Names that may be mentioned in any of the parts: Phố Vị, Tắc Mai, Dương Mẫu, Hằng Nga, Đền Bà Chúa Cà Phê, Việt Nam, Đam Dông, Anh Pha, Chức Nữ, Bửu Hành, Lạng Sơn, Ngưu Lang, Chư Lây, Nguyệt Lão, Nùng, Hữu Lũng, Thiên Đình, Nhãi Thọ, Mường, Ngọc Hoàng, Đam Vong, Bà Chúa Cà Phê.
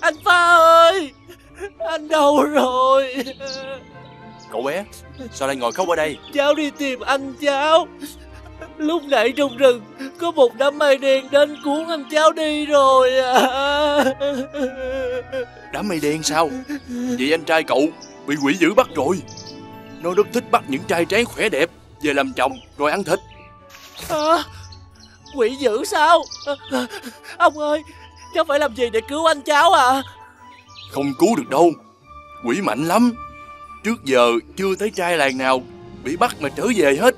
Anh Pha ơi, anh đâu rồi? Cậu bé, sao lại ngồi khóc ở đây? Cháu đi tìm anh cháu. Lúc nãy trong rừng có một đám mây đen đến cuốn anh cháu đi rồi à. Đám mây đen sao? Vậy anh trai cậu bị quỷ dữ bắt rồi. Nó rất thích bắt những trai tráng khỏe đẹp về làm chồng rồi ăn thịt. À, quỷ dữ sao? À, ông ơi, cháu phải làm gì để cứu anh cháu à? Không cứu được đâu, quỷ mạnh lắm. Trước giờ chưa thấy trai làng nào bị bắt mà trở về hết.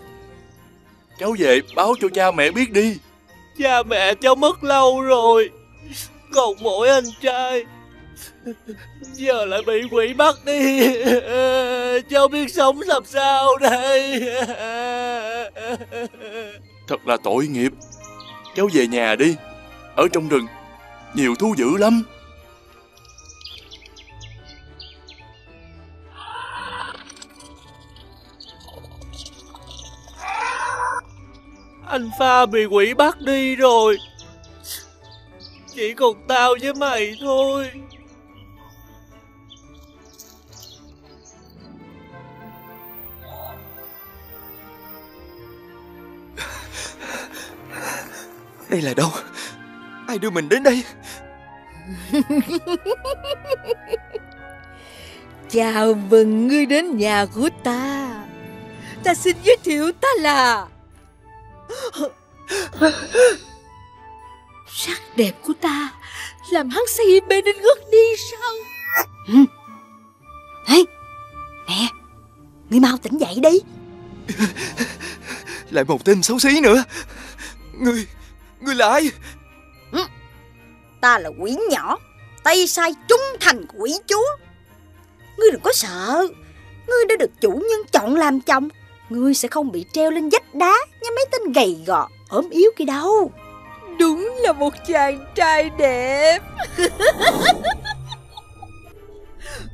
Cháu về báo cho cha mẹ biết đi. Cha mẹ cháu mất lâu rồi, còn mỗi anh trai giờ lại bị quỷ bắt đi. Cháu biết sống làm sao đây? Thật là tội nghiệp. Cháu về nhà đi, ở trong rừng nhiều thú dữ lắm. Anh Pha bị quỷ bắt đi rồi, chỉ còn tao với mày thôi. Đây là đâu? Ai đưa mình đến đây? Chào mừng ngươi đến nhà của ta. Ta xin giới thiệu ta là... Sắc đẹp của ta làm hắn say mê đến ngất đi sao? Hey, nè, ngươi mau tỉnh dậy đi. Lại một tên xấu xí nữa. Ngươi là ai? Ta là quỷ nhỏ, tay sai trung thành của quỷ chúa. Ngươi đừng có sợ, ngươi đã được chủ nhân chọn làm chồng. Ngươi sẽ không bị treo lên vách đá như mấy tên gầy gò, ốm yếu kia đâu. Đúng là một chàng trai đẹp.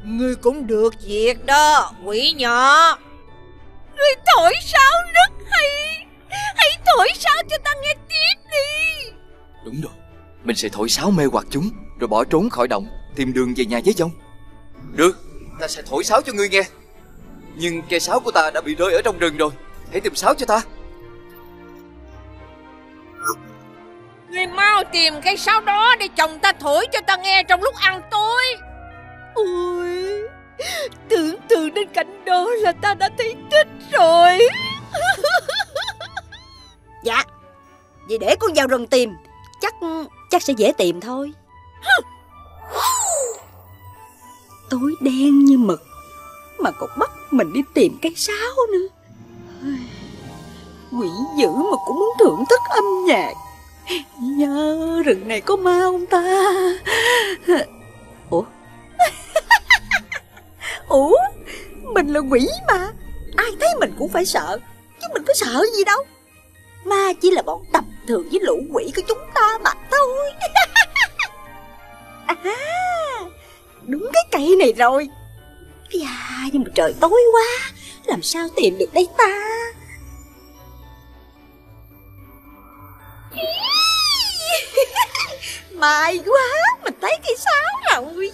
Ngươi cũng được việc đó, quỷ nhỏ. Ngươi thổi sáo rất hay. Hãy thổi sáo cho ta nghe tiếp đi. Đúng rồi, mình sẽ thổi sáo mê hoặc chúng, rồi bỏ trốn khỏi động, tìm đường về nhà với chồng. Được, ta sẽ thổi sáo cho ngươi nghe. Nhưng cây sáo của ta đã bị rơi ở trong rừng rồi. Hãy tìm sáo cho ta. Ngươi mau tìm cây sáo đó để chồng ta thổi cho ta nghe trong lúc ăn tối. Ôi, tưởng tượng đến cảnh đó là ta đã thấy thích rồi. Dạ, vậy để con vào rừng tìm. Chắc sẽ dễ tìm thôi. Tối đen như mực mà còn bắt mình đi tìm cái sáo nữa. Quỷ dữ mà cũng muốn thưởng thức âm nhạc. Nhớ rừng này có ma không ta? Ủa? Ủa? Mình là quỷ mà, ai thấy mình cũng phải sợ, chứ mình có sợ gì đâu. Ma chỉ là bọn tầm thường với lũ quỷ của chúng ta mà thôi. À, đúng cái cây này rồi. Dạ, nhưng mà trời tối quá, làm sao tìm được đây ta? May quá, mình thấy cây sáo rồi.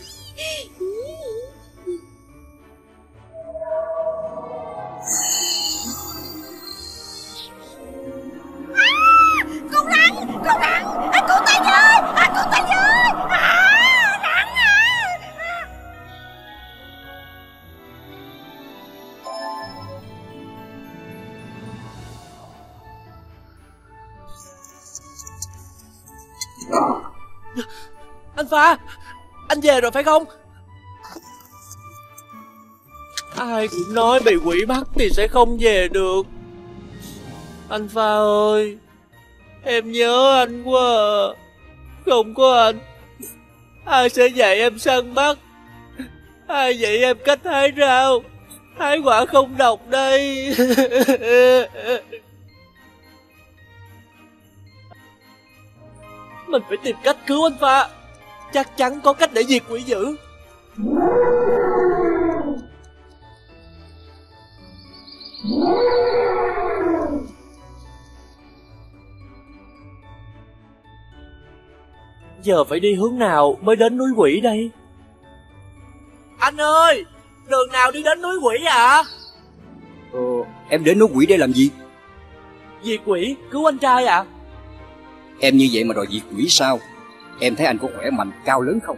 Con rắn, anh cứu ta với, anh cứu ta với. Rắn à. Anh Pha, anh về rồi phải không? Ai cũng nói bị quỷ bắt thì sẽ không về được. Anh Pha ơi, em nhớ anh quá à. Không có anh, ai sẽ dạy em săn bắt? Ai dạy em cách hái rau, hái quả không độc đây? Mình phải tìm cách cứu anh Pha. Chắc chắn có cách để diệt quỷ dữ. giờ phải đi hướng nào mới đến núi quỷ đây? Anh ơi, đường nào đi đến núi quỷ ạ? Em đến núi quỷ để làm gì? Diệt quỷ, cứu anh trai ạ. Em như vậy mà đòi diệt quỷ sao? Em thấy anh có khỏe mạnh cao lớn không?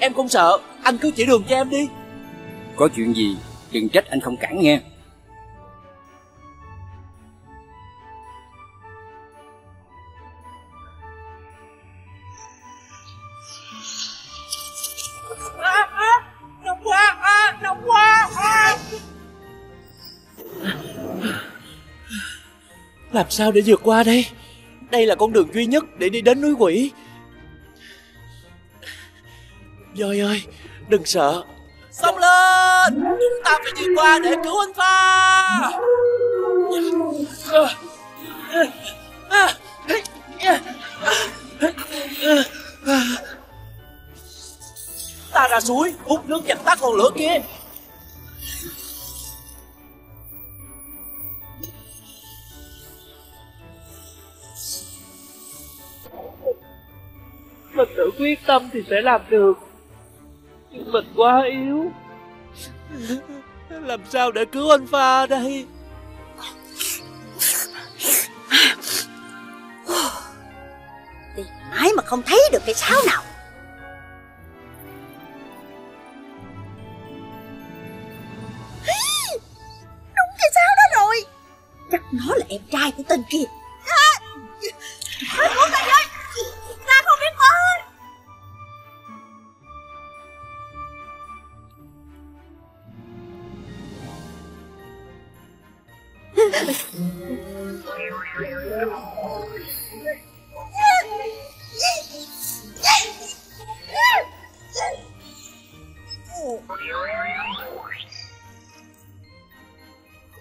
Em không sợ, anh cứ chỉ đường cho em đi. Có chuyện gì đừng trách anh không cản nghe. Làm sao để vượt qua đây? Đây là con đường duy nhất để đi đến núi quỷ. Dơi ơi, đừng sợ. Xông lên, chúng ta phải vượt qua để cứu anh Pha. Ta ra suối hút nước dập tắt ngọn lửa kia. Mình tự quyết tâm thì sẽ làm được, nhưng mình quá yếu. Làm sao để cứu anh Pha đây? Tìm mãi mà không thấy được cái sáo nào. Đúng cái sáo đó rồi. Chắc nó là em trai của tên kia.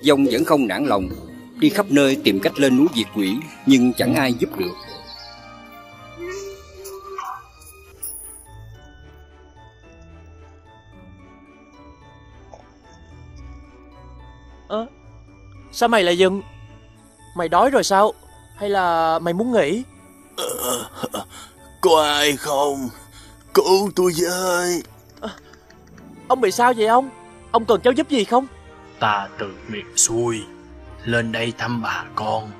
Dông vẫn không nản lòng, đi khắp nơi tìm cách lên núi diệt quỷ, nhưng chẳng ai giúp được. Sao mày lại dừng? Mày đói rồi sao? Hay là mày muốn nghỉ? Có ai không? Cứu tôi với. Ông bị sao vậy ông? Ông cần cháu giúp gì không? Ta từ miền xuôi lên đây thăm bà con,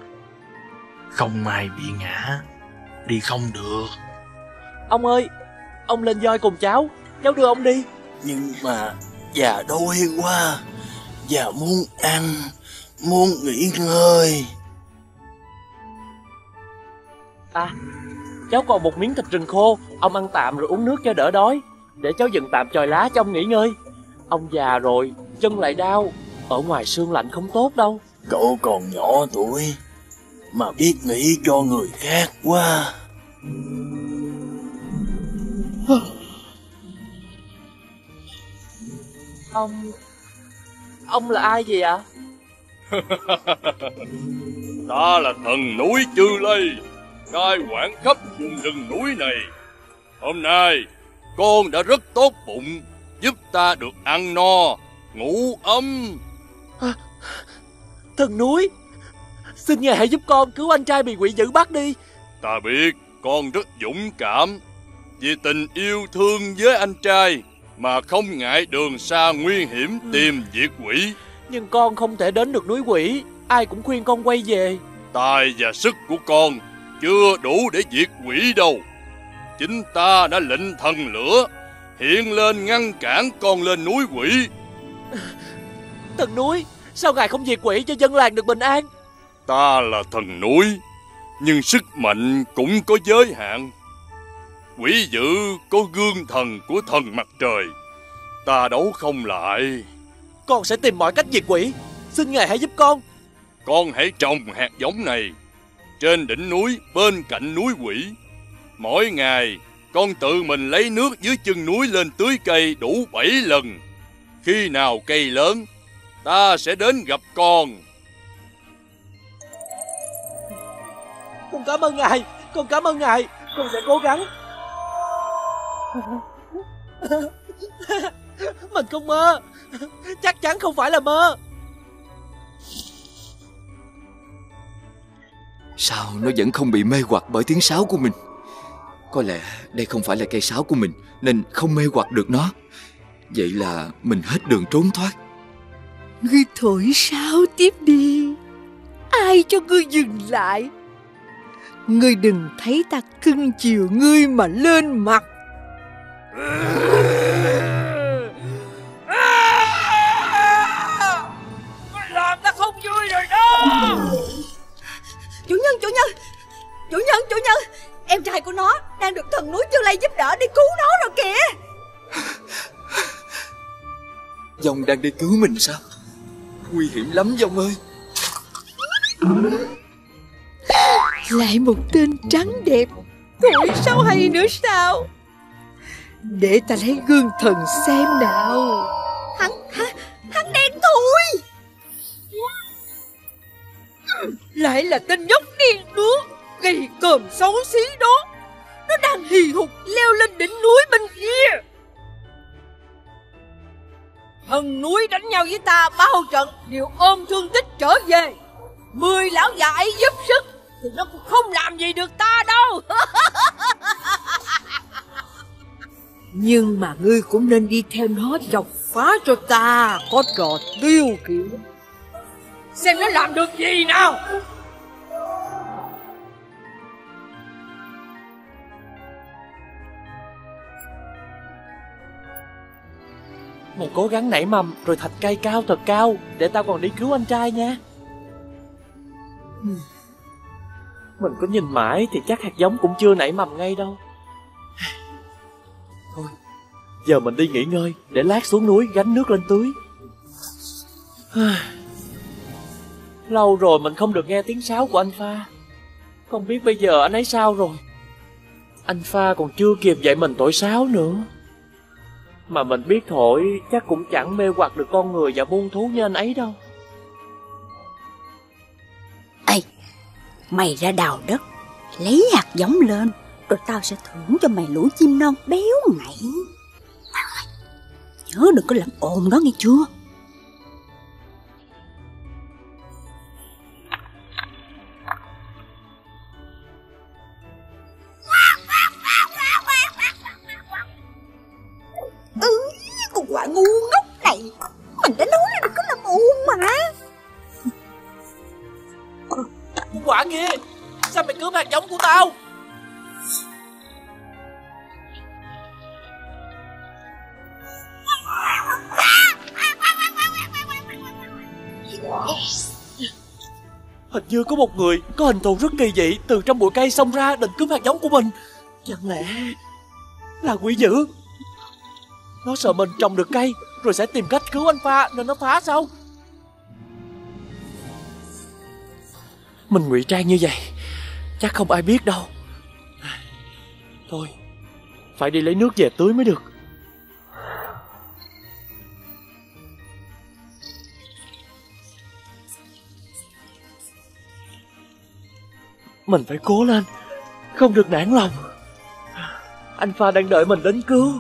không may bị ngã, đi không được. Ông ơi, ông lên voi cùng cháu, cháu đưa ông đi. Nhưng mà già đói quá, già muốn ăn, muốn nghỉ ngơi. Cháu còn một miếng thịt rừng khô, ông ăn tạm rồi uống nước cho đỡ đói, để cháu dựng tạm chòi lá cho ông nghỉ ngơi. Ông già rồi, chân lại đau, ở ngoài sương lạnh không tốt đâu. Cậu còn nhỏ tuổi mà biết nghĩ cho người khác quá. Ông là ai vậy ạ? Ta là thần núi Chư Lây, cai quản khắp vùng rừng núi này. Hôm nay con đã rất tốt bụng, giúp ta được ăn no, ngủ ấm. Thần núi, xin ngài hãy giúp con cứu anh trai bị quỷ dữ bắt đi. Ta biết con rất dũng cảm, vì tình yêu thương với anh trai mà không ngại đường xa nguy hiểm tìm diệt quỷ. Nhưng con không thể đến được núi quỷ, ai cũng khuyên con quay về. Tài và sức của con chưa đủ để diệt quỷ đâu. Chính ta đã lệnh thần lửa hiện lên ngăn cản con lên núi quỷ. Thần núi, sao ngài không diệt quỷ cho dân làng được bình an? Ta là thần núi, nhưng sức mạnh cũng có giới hạn. Quỷ dữ có gương thần của thần mặt trời, ta đấu không lại. Con sẽ tìm mọi cách diệt quỷ, xin ngài hãy giúp con. Con hãy trồng hạt giống này trên đỉnh núi bên cạnh núi quỷ. Mỗi ngày con tự mình lấy nước dưới chân núi lên tưới cây đủ 7 lần. Khi nào cây lớn, ta sẽ đến gặp con. Con cảm ơn ngài, con cảm ơn ngài, con sẽ cố gắng. Mình không mơ, chắc chắn không phải là mơ. Sao nó vẫn không bị mê hoặc bởi tiếng sáo của mình? Có lẽ đây không phải là cây sáo của mình nên không mê hoặc được nó. Vậy là mình hết đường trốn thoát. Ngươi thổi sáo tiếp đi, ai cho ngươi dừng lại. Ngươi đừng thấy ta cưng chiều ngươi mà lên mặt. Ngươi làm ta không vui rồi đó. Chủ nhân, chủ nhân, chủ nhân, chủ nhân, em trai của nó đang được thần núi Chư Lây giúp đỡ đi cứu nó rồi kìa. Dòng đang đi cứu mình sao? Nguy hiểm lắm Dòng ơi. Lại một tên trắng đẹp thổi sáo hay nữa sao? Để ta lấy gương thần xem nào. Hắn đen thui. Lại là tên nhóc điên đuối gầy còm xấu xí đó. Nó đang hì hục leo lên đỉnh núi bên kia. Thần núi đánh nhau với ta bao trận đều ôm thương tích trở về. 10 lão già ấy giúp sức thì nó cũng không làm gì được ta đâu. Nhưng mà ngươi cũng nên đi theo nó dọc phá cho ta có trò tiêu khiển, xem nó làm được gì nào. Mày cố gắng nảy mầm rồi thạch cây cao thật cao để tao còn đi cứu anh trai nha. Mình có nhìn mãi thì chắc hạt giống cũng chưa nảy mầm ngay đâu. Thôi, giờ mình đi nghỉ ngơi để lát xuống núi gánh nước lên tưới. Lâu rồi mình không được nghe tiếng sáo của anh Pha. Không biết bây giờ anh ấy sao rồi. Anh Pha còn chưa kịp dạy mình thổi sáo nữa. Mà mình biết thổi chắc cũng chẳng mê hoặc được con người và muôn thú như anh ấy đâu. Ê, mày ra đào đất, lấy hạt giống lên, rồi tao sẽ thưởng cho mày lũ chim non béo ngậy. Nhớ đừng có làm ồn đó nghe chưa. Hình như có một người có hình thù rất kỳ dị từ trong bụi cây xông ra định cướp hạt giống của mình. Chẳng lẽ là quỷ dữ? Nó sợ mình trồng được cây rồi sẽ tìm cách cứu anh Pha nên nó phá sao? Mình ngụy trang như vậy chắc không ai biết đâu. Thôi, phải đi lấy nước về tưới mới được. Mình phải cố lên, không được nản lòng. Anh Pha đang đợi mình đến cứu.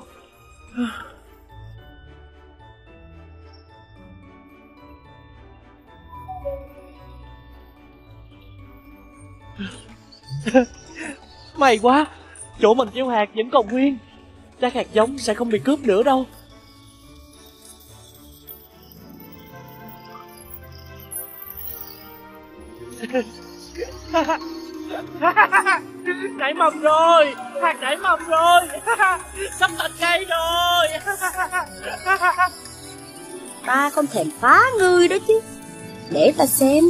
May quá, chỗ mình gieo hạt vẫn còn nguyên. Chắc hạt giống sẽ không bị cướp nữa đâu. Nảy mầm rồi, hạt nảy mầm rồi. Sắp thành cây rồi. Ta không thèm phá ngươi đó chứ. Để ta xem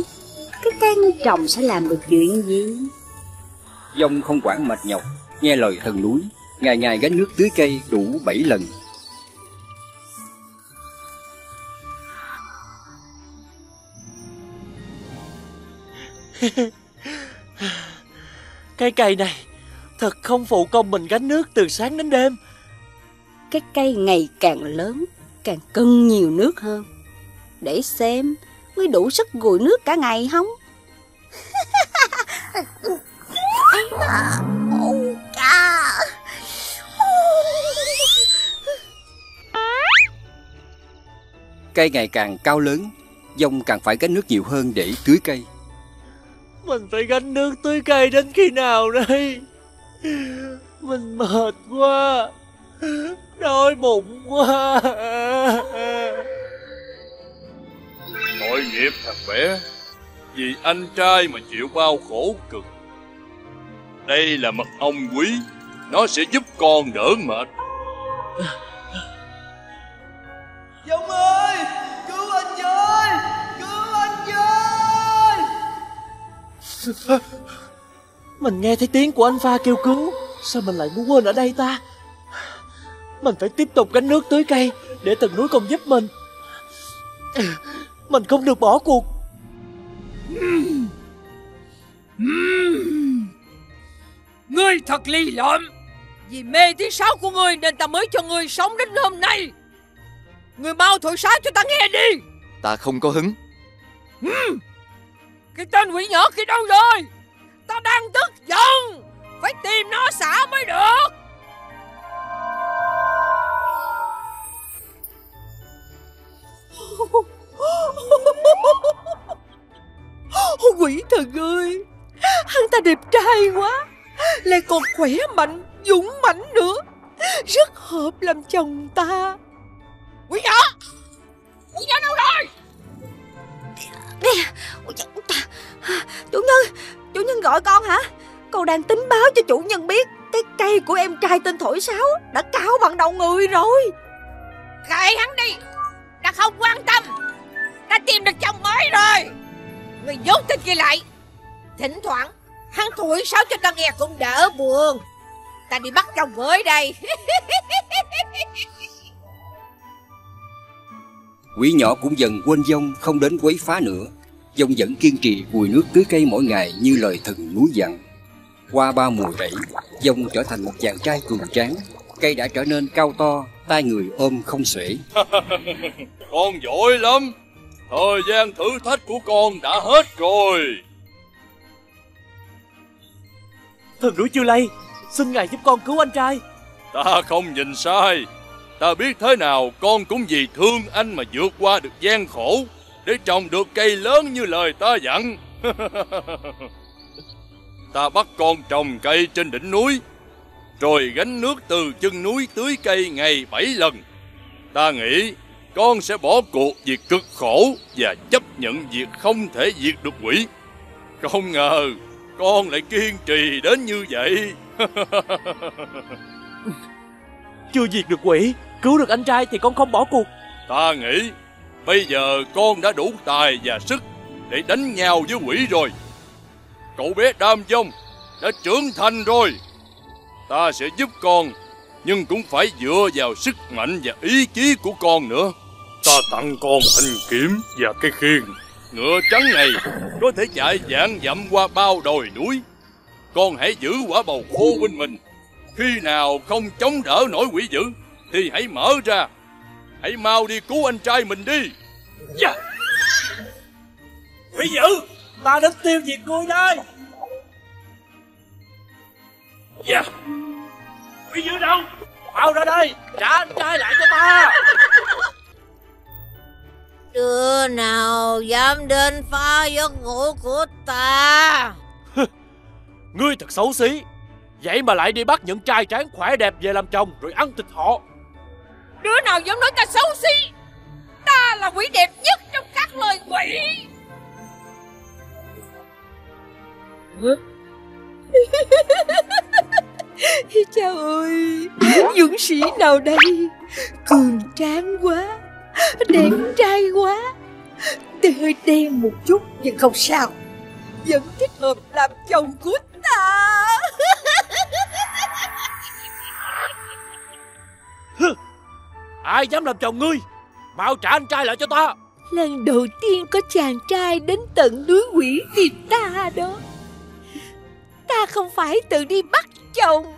cái cây ngươi trồng sẽ làm được chuyện gì. Dông không quản mệt nhọc, nghe lời thần núi, ngày ngày gánh nước tưới cây đủ 7 lần. Cái cây này thật không phụ công mình gánh nước từ sáng đến đêm. Cái cây ngày càng lớn, càng cần nhiều nước hơn. Để xem mới đủ sức gùi nước cả ngày không. Cây ngày càng cao lớn, dông càng phải gánh nước nhiều hơn để tưới cây. Mình phải gánh nước tưới cây đến khi nào đây? Mình mệt quá, đói bụng quá. Tội nghiệp thằng bé, vì anh trai mà chịu bao khổ cực. Đây là mật ong quý, nó sẽ giúp con đỡ mệt. Dông ơi, cứu anh với, cứu anh với. Mình nghe thấy tiếng của anh Pha kêu cứu, sao mình lại muốn quên ở đây ta? Mình phải tiếp tục gánh nước tưới cây để Từng Núi còn giúp mình. Mình không được bỏ cuộc. Ngươi thật ly lợm. Vì mê tiếng sáo của ngươi nên ta mới cho ngươi sống đến hôm nay. Ngươi mau thổi sáo cho ta nghe đi. Ta không có hứng. Cái tên quỷ nhỏ kia đâu rồi? Ta đang tức giận, phải tìm nó xả mới được. Quỷ thần ơi, hắn ta đẹp trai quá, lại còn khỏe mạnh, dũng mãnh nữa, rất hợp làm chồng ta. Quỷ nhỏ, quỷ nhỏ đâu rồi? Chủ nhân gọi con hả? Con đang tính báo cho chủ nhân biết cái cây của em trai tên Thổi Sáo đã cao bằng đầu người rồi. Kệ hắn đi, ta không quan tâm. Ta tìm được chồng mới rồi. Người nhốt tên kia lại, thỉnh thoảng hắn thổi sáo cho ta nghe cũng đỡ buồn. Ta đi bắt chồng mới đây. Quỷ nhỏ cũng dần quên Dông, không đến quấy phá nữa. Dông vẫn kiên trì vùi nước tưới cây mỗi ngày như lời Thần Núi dặn. Qua 3 mùa rẫy, Dông trở thành một chàng trai cường tráng. Cây đã trở nên cao to, tay người ôm không xuể. Con giỏi lắm, thời gian thử thách của con đã hết rồi. Thần Núi Chư Lây, xin ngài giúp con cứu anh trai. Ta không nhìn sai. Ta biết thế nào con cũng vì thương anh mà vượt qua được gian khổ, để trồng được cây lớn như lời ta dặn. Ta bắt con trồng cây trên đỉnh núi, rồi gánh nước từ chân núi tưới cây ngày 7 lần. Ta nghĩ con sẽ bỏ cuộc việc cực khổ và chấp nhận việc không thể diệt được quỷ. Không ngờ con lại kiên trì đến như vậy. Chưa diệt được quỷ, cứu được anh trai thì con không bỏ cuộc. Ta nghĩ bây giờ con đã đủ tài và sức để đánh nhau với quỷ rồi. Cậu bé Đam Dông đã trưởng thành rồi. Ta sẽ giúp con, nhưng cũng phải dựa vào sức mạnh và ý chí của con nữa. Ta tặng con thanh kiếm và cái khiên. Ngựa trắng này có thể chạy vạn dặm qua bao đồi núi. Con hãy giữ quả bầu khô bên mình. Khi nào không chống đỡ nổi quỷ dữ thì hãy mở ra. Hãy mau đi cứu anh trai mình đi. Dạ. Quỷ dữ, ta đến tiêu diệt ngươi đây. Dạ. Quỷ dữ đâu? Mau ra đây, trả anh trai lại cho ta. Đứa nào dám đến phá giấc ngủ của ta? Ngươi thật xấu xí, vậy mà lại đi bắt những trai tráng khỏe đẹp về làm chồng rồi ăn thịt họ. Đứa nào dám nói ta xấu xí? Ta là quỷ đẹp nhất trong các loài quỷ. Cha ơi, dũng sĩ nào đây? Cường tráng quá, đẹp trai quá. Tuy hơi đen một chút nhưng không sao, vẫn thích hợp làm chồng của ta. Ai dám làm chồng ngươi? Mau trả anh trai lại cho ta. Lần đầu tiên có chàng trai đến tận núi quỷ vì ta đó. Ta không phải tự đi bắt chồng.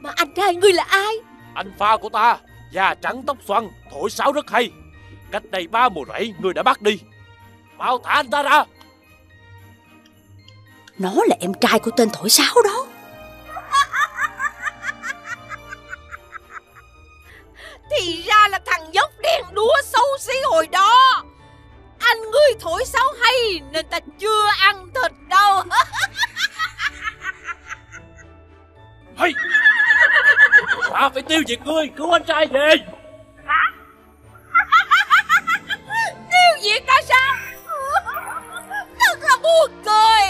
Mà anh trai ngươi là ai? Anh Pha của ta, da trắng tóc xoăn, thổi sáo rất hay. Cách đây 3 mùa rẫy ngươi đã bắt đi. Mau thả anh ta ra. Nó là em trai của tên Thổi Sáo đó. Thì ra là thằng dốc đen đúa xấu xí hồi đó. Anh ngươi thổi sáo tiêu diệt ngươi, cứu anh trai về. Hả? Tiêu diệt ta sao? Thật là buồn cười.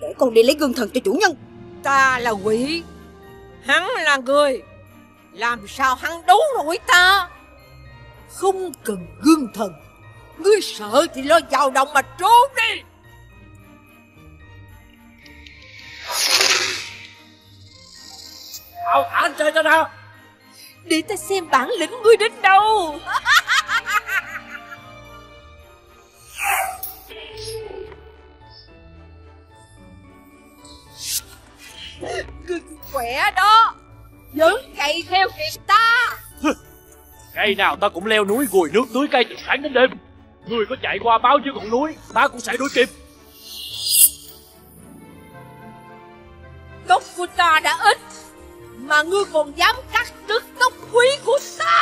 Để con đi lấy gương thần cho chủ nhân. Ta là quỷ, hắn là người, làm sao hắn đấu nổi ta? Không cần gương thần, ngươi sợ thì lo vào đồng mà trốn đi. Thảo thả anh trai cho nào, để ta xem bản lĩnh ngươi đến đâu. Ngươi khỏe đó, vẫn cày theo kịp ta. Ngày nào ta cũng leo núi gùi nước tưới cây từ sáng đến đêm. Người có chạy qua bao nhiêu ngọn núi, ta cũng sẽ đuổi kịp. Tóc của ta đã ít, mà ngươi còn dám cắt đứt tóc quý của ta.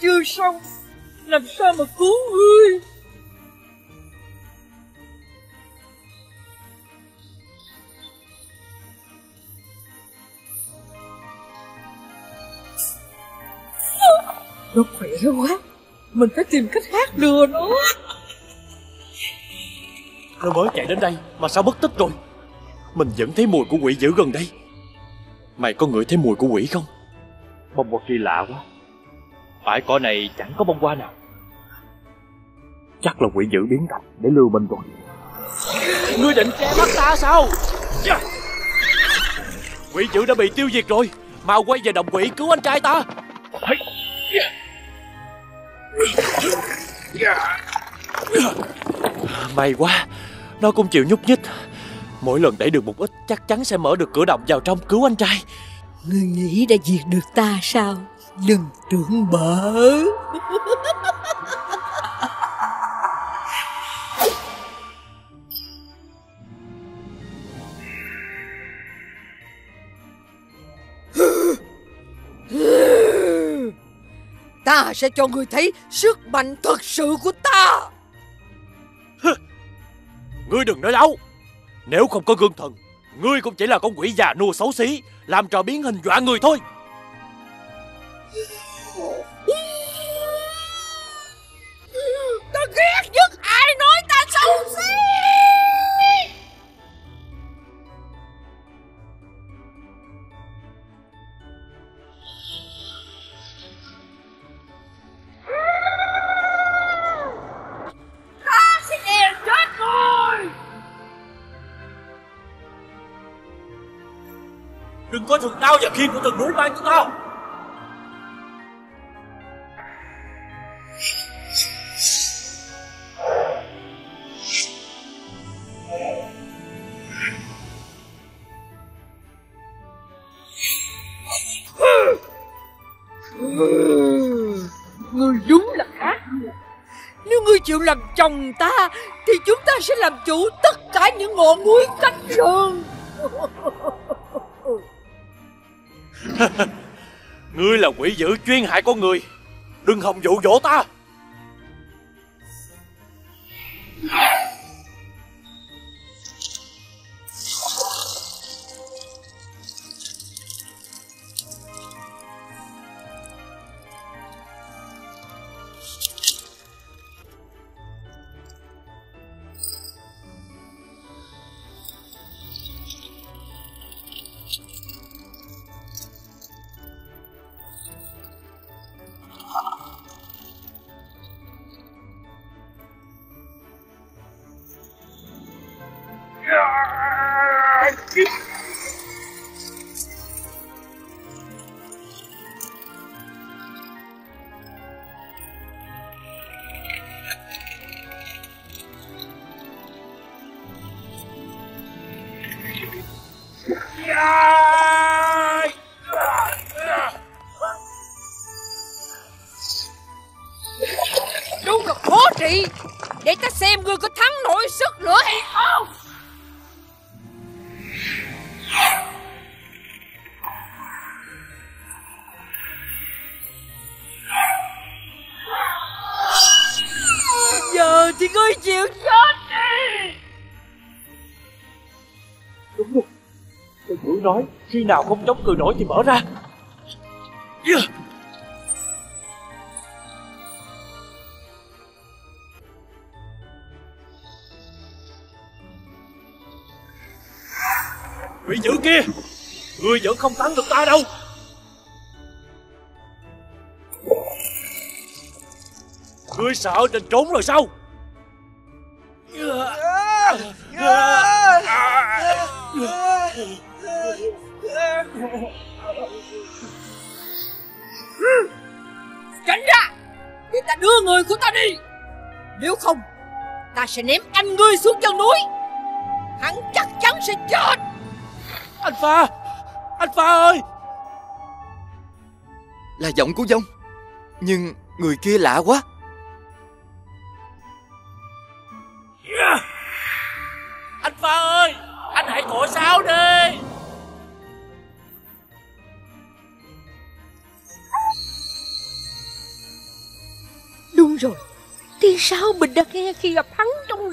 Chưa xong, làm sao mà cứu ngươi? Nó khỏe quá, mình phải tìm cách hát lừa nó. Nó mới chạy đến đây mà sao mất tích rồi? Mình vẫn thấy mùi của quỷ dữ gần đây. Mày có ngửi thấy mùi của quỷ không? Bông hoa kỳ lạ quá, bãi cỏ này chẳng có bông hoa nào. Chắc là quỷ dữ biến thành để lưu mình rồi. Ngươi định che mắt ta sao? Quỷ dữ đã bị tiêu diệt rồi, mau quay về đồng quỷ cứu anh trai ta. May quá, nó cũng chịu nhúc nhích. Mỗi lần đẩy được một ít chắc chắn sẽ mở được cửa động vào trong cứu anh trai. Ngươi nghĩ đã diệt được ta sao? Đừng tưởng bở. Ta sẽ cho ngươi thấy sức mạnh thật sự của ta. Ngươi đừng nói láo. Nếu không có gương thần, ngươi cũng chỉ là con quỷ già nua xấu xí, làm trò biến hình dọa người thôi. Ta ghét nhất ai nói ta xấu xí. Ta sẽ đè chết rồi. Đừng có dùng đao và khiên của từng núi mang cho tao. Ngươi đúng là ác. Nếu ngươi chịu làm chồng ta thì chúng ta sẽ làm chủ tất cả những ngọn núi cánh rừng. Ngươi là quỷ dữ chuyên hại con người, đừng hòng dụ dỗ ta. Đúng là khó trị. Để ta xem ngươi có thắng nổi sức nữa hay không. Giờ thì ngươi chịu chết đi. Đúng rồi, tôi vừa nói khi nào không chống cự nổi thì mở ra. Quỷ dữ kia, ngươi vẫn không thắng được ta đâu. Ngươi sợ nên trốn rồi sao? Tránh ra, để ta đưa người của ta đi. Nếu không, ta sẽ ném anh ngươi xuống chân núi. Hắn chắc chắn sẽ chết. Anh Pha! Anh Pha ơi! Là giọng của Dông. Nhưng người kia lạ quá. Anh Pha ơi! Anh hãy cõi sáo đi! Đúng rồi! Tiếng sáo mình đã nghe khi gặp hắn trong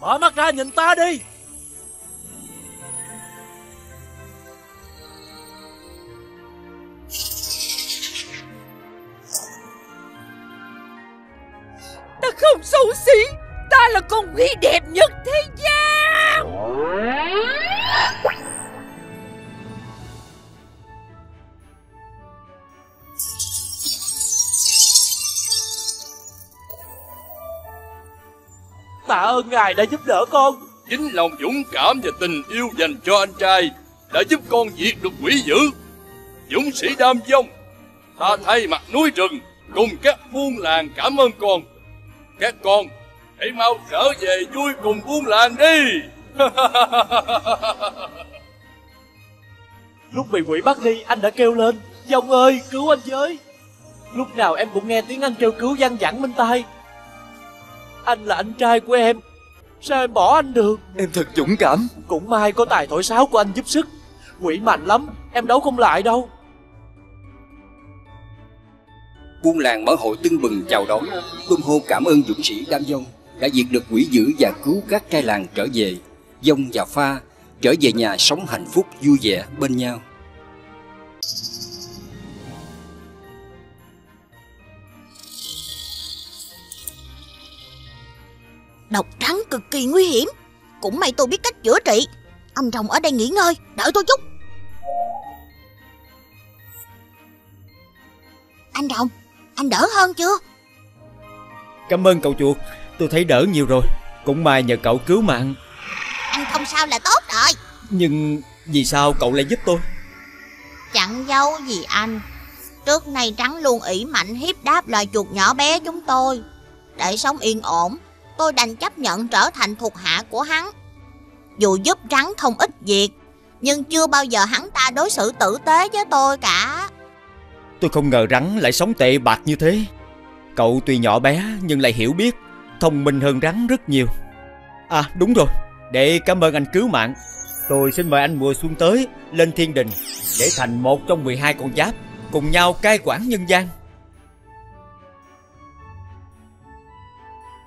mở mắt ra nhìn ta đi. Ta không xấu xí, ta là con quỷ đẹp nhất thế gian. Tạ ơn ngài đã giúp đỡ con. Chính lòng dũng cảm và tình yêu dành cho anh trai đã giúp con diệt được quỷ dữ. Dũng sĩ Đam Vong, ta thay mặt núi rừng cùng các buôn làng cảm ơn con. Các con hãy mau trở về vui cùng buôn làng đi. Lúc bị quỷ bắt đi, anh đã kêu lên: Vong ơi, cứu anh với. Lúc nào em cũng nghe tiếng anh kêu cứu vang vẳng bên tai. Anh là anh trai của em, sao em bỏ anh được? Em thật dũng cảm. Cũng may có tài thổi sáo của anh giúp sức. Quỷ mạnh lắm, em đấu không lại đâu. Buôn làng mở hội tưng bừng chào đón, tung hô cảm ơn dũng sĩ Đam Vong đã diệt được quỷ dữ và cứu các trai làng trở về. Vong và Pha trở về nhà sống hạnh phúc vui vẻ bên nhau. Độc trắng cực kỳ nguy hiểm. Cũng may tôi biết cách chữa trị. Ông rồng ở đây nghỉ ngơi, đợi tôi chút. Anh rồng, anh đỡ hơn chưa? Cảm ơn cậu chuột, tôi thấy đỡ nhiều rồi. Cũng may nhờ cậu cứu mạng. Anh không sao là tốt rồi. Nhưng vì sao cậu lại giúp tôi? Chẳng giấu gì anh, trước nay trắng luôn ỷ mạnh hiếp đáp loài chuột nhỏ bé chúng tôi. Để sống yên ổn, tôi đành chấp nhận trở thành thuộc hạ của hắn. Dù giúp rắn không ít việc, nhưng chưa bao giờ hắn ta đối xử tử tế với tôi cả. Tôi không ngờ rắn lại sống tệ bạc như thế. Cậu tuy nhỏ bé nhưng lại hiểu biết, thông minh hơn rắn rất nhiều. À đúng rồi, để cảm ơn anh cứu mạng, tôi xin mời anh mùa xuân tới lên thiên đình để thành một trong 12 con giáp, cùng nhau cai quản nhân gian.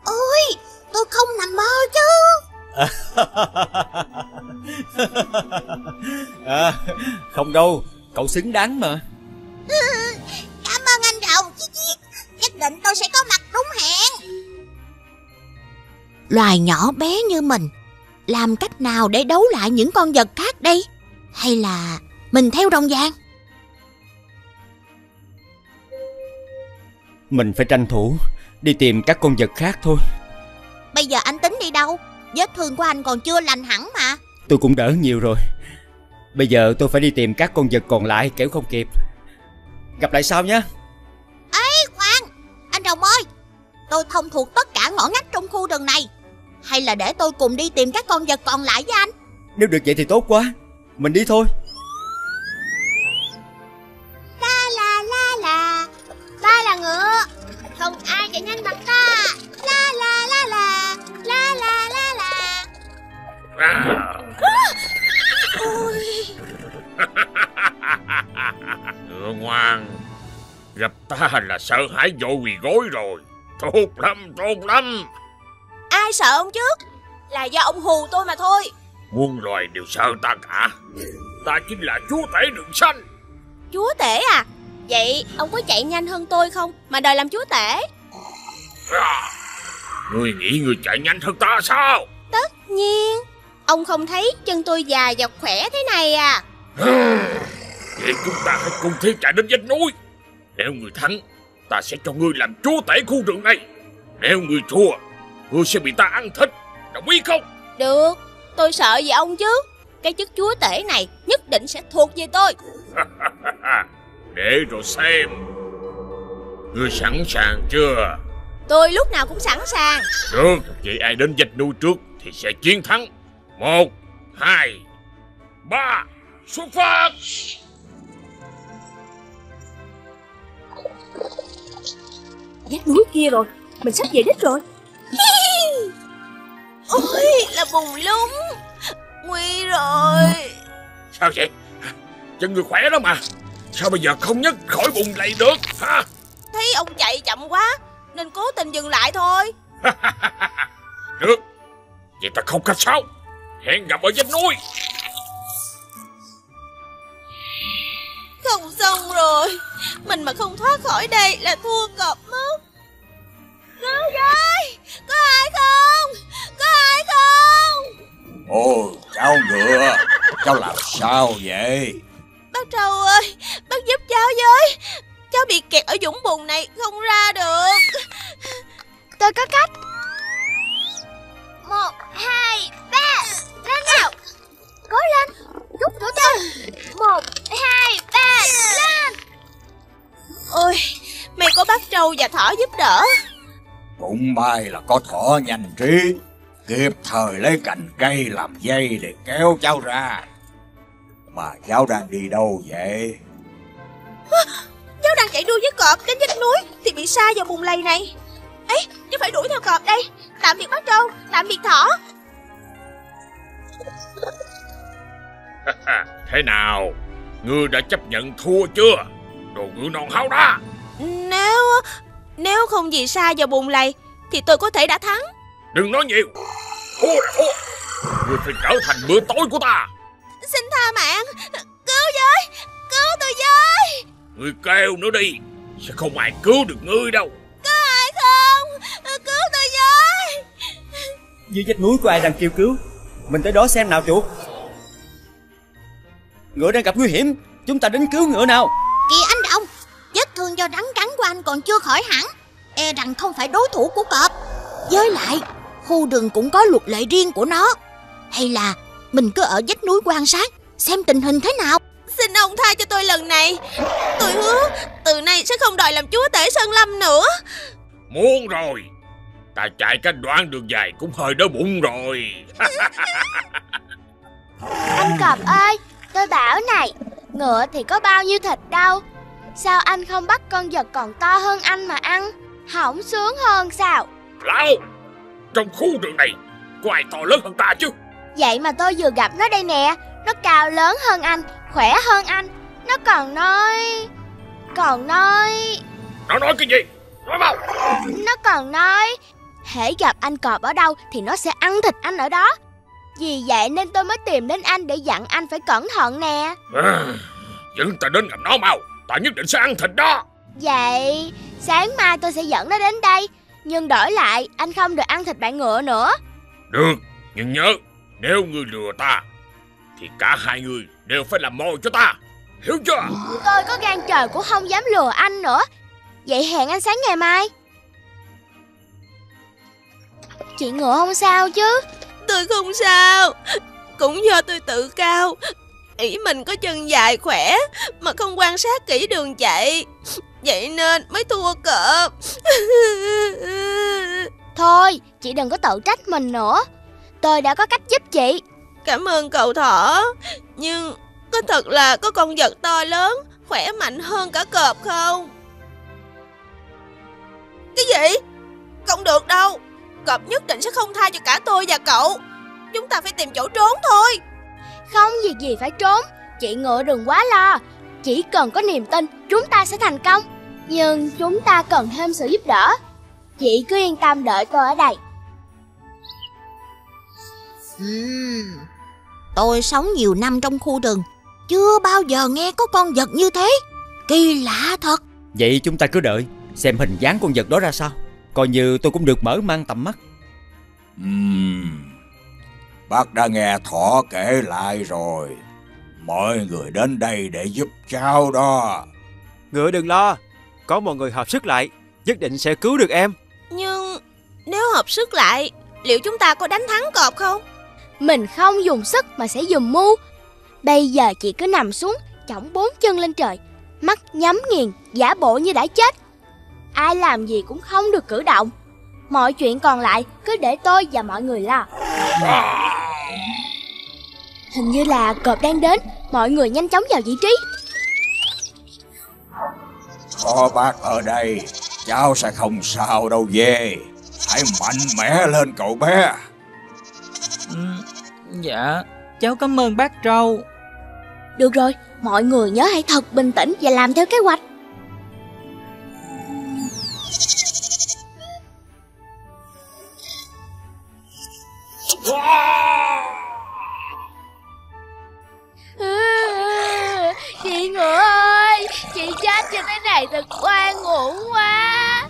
Ôi, tôi không nằm mơ chứ. À, không đâu, cậu xứng đáng mà. Cảm ơn anh Rồng Chi Chiết, nhất định tôi sẽ có mặt đúng hẹn. Loài nhỏ bé như mình, làm cách nào để đấu lại những con vật khác đây? Hay là mình theo Rồng Vàng? Mình phải tranh thủ đi tìm các con vật khác thôi. Bây giờ anh tính đi đâu? Vết thương của anh còn chưa lành hẳn mà. Tôi cũng đỡ nhiều rồi. Bây giờ tôi phải đi tìm các con vật còn lại, kẻo không kịp. Gặp lại sau nhé. Ê khoan, anh Rồng ơi, tôi thông thuộc tất cả ngõ ngách trong khu rừng này. Hay là để tôi cùng đi tìm các con vật còn lại với anh? Nếu được vậy thì tốt quá, mình đi thôi. La la la la, ta là ngựa, không ai chạy nhanh bằng ta. La la la la, la la la la. Ngựa ngoan, gặp ta là sợ hãi vội quỳ gối rồi. Tốt lắm, tốt lắm. Ai sợ ông trước? Là do ông hù tôi mà thôi. Muôn loài đều sợ ta cả. Ta chính là chúa tể rừng xanh. Chúa tể à? Vậy ông có chạy nhanh hơn tôi không mà đòi làm chúa tể? À, ngươi nghĩ ngươi chạy nhanh hơn ta sao? Tất nhiên. Ông không thấy chân tôi dài và khỏe thế này à? Vậy chúng ta hãy cùng thi chạy đến vách núi. Nếu ngươi thắng, ta sẽ cho ngươi làm chúa tể khu rừng này. Nếu ngươi thua, ngươi sẽ bị ta ăn thịt, đồng ý không? Được, tôi sợ gì ông chứ. Cái chức chúa tể này nhất định sẽ thuộc về tôi. Để rồi xem. Ngươi sẵn sàng chưa? Tôi lúc nào cũng sẵn sàng. Được, vậy ai đến vách núi trước thì sẽ chiến thắng. 1, 2, 3, xuất phát. Vách núi kia rồi, mình sắp về đích rồi. Ôi là bùng lúng, nguy rồi. Sao vậy? Chân người khỏe đó mà, sao bây giờ không nhấc khỏi bùng lầy được hả? Thấy ông chạy chậm quá nên cố tình dừng lại thôi. Được, vậy ta không khách sáo, hẹn gặp ở vách núi. Không xong rồi, mình mà không thoát khỏi đây là thua cọp mất. Cứu với, có ai không? Có ai không? Ôi, cháu ngựa, cháu làm sao vậy? Bác Trâu ơi, bác giúp cháu với. Cháu bị kẹt ở vũng bùn này, không ra được. Tôi có cách. 1, 2, 3, lên nào. Cố lên, chút nữa thôi. 1, 2, 3, lên. Ôi, mày có bác Trâu và Thỏ giúp đỡ. Cũng may là có Thỏ nhanh trí, kịp thời lấy cành cây làm dây để kéo cháu ra. Mà cháu đang đi đâu vậy? Cháu đang chạy đua với cọp đến vách núi thì bị sa vào bùn lầy này. Ấy, cháu phải đuổi theo cọp đây. Tạm biệt bác Trâu, tạm biệt Thỏ. Thế nào, ngươi đã chấp nhận thua chưa? Đồ ngựa non háo đá. Nếu không vì sa vào bùn lầy thì tôi có thể đã thắng. Đừng nói nhiều. Ngươi phải trở thành bữa tối của ta. Xin tha mạng, cứu với, cứu tôi với. Ngươi kêu nữa đi, sẽ không ai cứu được ngươi đâu. Có ai không? Cứu tôi với. Dưới vách núi có ai đang kêu cứu? Mình tới đó xem nào chuột. Ngựa đang gặp nguy hiểm, chúng ta đến cứu ngựa nào. Kìa anh Rồng, vết thương do rắn cắn của anh còn chưa khỏi hẳn, e rằng không phải đối thủ của cọp. Với lại khu rừng cũng có luật lệ riêng của nó. Hay là mình cứ ở vách núi quan sát xem tình hình thế nào. Xin ông tha cho tôi lần này. Tôi hứa từ nay sẽ không đòi làm chúa tể Sơn Lâm nữa. Muốn rồi, ta chạy cả đoạn đường dài cũng hơi đói bụng rồi. Anh cọp ơi, tôi bảo này, ngựa thì có bao nhiêu thịt đâu, sao anh không bắt con vật còn to hơn anh mà ăn, hỏng sướng hơn sao? Lão, trong khu rừng này có ai to lớn hơn ta chứ? Vậy mà tôi vừa gặp nó đây nè, nó cao lớn hơn anh, khỏe hơn anh. Nó còn nói... Nó nói cái gì? Nói mau. Nó còn nói hễ gặp anh cọp ở đâu thì nó sẽ ăn thịt anh ở đó. Vì vậy nên tôi mới tìm đến anh để dặn anh phải cẩn thận nè. Dẫn ta đến gặp nó mau, ta nhất định sẽ ăn thịt đó. Vậy sáng mai tôi sẽ dẫn nó đến đây, nhưng đổi lại anh không được ăn thịt bạn ngựa nữa. Được, nhưng nhớ, nếu ngươi lừa ta thì cả hai người đều phải làm mồi cho ta, hiểu chưa? Tôi có gan trời cũng không dám lừa anh nữa. Vậy hẹn anh sáng ngày mai. Chị ngựa không sao chứ? Tôi không sao. Cũng do tôi tự cao, ỷ mình có chân dài khỏe mà không quan sát kỹ đường chạy, vậy nên mới thua cợp. Thôi, chị đừng có tự trách mình nữa, tôi đã có cách giúp chị. Cảm ơn cậu thỏ. Nhưng có thật là có con vật to lớn, khỏe mạnh hơn cả cọp không? Cái gì? Không được đâu. Cọp nhất định sẽ không tha cho cả tôi và cậu. Chúng ta phải tìm chỗ trốn thôi. Không việc gì phải trốn. Chị ngựa đừng quá lo. Chỉ cần có niềm tin chúng ta sẽ thành công. Nhưng chúng ta cần thêm sự giúp đỡ. Chị cứ yên tâm đợi tôi ở đây. Tôi sống nhiều năm trong khu rừng, chưa bao giờ nghe có con vật như thế. Kỳ lạ thật. Vậy chúng ta cứ đợi xem hình dáng con vật đó ra sao, coi như tôi cũng được mở mang tầm mắt. Bác đã nghe thỏ kể lại rồi. Mọi người đến đây để giúp cháu đó. Ngựa đừng lo, có mọi người hợp sức lại nhất định sẽ cứu được em. Nhưng nếu hợp sức lại, liệu chúng ta có đánh thắng cọp không? Mình không dùng sức mà sẽ dùng mưu. Bây giờ chị cứ nằm xuống, chỏng bốn chân lên trời, mắt nhắm nghiền, giả bộ như đã chết. Ai làm gì cũng không được cử động. Mọi chuyện còn lại cứ để tôi và mọi người lo. Hình như là cọp đang đến. Mọi người nhanh chóng vào vị trí. Có bác ở đây, cháu sẽ không sao đâu dê. Hãy mạnh mẽ lên cậu bé. Dạ, cháu cảm ơn bác Trâu. Được rồi, mọi người nhớ hãy thật bình tĩnh và làm theo kế hoạch. Chị ngựa ơi, chị chết trên cái này thật oan uổng quá.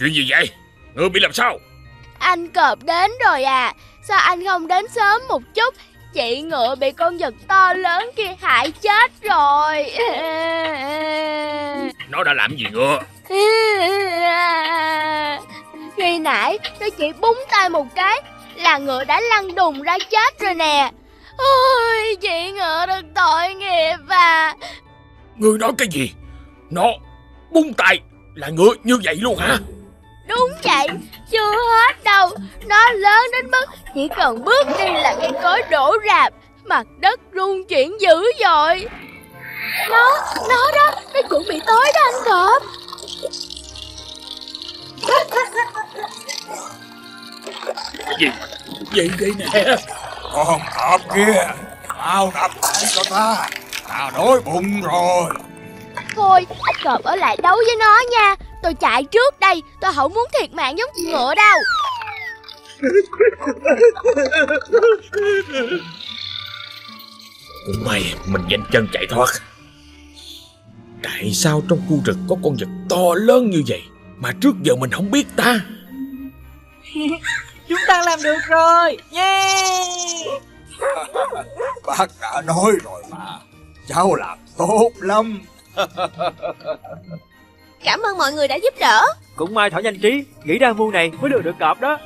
Chuyện gì vậy? Ngươi bị làm sao? Anh cọp đến rồi à? Sao anh không đến sớm một chút? Chị ngựa bị con vật to lớn kia hại chết rồi. Nó đã làm gì ngựa? Khi nãy nó chỉ búng tay một cái là ngựa đã lăn đùng ra chết rồi nè. Ôi, chị ngựa thật tội nghiệp à. Ngươi nói cái gì? Nó búng tay là ngựa như vậy luôn hả? Đúng vậy, chưa hết đâu. Nó lớn đến mức chỉ cần bước đi là cây cối đổ rạp, mặt đất rung chuyển dữ dội. Nó đó, nó chuẩn bị tối đó anh cọp. Gì đây nè. Con cọp kia, tao đập lại cho ta, tao đói bụng rồi. Thôi, cọp ở lại đấu với nó nha. Tôi chạy trước đây, tôi không muốn thiệt mạng giống chị ngựa đâu. Cũng may mình nhanh chân chạy thoát. Tại sao trong khu rừng có con vật to lớn như vậy mà trước giờ mình không biết ta? Chúng ta làm được rồi, yeah. Bác đã nói rồi mà, cháu làm tốt lắm. Cảm ơn mọi người đã giúp đỡ. Cũng may thỏ nhanh trí, nghĩ ra mưu này mới lừa được cọp đó.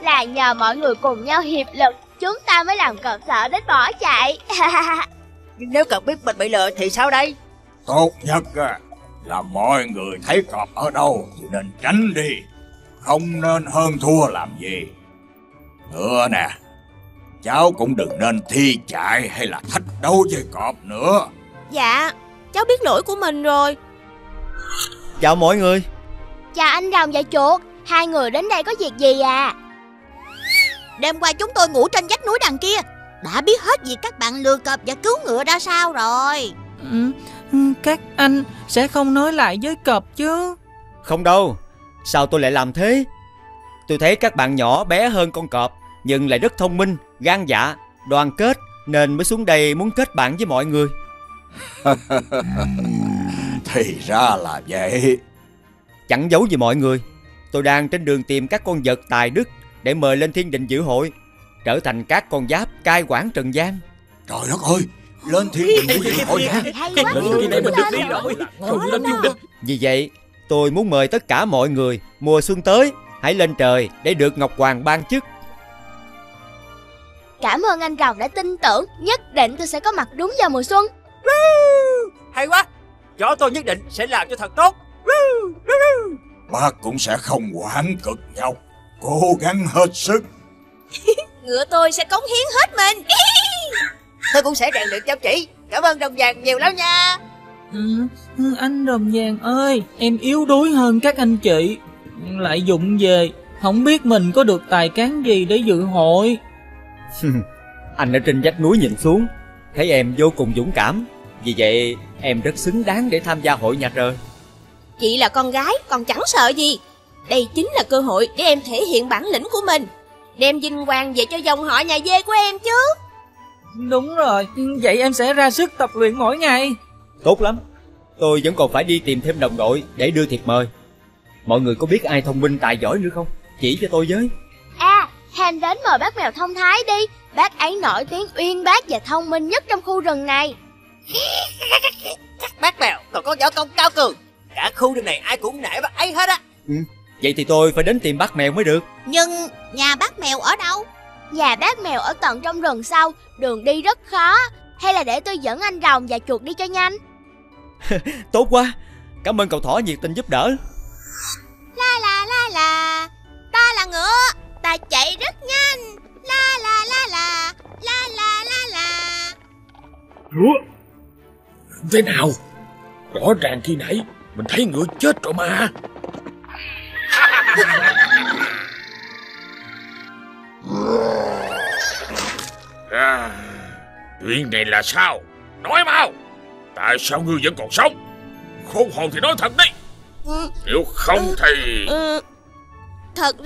Là nhờ mọi người cùng nhau hiệp lực, chúng ta mới làm cọp sợ đến bỏ chạy. Nhưng nếu cọp biết mình bị lừa thì sao đây? Tốt nhất là mọi người thấy cọp ở đâu thì nên tránh đi, không nên hơn thua làm gì. Nữa nè, cháu cũng đừng nên thi chạy hay là thách đấu với cọp nữa. Dạ, cháu biết lỗi của mình rồi. Chào mọi người. Chào anh rồng và chuột. Hai người đến đây có việc gì à? Đêm qua chúng tôi ngủ trên vách núi đằng kia, đã biết hết việc các bạn lừa cọp và cứu ngựa ra sao rồi. Các anh sẽ không nói lại với cọp chứ? Không đâu. Sao tôi lại làm thế? Tôi thấy các bạn nhỏ bé hơn con cọp, nhưng lại rất thông minh, gan dạ, đoàn kết, nên mới xuống đây muốn kết bạn với mọi người. Thì ra là vậy. Chẳng giấu gì mọi người, tôi đang trên đường tìm các con vật tài đức để mời lên thiên đình dự hội, trở thành các con giáp cai quản trần gian. Trời đất ơi, lên thiên đình dự hội hả? Vì vậy tôi muốn mời tất cả mọi người mùa xuân tới hãy lên trời để được Ngọc Hoàng ban chức. Cảm ơn anh Rồng đã tin tưởng, nhất định tôi sẽ có mặt đúng vào mùa xuân. Hay quá, chó tôi nhất định sẽ làm cho thật tốt. Bác cũng sẽ không hoãn cực nhau, cố gắng hết sức. Ngựa tôi sẽ cống hiến hết mình. Tôi cũng sẽ rèn luyện chăm chỉ. Cảm ơn Rồng Vàng nhiều lắm nha. Anh Rồng Vàng ơi, em yếu đuối hơn các anh chị, lại vụng về, không biết mình có được tài cán gì để dự hội. Anh ở trên vách núi nhìn xuống, thấy em vô cùng dũng cảm, vì vậy em rất xứng đáng để tham gia hội nhà trời. Chị là con gái còn chẳng sợ gì. Đây chính là cơ hội để em thể hiện bản lĩnh của mình, đem vinh quang về cho dòng họ nhà Dê của em chứ. Đúng rồi, vậy em sẽ ra sức tập luyện mỗi ngày. Tốt lắm, tôi vẫn còn phải đi tìm thêm đồng đội để đưa thiệp mời. Mọi người có biết ai thông minh tài giỏi nữa không? Chỉ cho tôi với. À, hãy đến mời bác mèo thông thái đi. Bác ấy nổi tiếng uyên bác và thông minh nhất trong khu rừng này. Bác mèo còn có võ công cao cường, cả khu rừng này ai cũng nể bác ấy hết á. Vậy thì tôi phải đến tìm bác mèo mới được. Nhưng nhà bác mèo ở đâu? Nhà bác mèo ở tận trong rừng sau, đường đi rất khó. Hay là để tôi dẫn anh Rồng và chuột đi cho nhanh. Tốt quá, cảm ơn cậu thỏ nhiệt tình giúp đỡ. La la, ta là ngựa, ta chạy rất nhanh. La la la la, la la la la. Ủa? Thế nào? Rõ ràng khi nãy mình thấy ngựa chết rồi mà. Chuyện này là sao? Nói mau! Tại sao ngươi vẫn còn sống? Khôn hồn thì nói thật đi. Nếu không thì... Thật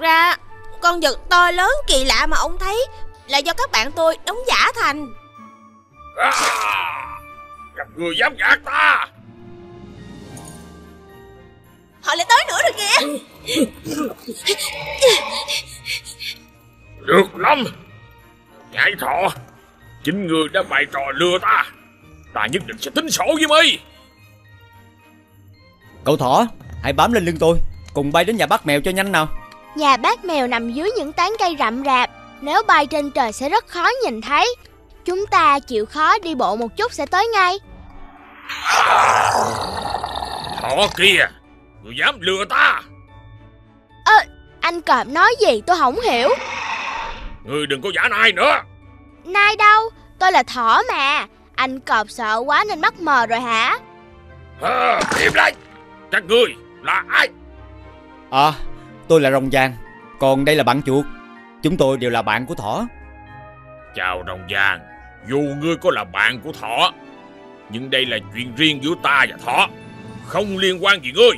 ra con vật to lớn kỳ lạ mà ông thấy là do các bạn tôi đóng giả thành. Các người dám gạt ta! Họ lại tới nữa rồi kìa. Được lắm, Nhãi Thọ, chính người đã bày trò lừa ta, ta nhất định sẽ tính sổ với mày. Cậu thỏ, hãy bám lên lưng tôi, cùng bay đến nhà bác mèo cho nhanh nào. Nhà bác mèo nằm dưới những tán cây rậm rạp, nếu bay trên trời sẽ rất khó nhìn thấy. Chúng ta chịu khó đi bộ một chút sẽ tới ngay. Thỏ kia, người dám lừa ta. Anh cọp nói gì tôi không hiểu. Ngươi đừng có giả nai nữa. Nai đâu, tôi là thỏ mà. Anh cọp sợ quá nên mắt mờ rồi hả? Im lại, các ngươi là ai? Tôi là Rồng Vàng, còn đây là bạn chuột. Chúng tôi đều là bạn của thỏ. Chào Rồng Vàng, dù ngươi có là bạn của thỏ, nhưng đây là chuyện riêng giữa ta và thỏ, không liên quan gì ngươi.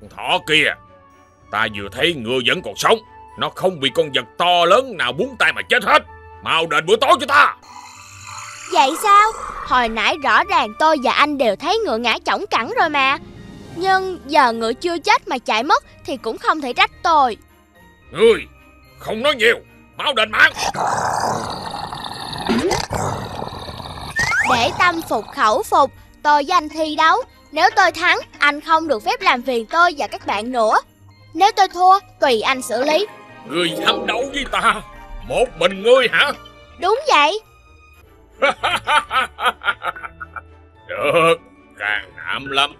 Con thỏ kia, ta vừa thấy ngươi vẫn còn sống, nó không bị con vật to lớn nào búng tay mà chết hết. Mau đền bữa tối cho ta. Vậy sao? Hồi nãy rõ ràng tôi và anh đều thấy ngựa ngã chỏng cẳng rồi mà. Nhưng giờ ngựa chưa chết mà chạy mất thì cũng không thể trách tôi. Ngươi không nói nhiều, mau đền mạng. Để tâm phục khẩu phục, tôi với anh thi đấu. Nếu tôi thắng, anh không được phép làm phiền tôi và các bạn nữa. Nếu tôi thua, tùy anh xử lý. Ngươi dám đấu với ta? Một mình ngươi hả? Đúng vậy. Được, càng hãm lắm.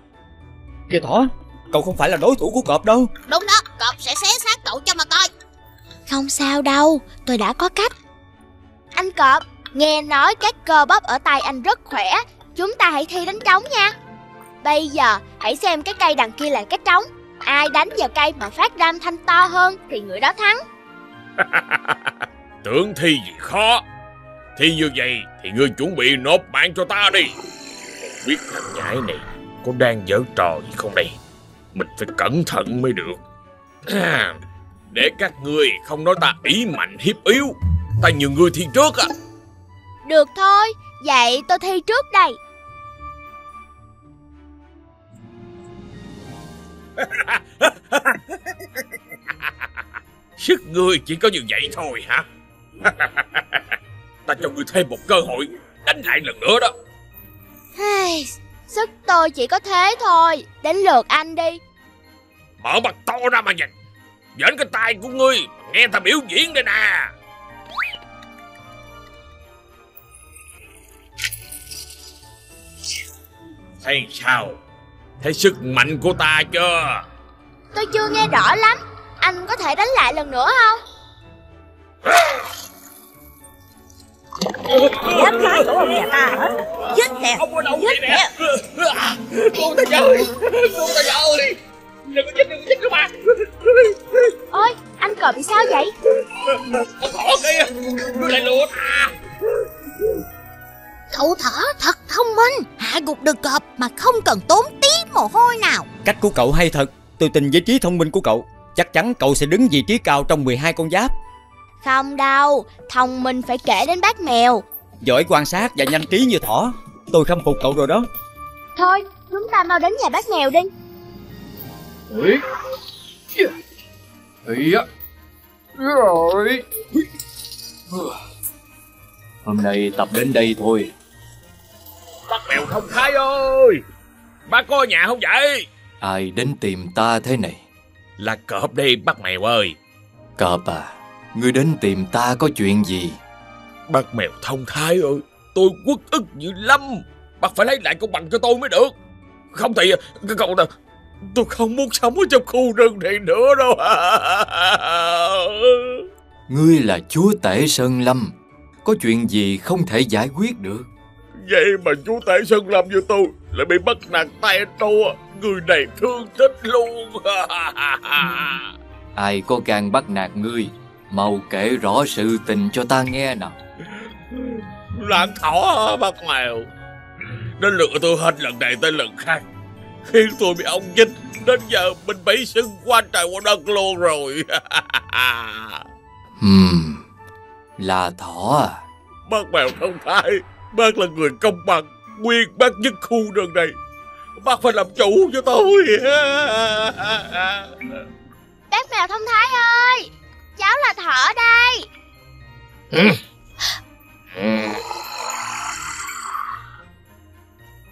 Kìa thỏ, cậu không phải là đối thủ của cọp đâu. Đúng đó, cọp sẽ xé xác cậu cho mà coi. Không sao đâu, tôi đã có cách. Anh cọp, nghe nói các cơ bắp ở tay anh rất khỏe, chúng ta hãy thi đánh trống nha. Bây giờ, hãy xem cái cây đằng kia là cái trống. Ai đánh vào cây mà phát ra âm thanh to hơn thì người đó thắng. Tưởng thi gì khó. Thi như vậy thì ngươi chuẩn bị nộp mạng cho ta đi. Không biết thằng nhãi này có đang giở trò gì không đây. Mình phải cẩn thận mới được. để các ngươi không nói ta ý mạnh hiếp yếu. Ta nhường ngươi thi trước à? Được thôi, vậy tôi thi trước đây. Sức ngươi chỉ có như vậy thôi hả? Ta cho ngươi thêm một cơ hội, đánh lại lần nữa đó. Sức tôi chỉ có thế thôi. Đến lượt anh đi. Mở mặt to ra mà nhìn. Giỡn cái tai của ngươi, nghe ta biểu diễn đây nè. Thấy sao? Thấy sức mạnh của ta chưa? Tôi chưa nghe rõ lắm. Anh có thể đánh lại lần nữa không? Dám nói của ông nhà ta hết. Giết nè, giết nè. Buông ta ơi, buông ta ơi. Đừng có chết, đừng có chết các bạn. Ôi, anh cờ bị sao vậy? Con thỏ kia, nó lại lùa ta. Cậu thỏ thật thông minh, hạ gục được cọp mà không cần tốn tí mồ hôi nào. Cách của cậu hay thật, tôi tin với trí thông minh của cậu. Chắc chắn cậu sẽ đứng vị trí cao trong 12 con giáp. Không đâu, thông minh phải kể đến bác mèo. Giỏi quan sát và nhanh trí như thỏ. Tôi khâm phục cậu rồi đó. Thôi, chúng ta mau đến nhà bác mèo đi. Rồi. Hôm nay tập đến đây thôi. Bác mèo không khai ơi, bác có ở nhà không vậy? Ai đến tìm ta thế này? Là cọp đây bác mèo ơi. Cọp à, ngươi đến tìm ta có chuyện gì? Bác mèo thông thái ơi, tôi uất ức dữ lắm. Bác phải lấy lại công bằng cho tôi mới được. Không thì cái cậu này, tôi không muốn sống ở trong khu rừng này nữa đâu. Ngươi là chúa tể Sơn Lâm, có chuyện gì không thể giải quyết được? Vậy mà chúa tể Sơn Lâm như tôi lại bị bắt nạt tay tôi. Người này thương tích luôn. Ai có gan bắt nạt ngươi, mau kể rõ sự tình cho ta nghe nào. Là thỏ bác mèo, nó lừa tôi hết lần này tới lần khác, khiến tôi bị ông dính. Đến giờ mình bẫy sưng qua trời qua đất luôn rồi. Là thỏ à? Bác mèo không phải, bác là người công bằng, nguyên bác nhất khu rừng này. Bác phải làm chủ cho tôi. Bác mèo thông thái ơi, cháu là thỏ đây.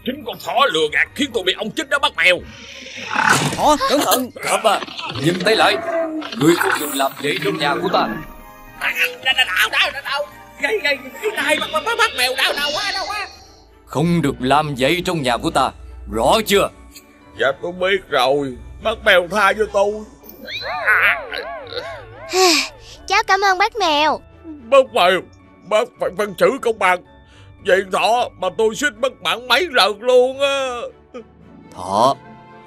Chính con thỏ lừa gạt khiến tôi bị ông chết đó bác mèo. Thỏ, cẩn thận. Cọp à, dừng tay lại. Ngươi không được làm vậy trong nhà của ta. Đau. Gây bác mèo đau quá. Không được làm vậy trong nhà của ta, rõ chưa? Dạ tôi biết rồi, bác mèo tha cho tôi. Cháu cảm ơn bác mèo. Bác phải phân xử công bằng. Vậy thỏ mà tôi suýt mất mạng mấy lần luôn á. Thỏ,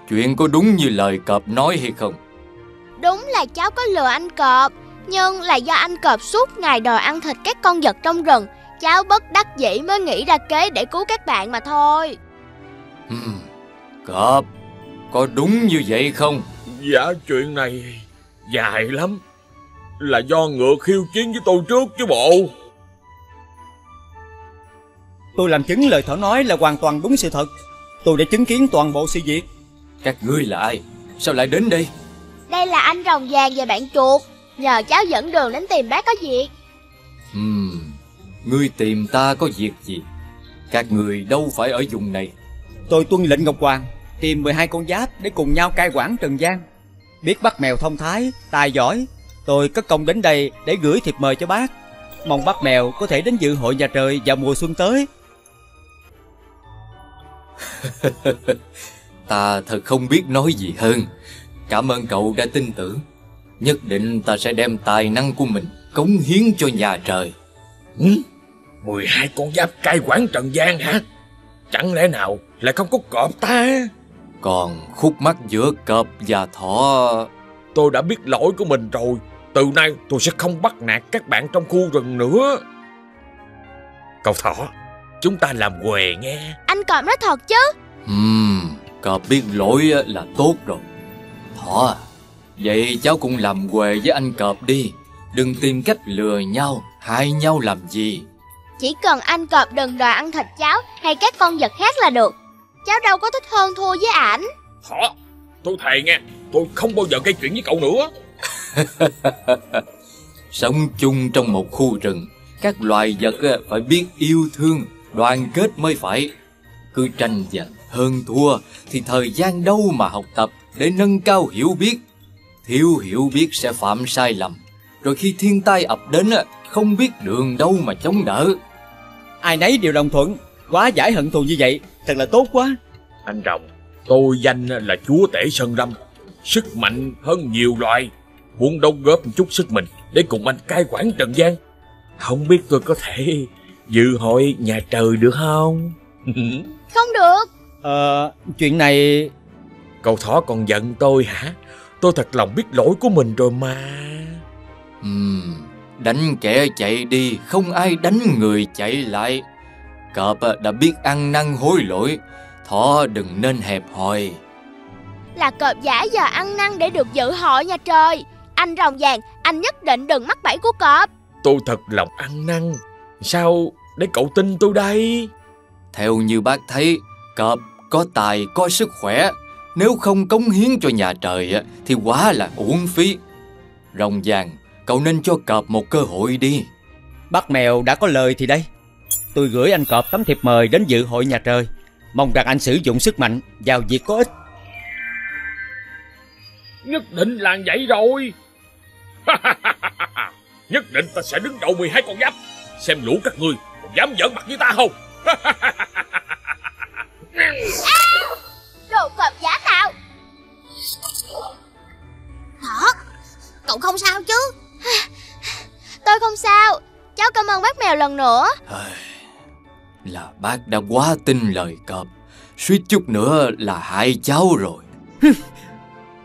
chuyện có đúng như lời cọp nói hay không? Đúng là cháu có lừa anh cọp, nhưng là do anh cọp suốt ngày đòi ăn thịt các con vật trong rừng, cháu bất đắc dĩ mới nghĩ ra kế để cứu các bạn mà thôi. Cọp, có đúng như vậy không? Dạ chuyện này dài lắm, là do ngựa khiêu chiến với tôi trước chứ bộ. Tôi làm chứng lời thỏ nói là hoàn toàn đúng sự thật. Tôi đã chứng kiến toàn bộ sự việc. Các ngươi là ai? Sao lại đến đây? Đây là anh rồng vàng và bạn chuột, nhờ cháu dẫn đường đến tìm bác có việc. Ngươi tìm ta có việc gì? Các người đâu phải ở vùng này. Tôi tuân lệnh Ngọc Hoàng, tìm 12 con giáp để cùng nhau cai quản trần gian. Biết bác mèo thông thái, tài giỏi, tôi cất công đến đây để gửi thiệp mời cho bác. Mong bác mèo có thể đến dự hội nhà trời vào mùa xuân tới. Ta thật không biết nói gì hơn. Cảm ơn cậu đã tin tưởng. Nhất định ta sẽ đem tài năng của mình cống hiến cho nhà trời. 12 con giáp cai quản trần gian hả? Chẳng lẽ nào lại không có cọp ta? Còn khúc mắc giữa cọp và thỏ. Tôi đã biết lỗi của mình rồi. Từ nay tôi sẽ không bắt nạt các bạn trong khu rừng nữa. Cậu thỏ, chúng ta làm què nghe. Anh cọp nói thật chứ? Cọp biết lỗi là tốt rồi. Thỏ à, Vậy cháu cũng làm quề với anh cọp đi, đừng tìm cách lừa nhau, hại nhau làm gì. Chỉ cần anh cọp đừng đòi ăn thịt cháu hay các con vật khác là được. Cháu đâu có thích hơn thua với ảnh. Hả? Tôi thề nghe, tôi không bao giờ gây chuyện với cậu nữa. Sống chung trong một khu rừng, các loài vật phải biết yêu thương, đoàn kết mới phải. Cứ tranh giành hơn thua thì thời gian đâu mà học tập để nâng cao hiểu biết. Thiếu hiểu biết sẽ phạm sai lầm, rồi khi thiên tai ập đến không biết đường đâu mà chống đỡ. Ai nấy đều đồng thuận, quá giải hận thù như vậy thật là tốt quá. Anh Rồng, tôi danh là chúa tể sơn lâm, sức mạnh hơn nhiều loài, muốn đóng góp một chút sức mình để cùng anh cai quản trần gian. Không biết tôi có thể dự hội nhà trời được không? Không được. Chuyện này... Cậu Thỏ còn giận tôi hả? Tôi thật lòng biết lỗi của mình rồi mà. Đánh kẻ chạy đi, không ai đánh người chạy lại. Cọp đã biết ăn năn hối lỗi, Thỏ đừng nên hẹp hòi. Là cọp giả giờ ăn năn để được dự hội nhà trời. Anh Rồng vàng, anh nhất định đừng mắc bẫy của cọp. Tôi thật lòng ăn năn, sao để cậu tin tôi đây? Theo như bác thấy, cọp có tài có sức khỏe, nếu không cống hiến cho nhà trời thì quá là uổng phí. Rồng vàng, cậu nên cho cọp một cơ hội đi. Bác Mèo đã có lời thì đây. Tôi gửi anh cọp tấm thiệp mời đến dự hội nhà trời, mong rằng anh sử dụng sức mạnh vào việc có ích. Nhất định là vậy rồi. Nhất định ta sẽ đứng đầu 12 con giáp. Xem lũ các ngươi còn dám giỡn mặt với ta không? Đồ cọp giả tạo. Thỏ, cậu không sao chứ? Tôi không sao. Cháu cảm ơn bác Mèo lần nữa. Là bác đã quá tin lời cọp, suýt chút nữa là hại cháu rồi.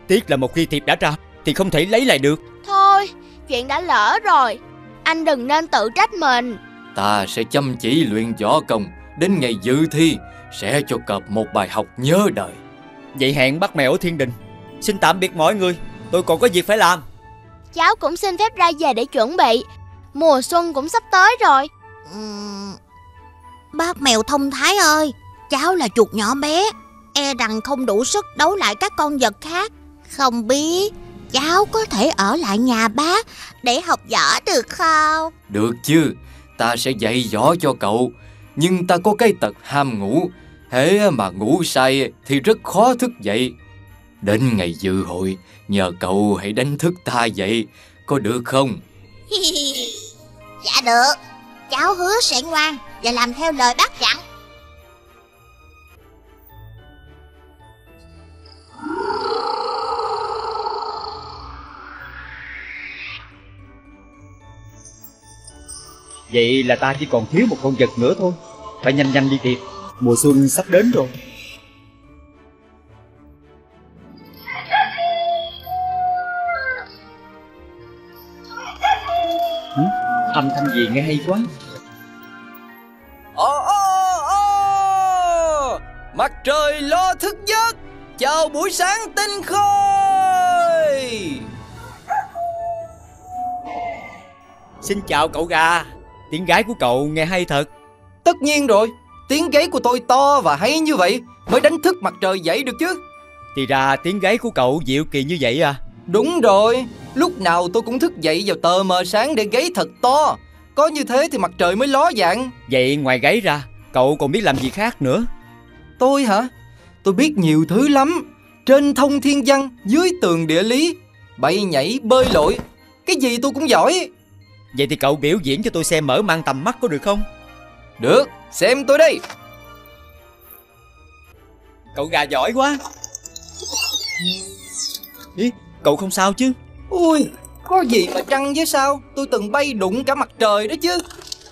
Tiếc là một khi thiệp đã ra thì không thể lấy lại được. Thôi, chuyện đã lỡ rồi, anh đừng nên tự trách mình. Ta sẽ chăm chỉ luyện võ công, đến ngày dự thi sẽ cho cọp một bài học nhớ đời. Vậy hẹn bác Mèo ở Thiên Đình. Xin tạm biệt mọi người, tôi còn có việc phải làm. Cháu cũng xin phép ra về để chuẩn bị, mùa xuân cũng sắp tới rồi. Bác Mèo thông thái ơi, cháu là chuột nhỏ bé, e rằng không đủ sức đấu lại các con vật khác. Không biết cháu có thể ở lại nhà bác để học võ được không? Được chứ, ta sẽ dạy võ cho cậu. Nhưng ta có cái tật ham ngủ, hễ mà ngủ say thì rất khó thức dậy. Đến ngày dự hội, nhờ cậu hãy đánh thức ta dậy, có được không? Dạ được, cháu hứa sẽ ngoan và làm theo lời bác dặn. Vậy là ta chỉ còn thiếu một con vật nữa thôi. Phải nhanh nhanh đi kịp, mùa xuân sắp đến rồi. Âm thanh gì nghe hay quá. Mặt trời lo thức giấc, chào buổi sáng tinh khôi. Xin chào cậu gà, tiếng gáy của cậu nghe hay thật. Tất nhiên rồi, tiếng gáy của tôi to và hay như vậy mới đánh thức mặt trời dậy được chứ. Thì ra tiếng gáy của cậu dịu kỳ như vậy à? Đúng rồi, lúc nào tôi cũng thức dậy vào tờ mờ sáng để gáy thật to. Có như thế thì mặt trời mới ló dạng. Vậy ngoài gáy ra, cậu còn biết làm gì khác nữa? Tôi hả? Tôi biết nhiều thứ lắm. Trên thông thiên văn, dưới tường địa lý, bậy nhảy, bơi lội, cái gì tôi cũng giỏi. Vậy thì cậu biểu diễn cho tôi xem mở mang tầm mắt có được không? Được, xem tôi đây. Cậu gà giỏi quá. Ý, cậu không sao chứ? Ui, có gì mà trăng với sao? Tôi từng bay đụng cả mặt trời đó chứ.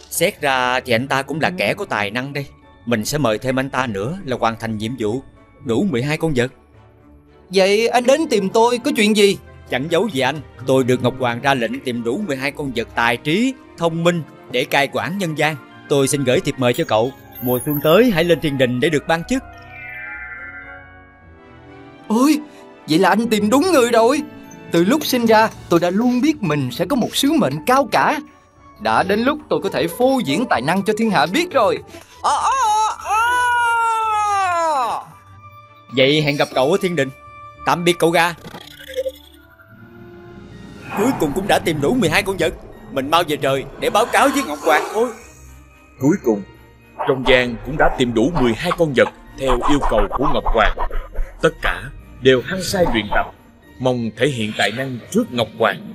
Xét ra thì anh ta cũng là kẻ có tài năng đây. Mình sẽ mời thêm anh ta nữa là hoàn thành nhiệm vụ, đủ 12 con vật. Vậy anh đến tìm tôi có chuyện gì? Chẳng giấu gì anh, tôi được Ngọc Hoàng ra lệnh tìm đủ 12 con vật tài trí, thông minh để cai quản nhân gian. Tôi xin gửi thiệp mời cho cậu, mùa xuân tới hãy lên Thiên Đình để được ban chức. Ôi, vậy là anh tìm đúng người rồi. Từ lúc sinh ra, tôi đã luôn biết mình sẽ có một sứ mệnh cao cả. Đã đến lúc tôi có thể phô diễn tài năng cho thiên hạ biết rồi. Vậy hẹn gặp cậu ở Thiên Đình. Tạm biệt cậu ra. Cuối cùng cũng đã tìm đủ 12 con vật. Mình mau về trời để báo cáo với Ngọc Hoàng thôi. Cuối cùng Trong Giang cũng đã tìm đủ 12 con vật theo yêu cầu của Ngọc Hoàng. Tất cả đều hăng say luyện tập, mong thể hiện tài năng trước Ngọc Hoàng.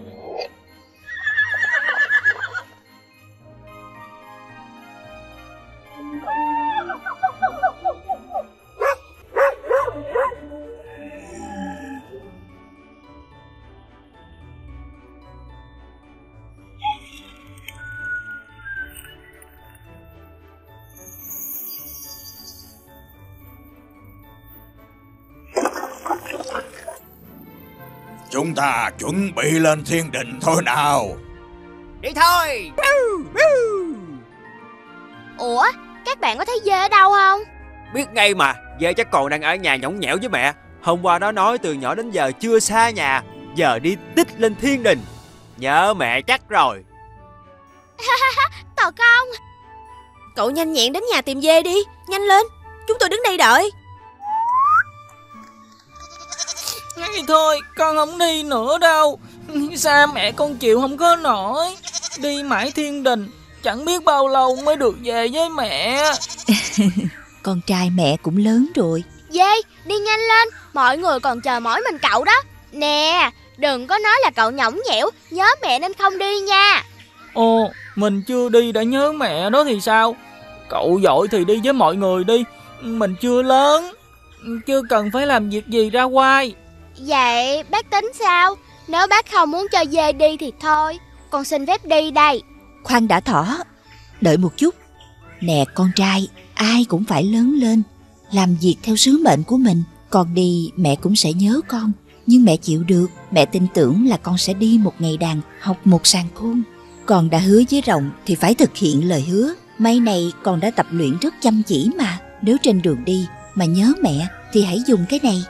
Chúng ta chuẩn bị lên Thiên Đình thôi nào. Đi thôi. Ủa, các bạn có thấy dê ở đâu không? Biết ngay mà, dê chắc còn đang ở nhà nhõng nhẽo với mẹ. Hôm qua nó nói từ nhỏ đến giờ chưa xa nhà, giờ đi tích lên Thiên Đình. Nhớ mẹ chắc rồi. Tò con. Cậu nhanh nhẹn đến nhà tìm dê đi, nhanh lên. Chúng tôi đứng đây đợi. Ngay thôi, con không đi nữa đâu. Xa mẹ con chịu không có nổi. Đi mãi Thiên Đình, chẳng biết bao lâu mới được về với mẹ. Con trai mẹ cũng lớn rồi. Dê, đi nhanh lên, mọi người còn chờ mỗi mình cậu đó. Nè, đừng có nói là cậu nhõng nhẽo, nhớ mẹ nên không đi nha. Ồ, mình chưa đi đã nhớ mẹ đó thì sao? Cậu giỏi thì đi với mọi người đi. Mình chưa lớn, chưa cần phải làm việc gì ra ngoài. Vậy bác tính sao? Nếu bác không muốn cho dê đi thì thôi, con xin phép đi đây. Khoan đã Thỏ, đợi một chút. Nè con trai, ai cũng phải lớn lên, làm việc theo sứ mệnh của mình. Con đi mẹ cũng sẽ nhớ con, nhưng mẹ chịu được. Mẹ tin tưởng là con sẽ đi một ngày đàn, học một sàng khôn. Con đã hứa với Rồng thì phải thực hiện lời hứa. Mấy này con đã tập luyện rất chăm chỉ mà. Nếu trên đường đi mà nhớ mẹ thì hãy dùng cái này.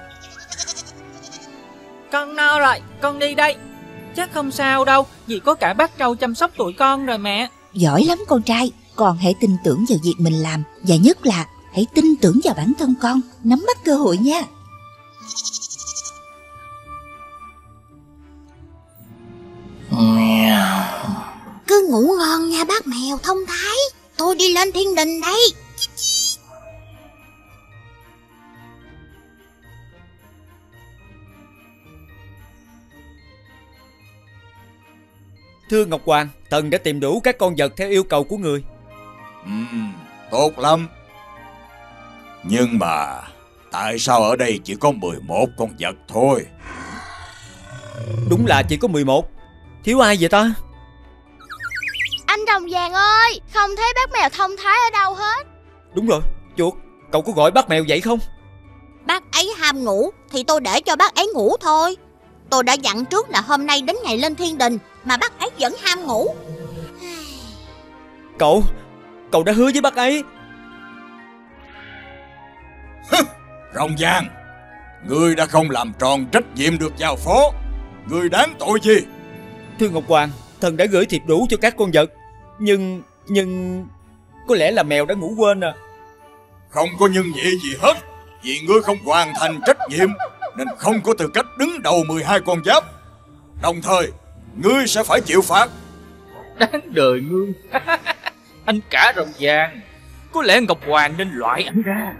Con no rồi, con đi đây. Chắc không sao đâu, vì có cả bác Trâu chăm sóc tụi con rồi mẹ. Giỏi lắm con trai, con hãy tin tưởng vào việc mình làm. Và nhất là hãy tin tưởng vào bản thân con, nắm bắt cơ hội nha. Cứ ngủ ngon nha bác mèo thông thái. Tôi đi lên Thiên Đình đây. Thưa Ngọc Hoàng, thần đã tìm đủ các con vật theo yêu cầu của người. Tốt lắm. Nhưng mà tại sao ở đây chỉ có 11 con vật thôi? Đúng là chỉ có 11. Thiếu ai vậy ta? Anh Rồng Vàng ơi, không thấy bác mèo thông thái ở đâu hết. Đúng rồi, chuột, cậu có gọi bác mèo vậy không? Bác ấy ham ngủ thì tôi để cho bác ấy ngủ thôi. Tôi đã dặn trước là hôm nay đến ngày lên Thiên Đình, mà bác ấy vẫn ham ngủ. Cậu đã hứa với bác ấy. Rồng Vàng, ngươi đã không làm tròn trách nhiệm được giao phó, ngươi đáng tội gì? Thưa Ngọc Hoàng, thần đã gửi thiệp đủ cho các con vật, nhưng có lẽ là mèo đã ngủ quên à. Không có nhưng vậy gì hết, vì ngươi không hoàn thành trách nhiệm nên không có tư cách đứng đầu 12 con giáp. Đồng thời ngươi sẽ phải chịu phạt. Đáng đời ngươi. Anh cả Rồng Vàng, có lẽ Ngọc Hoàng nên loại anh ra.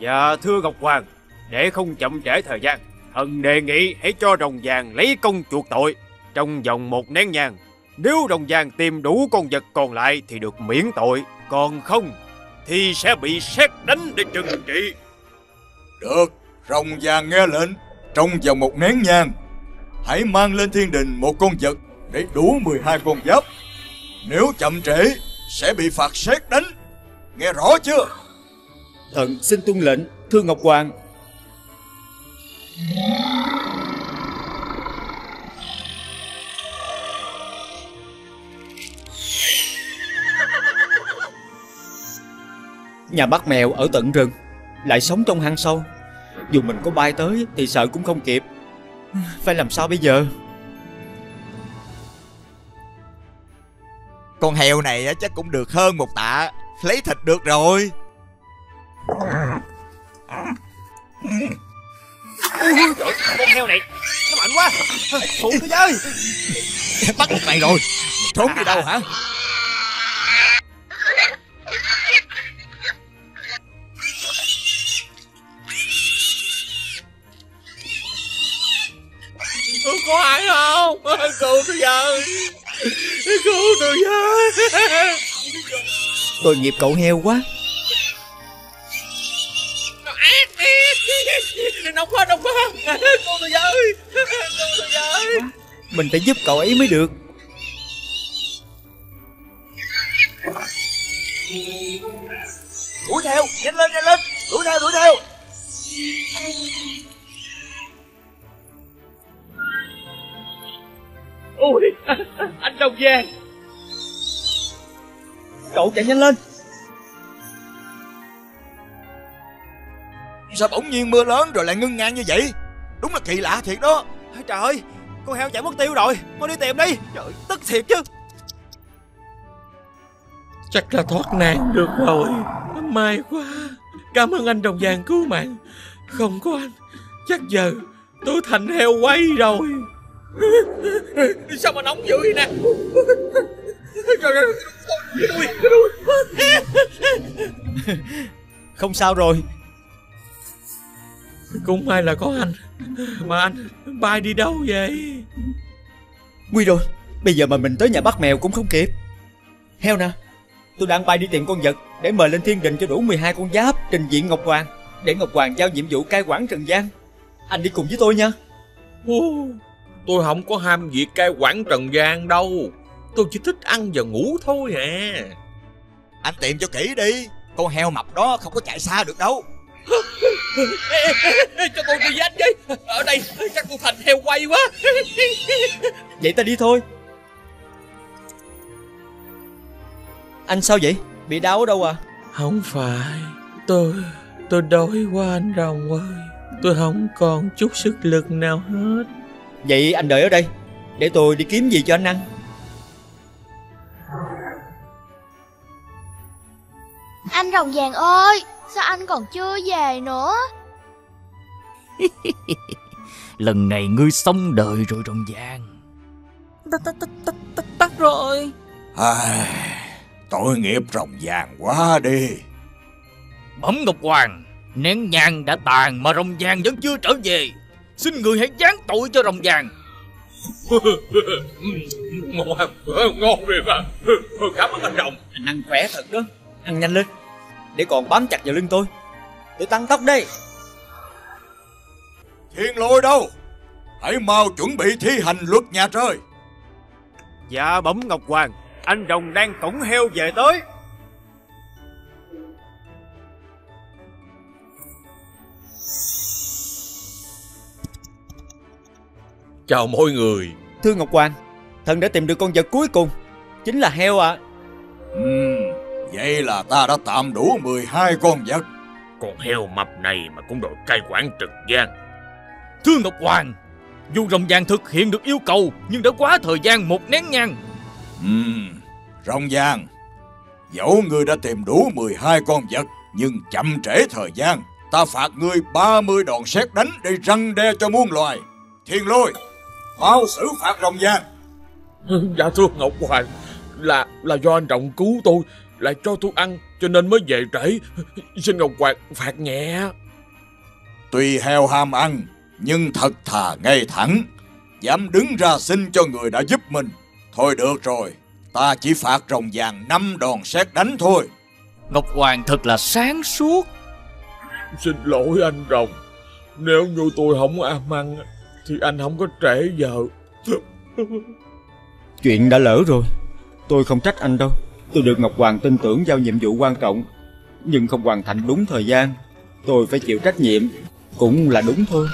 Dạ thưa Ngọc Hoàng, để không chậm trễ thời gian, thần đề nghị hãy cho Rồng Vàng lấy công chuộc tội trong vòng 1 nén nhang. Nếu Rồng Vàng tìm đủ con vật còn lại thì được miễn tội, còn không thì sẽ bị sét đánh để trừng trị. Được, Rồng Vàng nghe lệnh. Trong vòng 1 nén nhang, hãy mang lên Thiên Đình 1 con vật để đủ 12 con giáp. Nếu chậm trễ sẽ bị phạt sét đánh. Nghe rõ chưa? Thần xin tuân lệnh, thưa Ngọc Hoàng. Nhà bác mèo ở tận rừng, lại sống trong hang sâu. Dù mình có bay tới thì sợ cũng không kịp. Phải làm sao bây giờ? Con heo này chắc cũng được hơn một tạ, lấy thịt được rồi. Trời, con heo này nó mạnh quá. Phụ thế giới, bắt được mày rồi. Trốn đi đâu hả? Có ai không? Cứu tôi với, cứu tôi với. Tội nghiệp cậu heo quá. Nó ác đi. Nóng quá, nóng quá. Cứu tôi với, cứu tôi với. Mình phải giúp cậu ấy mới được. Đuổi theo, nhanh lên, nhanh lên. Đuổi theo, đuổi theo. Ôi, anh Đồng Giang, cậu chạy nhanh lên. Sao bỗng nhiên mưa lớn rồi lại ngưng ngang như vậy? Đúng là kỳ lạ thiệt đó. Trời ơi, con heo chạy mất tiêu rồi. Mau đi tìm đi. Trời, tức thiệt chứ. Chắc là thoát nạn được rồi. May quá. Cảm ơn anh Đồng Giang cứu mạng. Không có anh, chắc giờ tôi thành heo quay rồi. Sao mà nóng dữ vậy nè? Không sao rồi. Cũng may là có anh. Mà anh bay đi đâu vậy? Nguy rồi. Bây giờ mà mình tới nhà bắt mèo cũng không kịp. Heo nè, tôi đang bay đi tìm con vật để mời lên thiên đình cho đủ 12 con giáp trình diện Ngọc Hoàng, để Ngọc Hoàng giao nhiệm vụ cai quản trần gian. Anh đi cùng với tôi nha. Tôi không có ham việc cai quản trần gian đâu. Tôi chỉ thích ăn và ngủ thôi à. Anh tìm cho kỹ đi. Con heo mập đó không có chạy xa được đâu. Cho tôi đi với anh với. Ở đây chắc tôi thành heo quay quá. Vậy ta đi thôi. Anh sao vậy? Bị đau ở đâu à? Không phải. Tôi đói quá anh Rồng ơi. Tôi không còn chút sức lực nào hết. Vậy anh đợi ở đây, để tôi đi kiếm gì cho anh ăn. Anh Rồng Vàng ơi, sao anh còn chưa về nữa? Lần này ngươi xong đời rồi Rồng Vàng. Tắt rồi. Tội nghiệp Rồng Vàng quá đi. Bẩm Ngọc Hoàng, nén nhang đã tàn mà Rồng Vàng vẫn chưa trở về. Xin người hãy giáng tội cho Rồng Vàng. Ngon, ngon rồi mà. Cảm ơn anh Rồng. Anh ăn khỏe thật đó. Ăn nhanh lên, để còn bám chặt vào lưng tôi. Để tăng tốc đây. Thiên Lôi đâu? Hãy mau chuẩn bị thi hành luật nhà trời. Dạ bẩm Ngọc Hoàng, anh Rồng đang cõng heo về tới. Chào mọi người. Thưa Ngọc Hoàng, thần đã tìm được con vật cuối cùng, chính là heo ạ. Vậy là ta đã tạm đủ 12 con vật. Con heo mập này mà cũng đòi cai quản trần gian. Thưa Ngọc Hoàng, dù Rồng Vàng thực hiện được yêu cầu nhưng đã quá thời gian một nén nhang. Rồng Vàng, dẫu ngươi đã tìm đủ 12 con vật nhưng chậm trễ thời gian, ta phạt ngươi 30 đòn sét đánh để răn đe cho muôn loài. Thiên Lôi, mau xử phạt Rồng Vàng. Dạ thưa Ngọc Hoàng, là do anh Rồng cứu tôi, lại cho tôi ăn cho nên mới về trễ. Xin Ngọc Hoàng phạt nhẹ. Tuy heo ham ăn nhưng thật thà ngay thẳng, dám đứng ra xin cho người đã giúp mình. Thôi được rồi, ta chỉ phạt Rồng Vàng 5 đòn sét đánh thôi. Ngọc Hoàng thật là sáng suốt. Xin lỗi anh Rồng, nếu như tôi không ham ăn thì anh không có trễ giờ. Chuyện đã lỡ rồi, tôi không trách anh đâu. Tôi được Ngọc Hoàng tin tưởng giao nhiệm vụ quan trọng nhưng không hoàn thành đúng thời gian, tôi phải chịu trách nhiệm. Cũng là đúng thôi.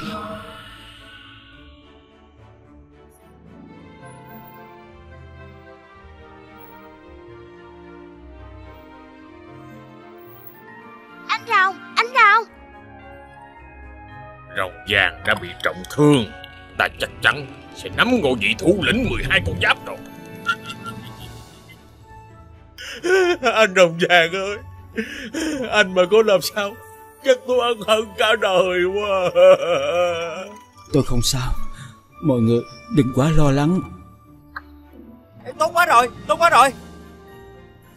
Anh Rồng, anh Rồng. Rồng Vàng đã bị trọng thương, ta chắc chắn sẽ nắm ngôi vị thủ lĩnh 12 con giáp rồi. Anh Rồng Vàng ơi, anh mà có làm sao chắc tôi ân hận cả đời quá. Tôi không sao, mọi người đừng quá lo lắng. Tốt quá rồi, tốt quá rồi.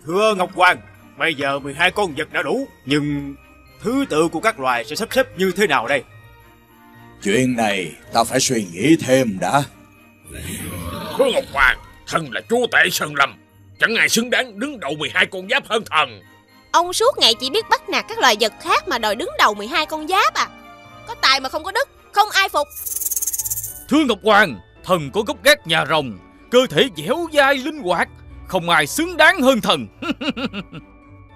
Thưa Ngọc Hoàng, bây giờ 12 con vật đã đủ, nhưng thứ tự của các loài sẽ sắp xếp như thế nào đây? Chuyện này ta phải suy nghĩ thêm đã. Thưa Ngọc Hoàng, thần là chúa tể Sơn Lâm, chẳng ai xứng đáng đứng đầu 12 con giáp hơn thần. Ông suốt ngày chỉ biết bắt nạt các loài vật khác mà đòi đứng đầu 12 con giáp à? Có tài mà không có đức, không ai phục. Thưa Ngọc Hoàng, thần có gốc gác nhà rồng, cơ thể dẻo dai linh hoạt, không ai xứng đáng hơn thần.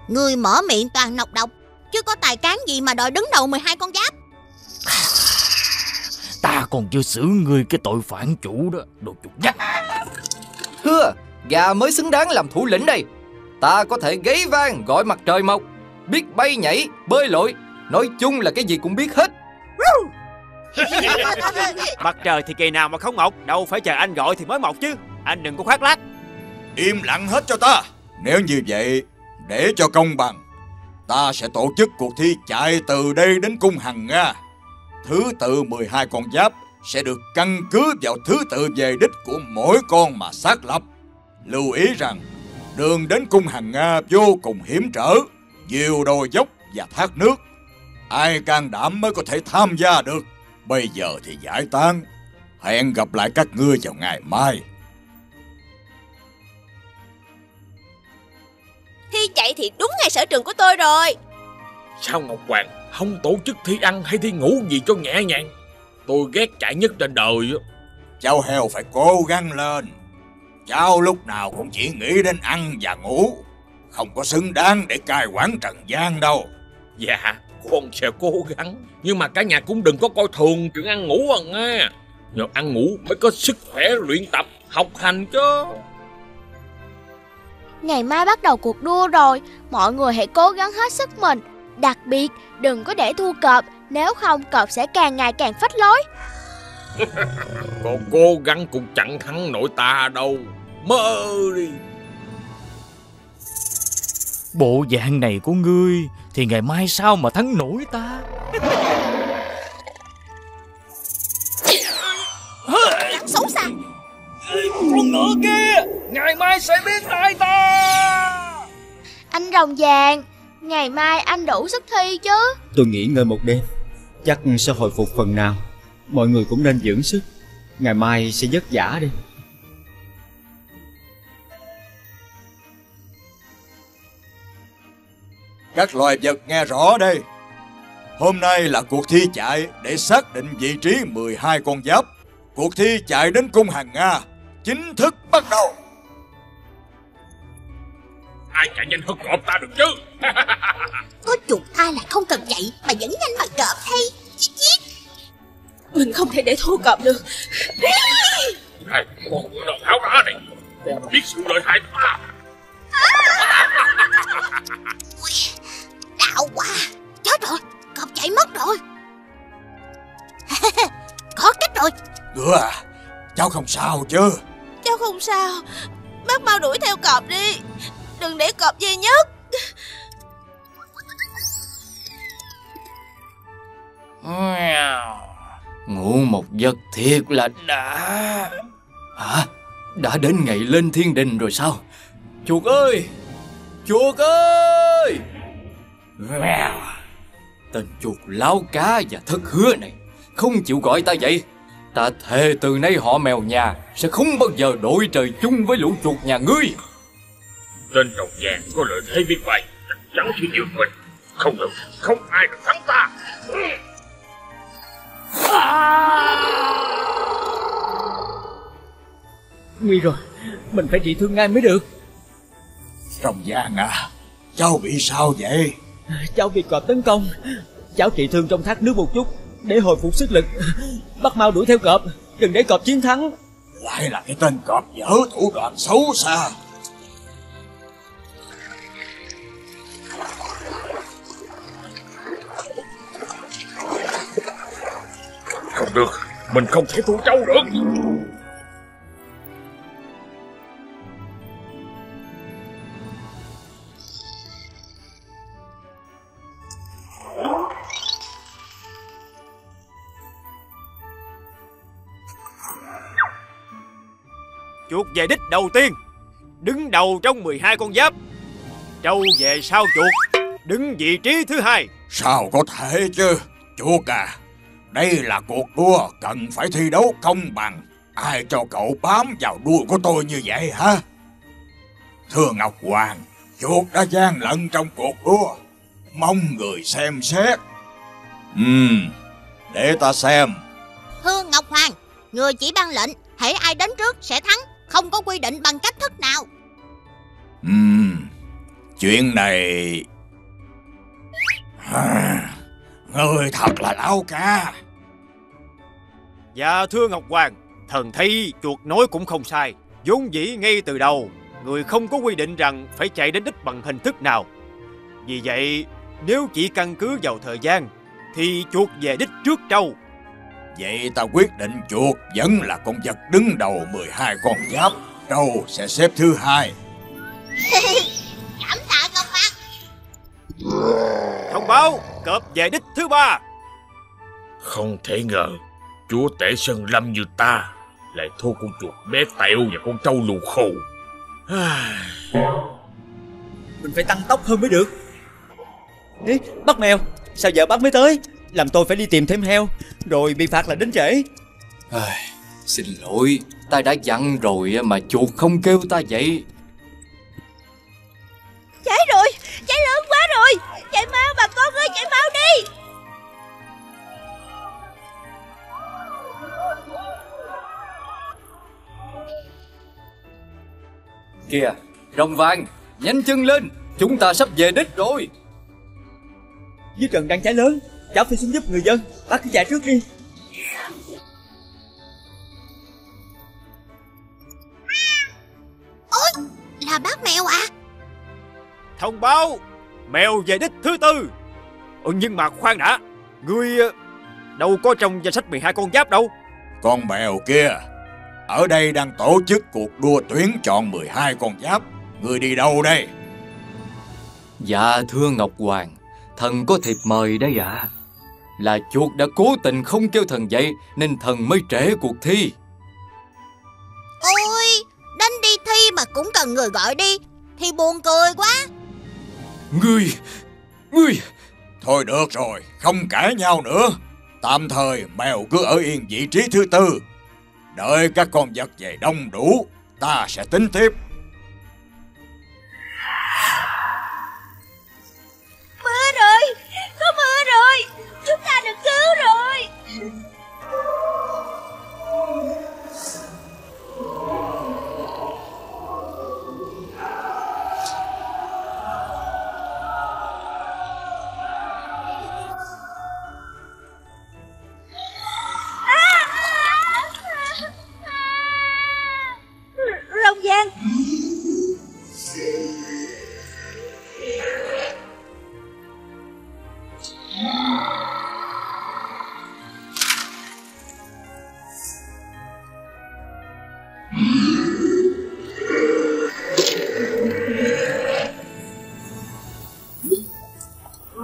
Người mở miệng toàn nọc độc, chứ có tài cán gì mà đòi đứng đầu 12 con giáp. Ta còn chưa xử ngươi cái tội phản chủ đó, đồ chuột nhắt. Thưa, gà mới xứng đáng làm thủ lĩnh đây. Ta có thể gáy vang gọi mặt trời mọc, biết bay nhảy, bơi lội, nói chung là cái gì cũng biết hết. Mặt trời thì kỳ nào mà không mọc, đâu phải chờ anh gọi thì mới mọc chứ. Anh đừng có khoác lác. Im lặng hết cho ta. Nếu như vậy, để cho công bằng, ta sẽ tổ chức cuộc thi chạy từ đây đến cung Hằng Nga. Thứ tự 12 con giáp sẽ được căn cứ vào thứ tự về đích của mỗi con mà xác lập. Lưu ý rằng đường đến cung Hằng Nga vô cùng hiểm trở, nhiều đồi dốc và thác nước. Ai can đảm mới có thể tham gia được. Bây giờ thì giải tán. Hẹn gặp lại các ngươi vào ngày mai. Thi chạy thì đúng ngày sở trường của tôi rồi. Sao Ngọc Hoàng không tổ chức thi ăn hay thi ngủ gì cho nhẹ nhàng? Tôi ghét chạy nhất trên đời. Cháu heo phải cố gắng lên. Cháu lúc nào cũng chỉ nghĩ đến ăn và ngủ, không có xứng đáng để cai quản trần gian đâu. Dạ, con sẽ cố gắng. Nhưng mà cả nhà cũng đừng có coi thường chuyện ăn ngủ à nghe. Nhờ ăn ngủ mới có sức khỏe luyện tập, học hành chứ. Ngày mai bắt đầu cuộc đua rồi, mọi người hãy cố gắng hết sức mình. Đặc biệt, đừng có để thua cọp, nếu không cọp sẽ càng ngày càng phách lối. Còn cố gắng cũng chẳng thắng nổi ta đâu. Mơ đi. Bộ dạng này của ngươi thì ngày mai sao mà thắng nổi ta? Thằng xấu xa. Con ngựa kia, ngày mai sẽ biết ai ta. Anh Rồng Vàng, ngày mai anh đủ sức thi chứ? Tôi nghỉ ngơi một đêm, chắc sẽ hồi phục phần nào. Mọi người cũng nên dưỡng sức, ngày mai sẽ vất vả đi. Các loài vật nghe rõ đây. Hôm nay là cuộc thi chạy để xác định vị trí 12 con giáp. Cuộc thi chạy đến cung Hằng Nga chính thức bắt đầu. Ai chạy nhanh hơn cọp ta được chứ? Có chuột ai lại không cần chạy mà vẫn nhanh bằng cọp hay? Mình không thể để thua cọp được. Này, con đồ tháo đá này, con biết sự lợi hại ta. Đau quá, chết rồi, cọp chạy mất rồi. Có cách rồi. Ngựa à, cháu không sao chứ? Cháu không sao, bác mau đuổi theo cọp đi, đừng để cọp dây nhất. Ngủ một giấc thiệt là đã. Hả? Đã đến ngày lên thiên đình rồi sao? Chuột ơi! Chuột ơi! Tên chuột láo cá và thất hứa này không chịu gọi ta vậy. Ta thề từ nay họ Mèo nhà sẽ không bao giờ đội trời chung với lũ chuột nhà ngươi. Tên Rồng Vàng có lợi thế biết vậy, chắc chắn sẽ vượt mình. Không được, không ai được thắng ta. Nguy rồi, mình phải trị thương ngay mới được. Rồng Vàng à, cháu bị sao vậy? Cháu bị cọp tấn công. Cháu trị thương trong thác nước một chút để hồi phục sức lực. Bác mau đuổi theo cọp, đừng để cọp chiến thắng. Lại là cái tên cọp dở thủ đoạn xấu xa. Không được, Mình không thể thua trâu được. Chuột về đích đầu tiên đứng đầu trong 12 con giáp. Trâu về sau chuột, đứng vị trí thứ hai. Sao có thể chứ? Chuột à, đây là cuộc đua cần phải thi đấu công bằng. Ai cho cậu bám vào đuôi của tôi như vậy hả? Thưa Ngọc Hoàng, chuột đã gian lận trong cuộc đua, mong người xem xét. Để ta xem. Thưa Ngọc Hoàng, người chỉ ban lệnh, hễ ai đến trước sẽ thắng, không có quy định bằng cách thức nào. Chuyện này... Ngươi thật là lão ca. Dạ thưa Ngọc Hoàng, thần thấy chuột nói cũng không sai. Vốn dĩ ngay từ đầu, người không có quy định rằng phải chạy đến đích bằng hình thức nào. Vì vậy, nếu chỉ căn cứ vào thời gian, thì chuột về đích trước trâu. Vậy ta quyết định chuột vẫn là con vật đứng đầu 12 con giáp. Trâu sẽ xếp thứ hai. Cảm tạ Ngọc Hoàng. Thông báo cọp về đích thứ ba. Không thể ngờ chúa tể sân lâm như ta lại thua con chuột bé tẹo và con trâu lù khù. Mình phải tăng tốc hơn mới được. Ê, bắt mèo sao giờ bắt mới tới, làm tôi phải đi tìm thêm heo rồi bị phạt là đến trễ. Xin lỗi, ta đã dặn rồi mà chuột không kêu ta vậy. Cháy rồi, cháy lớn quá rồi. Chạy mau bà con ơi, chạy mau đi. Kìa, rồng vàng, nhanh chân lên, chúng ta sắp về đích rồi. Dưới trận đang cháy lớn, cháu phải xuống giúp người dân, bác cứ chạy trước đi. Ôi, là bác mèo à? Thông báo mèo về đích thứ tư. Nhưng mà khoan đã, ngươi đâu có trong danh sách 12 con giáp đâu. Con mèo kia, ở đây đang tổ chức cuộc đua tuyển chọn 12 con giáp. Ngươi đi đâu đây? Dạ thưa Ngọc Hoàng, thần có thiệp mời đấy ạ. Là chuột đã cố tình không kêu thần dậy nên thần mới trễ cuộc thi. Ôi, đến đi thi mà cũng cần người gọi đi thì buồn cười quá. Ngươi thôi được rồi, không cãi nhau nữa. Tạm thời mèo cứ ở yên vị trí thứ tư. Đợi các con vật về đông đủ, ta sẽ tính tiếp. Mưa rồi, có mưa rồi, chúng ta được cứu rồi.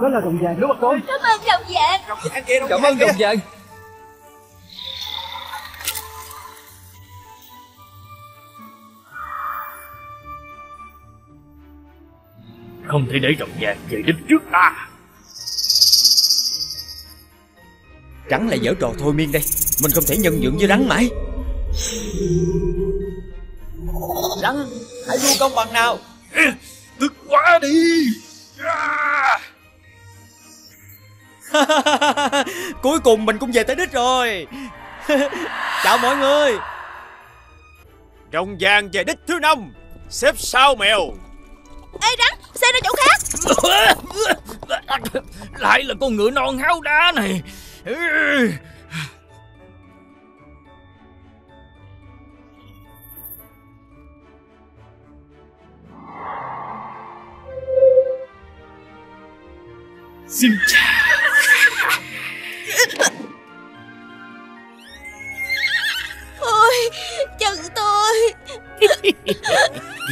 Đó là rồng vàng đúng không con? Cảm ơn rồng vàng. Cảm ơn rồng vàng. Không thể để rồng vàng về đích trước ta. Rắn lại giở trò thôi miên đây. Mình không thể nhân nhượng với rắn mãi. Rắn, hãy đua công bằng nào. Tức quá đi. Cuối cùng mình cũng về tới đích rồi. Chào mọi người. Rồng vàng về đích thứ năm, xếp sau mèo. Ê rắn, xe ra chỗ khác. Lại là con ngựa non háo đá này. Xin chào.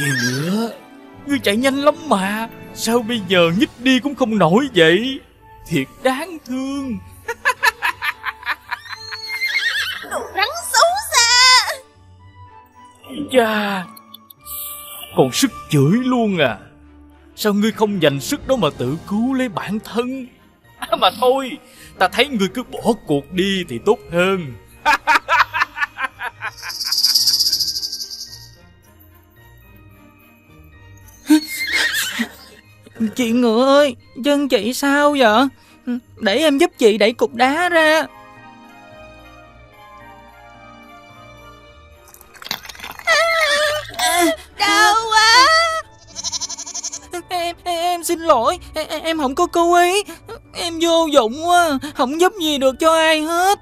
Gì nữa? Ngươi chạy nhanh lắm mà, sao bây giờ nhích đi cũng không nổi vậy? Thiệt đáng thương. Đồ rắn xấu xa. Chà, còn sức chửi luôn à? Sao ngươi không dành sức đó mà tự cứu lấy bản thân? À, mà thôi, ta thấy ngươi cứ bỏ cuộc đi thì tốt hơn. Chị Ngựa ơi, chân chị sao vậy? Để em giúp chị đẩy cục đá ra. Đau quá. Em xin lỗi, em không có cố ý. Em vô dụng quá, không giúp gì được cho ai hết.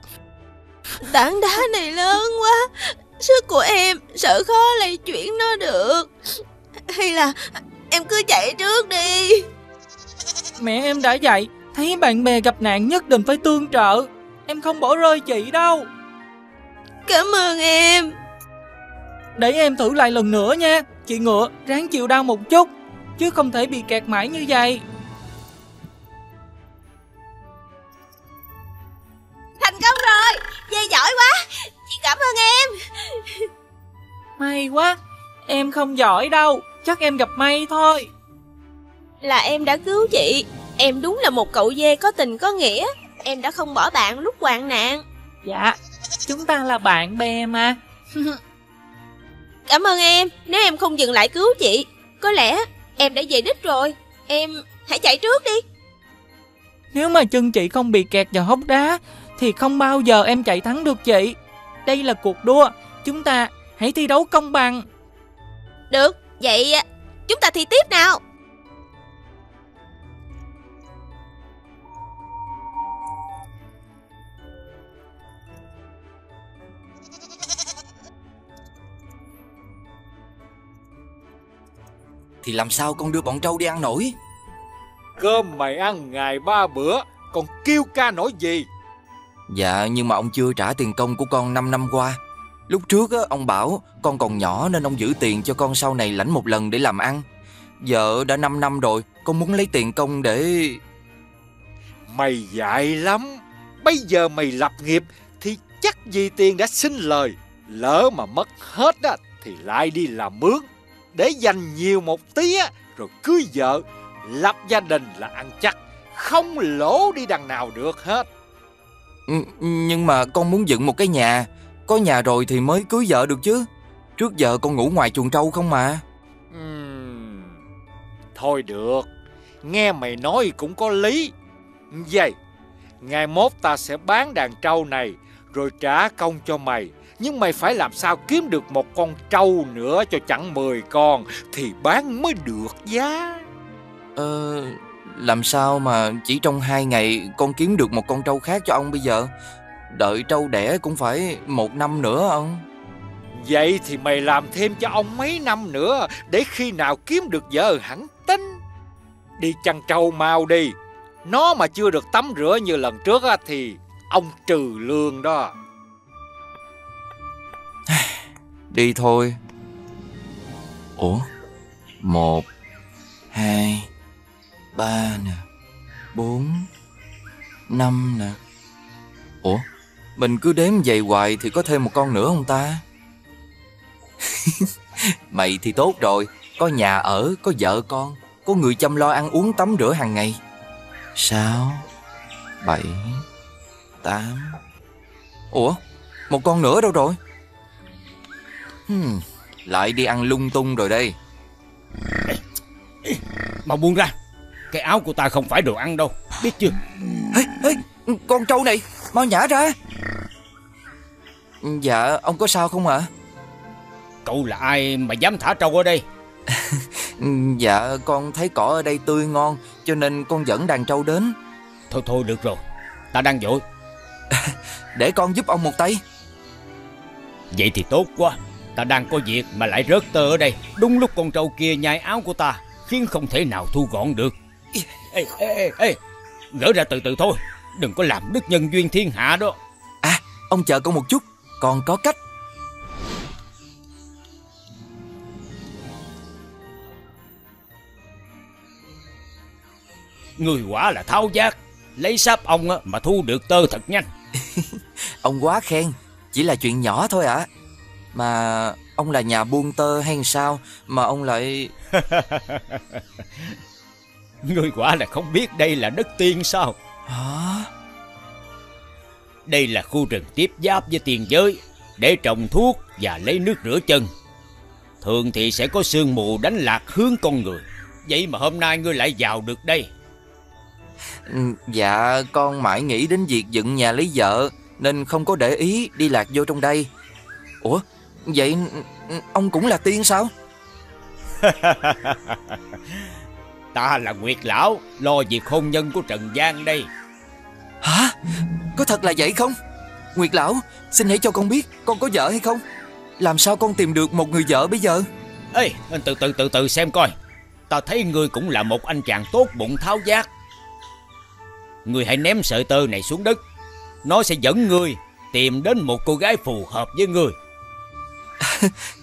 Tảng đá này lớn quá, sức của em sợ khó lay chuyển nó được. Hay là em cứ chạy trước đi. Mẹ em đã dạy, thấy bạn bè gặp nạn nhất định phải tương trợ. Em không bỏ rơi chị đâu. Cảm ơn em. Để em thử lại lần nữa nha. Chị Ngựa, ráng chịu đau một chút, chứ không thể bị kẹt mãi như vậy. Thành công rồi. Dê giỏi quá. Chị cảm ơn em. May quá. Em không giỏi đâu, chắc em gặp may thôi. Là em đã cứu chị. Em đúng là một cậu dê có tình có nghĩa. Em đã không bỏ bạn lúc hoạn nạn. Dạ, chúng ta là bạn bè mà. Cảm ơn em. Nếu em không dừng lại cứu chị, có lẽ em đã về đích rồi. Em hãy chạy trước đi. Nếu mà chân chị không bị kẹt vào hốc đá thì không bao giờ em chạy thắng được chị. Đây là cuộc đua, chúng ta hãy thi đấu công bằng. Được, vậy chúng ta thi tiếp nào. Thì làm sao con đưa bọn trâu đi ăn nổi? Cơm mày ăn ngày ba bữa, còn kêu ca nổi gì? Dạ, nhưng mà ông chưa trả tiền công của con 5 năm qua. Lúc trước á, ông bảo con còn nhỏ nên ông giữ tiền cho con sau này lãnh một lần để làm ăn. Giờ đã 5 năm rồi, con muốn lấy tiền công để... Mày dại lắm. Bây giờ mày lập nghiệp thì chắc gì tiền đã xin lời. Lỡ mà mất hết á, thì lại đi làm mướn để dành nhiều một tí á, rồi cưới vợ lập gia đình là ăn chắc, không lỗ đi đằng nào được hết. Nhưng mà con muốn dựng một cái nhà, có nhà rồi thì mới cưới vợ được chứ. Trước giờ con ngủ ngoài chuồng trâu không mà. Thôi được, nghe mày nói cũng có lý. Vậy ngày mốt ta sẽ bán đàn trâu này rồi trả công cho mày. Nhưng mày phải làm sao kiếm được một con trâu nữa cho chẳng 10 con thì bán mới được giá. Làm sao mà chỉ trong 2 ngày con kiếm được một con trâu khác cho ông bây giờ? Đợi trâu đẻ cũng phải 1 năm nữa ông. Vậy thì mày làm thêm cho ông mấy năm nữa, để khi nào kiếm được vợ hẳn tính. Đi chăn trâu mau đi. Nó mà chưa được tắm rửa như lần trước thì ông trừ lương đó. Đi thôi. Ủa, 1, 2, 3 nè, 4, 5 nè. Ủa, mình cứ đếm vậy hoài thì có thêm một con nữa không ta? Mày thì tốt rồi, có nhà ở, có vợ con, có người chăm lo ăn uống tắm rửa hàng ngày. 6, 7, 8. Ủa, một con nữa đâu rồi? Lại đi ăn lung tung rồi đây. Mà buông ra, cái áo của ta không phải đồ ăn đâu, biết chưa? Ê, con trâu này, mau nhả ra. Dạ, ông có sao không ạ? Cậu là ai mà dám thả trâu ở đây? Dạ, con thấy cỏ ở đây tươi ngon cho nên con dẫn đàn trâu đến. Thôi được rồi, ta đang vội. Để con giúp ông một tay. Vậy thì tốt quá. Ta đang có việc mà lại rớt tơ ở đây, đúng lúc con trâu kia nhai áo của ta, khiến không thể nào thu gọn được. Ê, gỡ ra từ từ thôi, đừng có làm đứt nhân duyên thiên hạ đó. À, ông chờ con một chút, con có cách. Người quả là tháo giác. Lấy sáp ông mà thu được tơ thật nhanh. Ông quá khen. Chỉ là chuyện nhỏ thôi ạ. Mà ông là nhà buôn tơ hay sao mà ông lại... Người quả là không biết đây là đất tiên sao? Hả? Đây là khu rừng tiếp giáp với tiền giới, để trồng thuốc và lấy nước rửa chân. Thường thì sẽ có sương mù đánh lạc hướng con người. Vậy mà hôm nay ngươi lại vào được đây. Dạ con mãi nghĩ đến việc dựng nhà lấy vợ, nên không có để ý đi lạc vô trong đây. Ủa, vậy ông cũng là tiên sao? Ta là Nguyệt Lão, lo việc hôn nhân của Trần gian đây. Hả? Có thật là vậy không? Nguyệt Lão, xin hãy cho con biết con có vợ hay không? Làm sao con tìm được một người vợ bây giờ? Ê, từ từ xem coi. Ta thấy ngươi cũng là một anh chàng tốt bụng tháo vát. Ngươi hãy ném sợi tơ này xuống đất. Nó sẽ dẫn ngươi tìm đến một cô gái phù hợp với ngươi.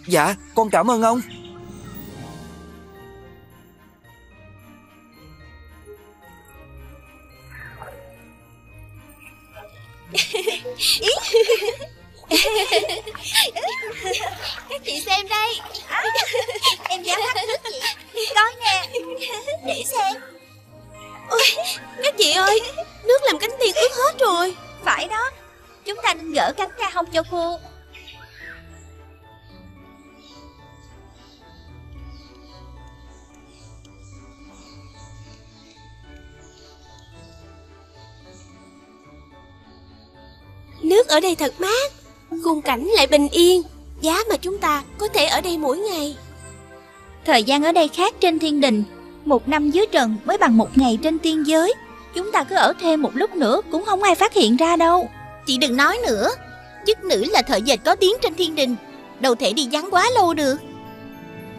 Dạ, con cảm ơn ông. Các chị xem đây. Em dám hát nước chị. Có nè. Để xem. Ôi, các chị ơi, nước làm cánh tiên ướt hết rồi. Phải đó, chúng ta nên gỡ cánh ra hông cho khô. Nước ở đây thật mát, khung cảnh lại bình yên. Giá mà chúng ta có thể ở đây mỗi ngày. Thời gian ở đây khác trên thiên đình. Một năm dưới trần mới bằng một ngày trên tiên giới. Chúng ta cứ ở thêm một lúc nữa cũng không ai phát hiện ra đâu. Chị đừng nói nữa. Chức nữ là thợ dệt có tiếng trên thiên đình, đâu thể đi vắng quá lâu được.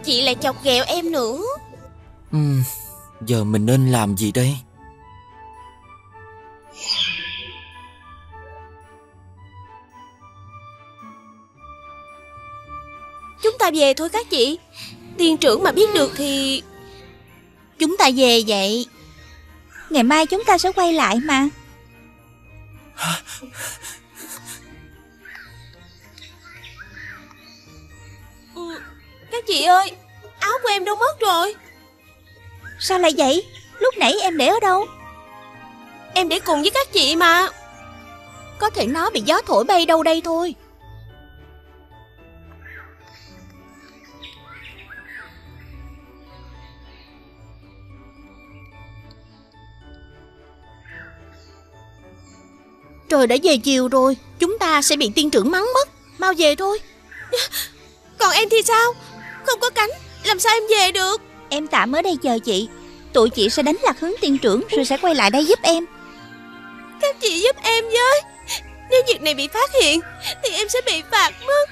Chị lại chọc ghẹo em nữa. Giờ mình nên làm gì đây? Chúng ta về thôi các chị. Tiên trưởng mà biết được thì... Chúng ta về vậy. Ngày mai chúng ta sẽ quay lại mà. Các chị ơi, áo của em đâu mất rồi? Sao lại vậy? Lúc nãy em để ở đâu? Em để cùng với các chị mà. Có thể nó bị gió thổi bay đâu đây thôi. Trời đã về chiều rồi, chúng ta sẽ bị tiên trưởng mắng mất. Mau về thôi. Còn em thì sao? Không có cánh, làm sao em về được? Em tạm ở đây chờ chị. Tụi chị sẽ đánh lạc hướng tiên trưởng rồi sẽ quay lại đây giúp em. Các chị giúp em với. Nếu việc này bị phát hiện thì em sẽ bị phạt mất.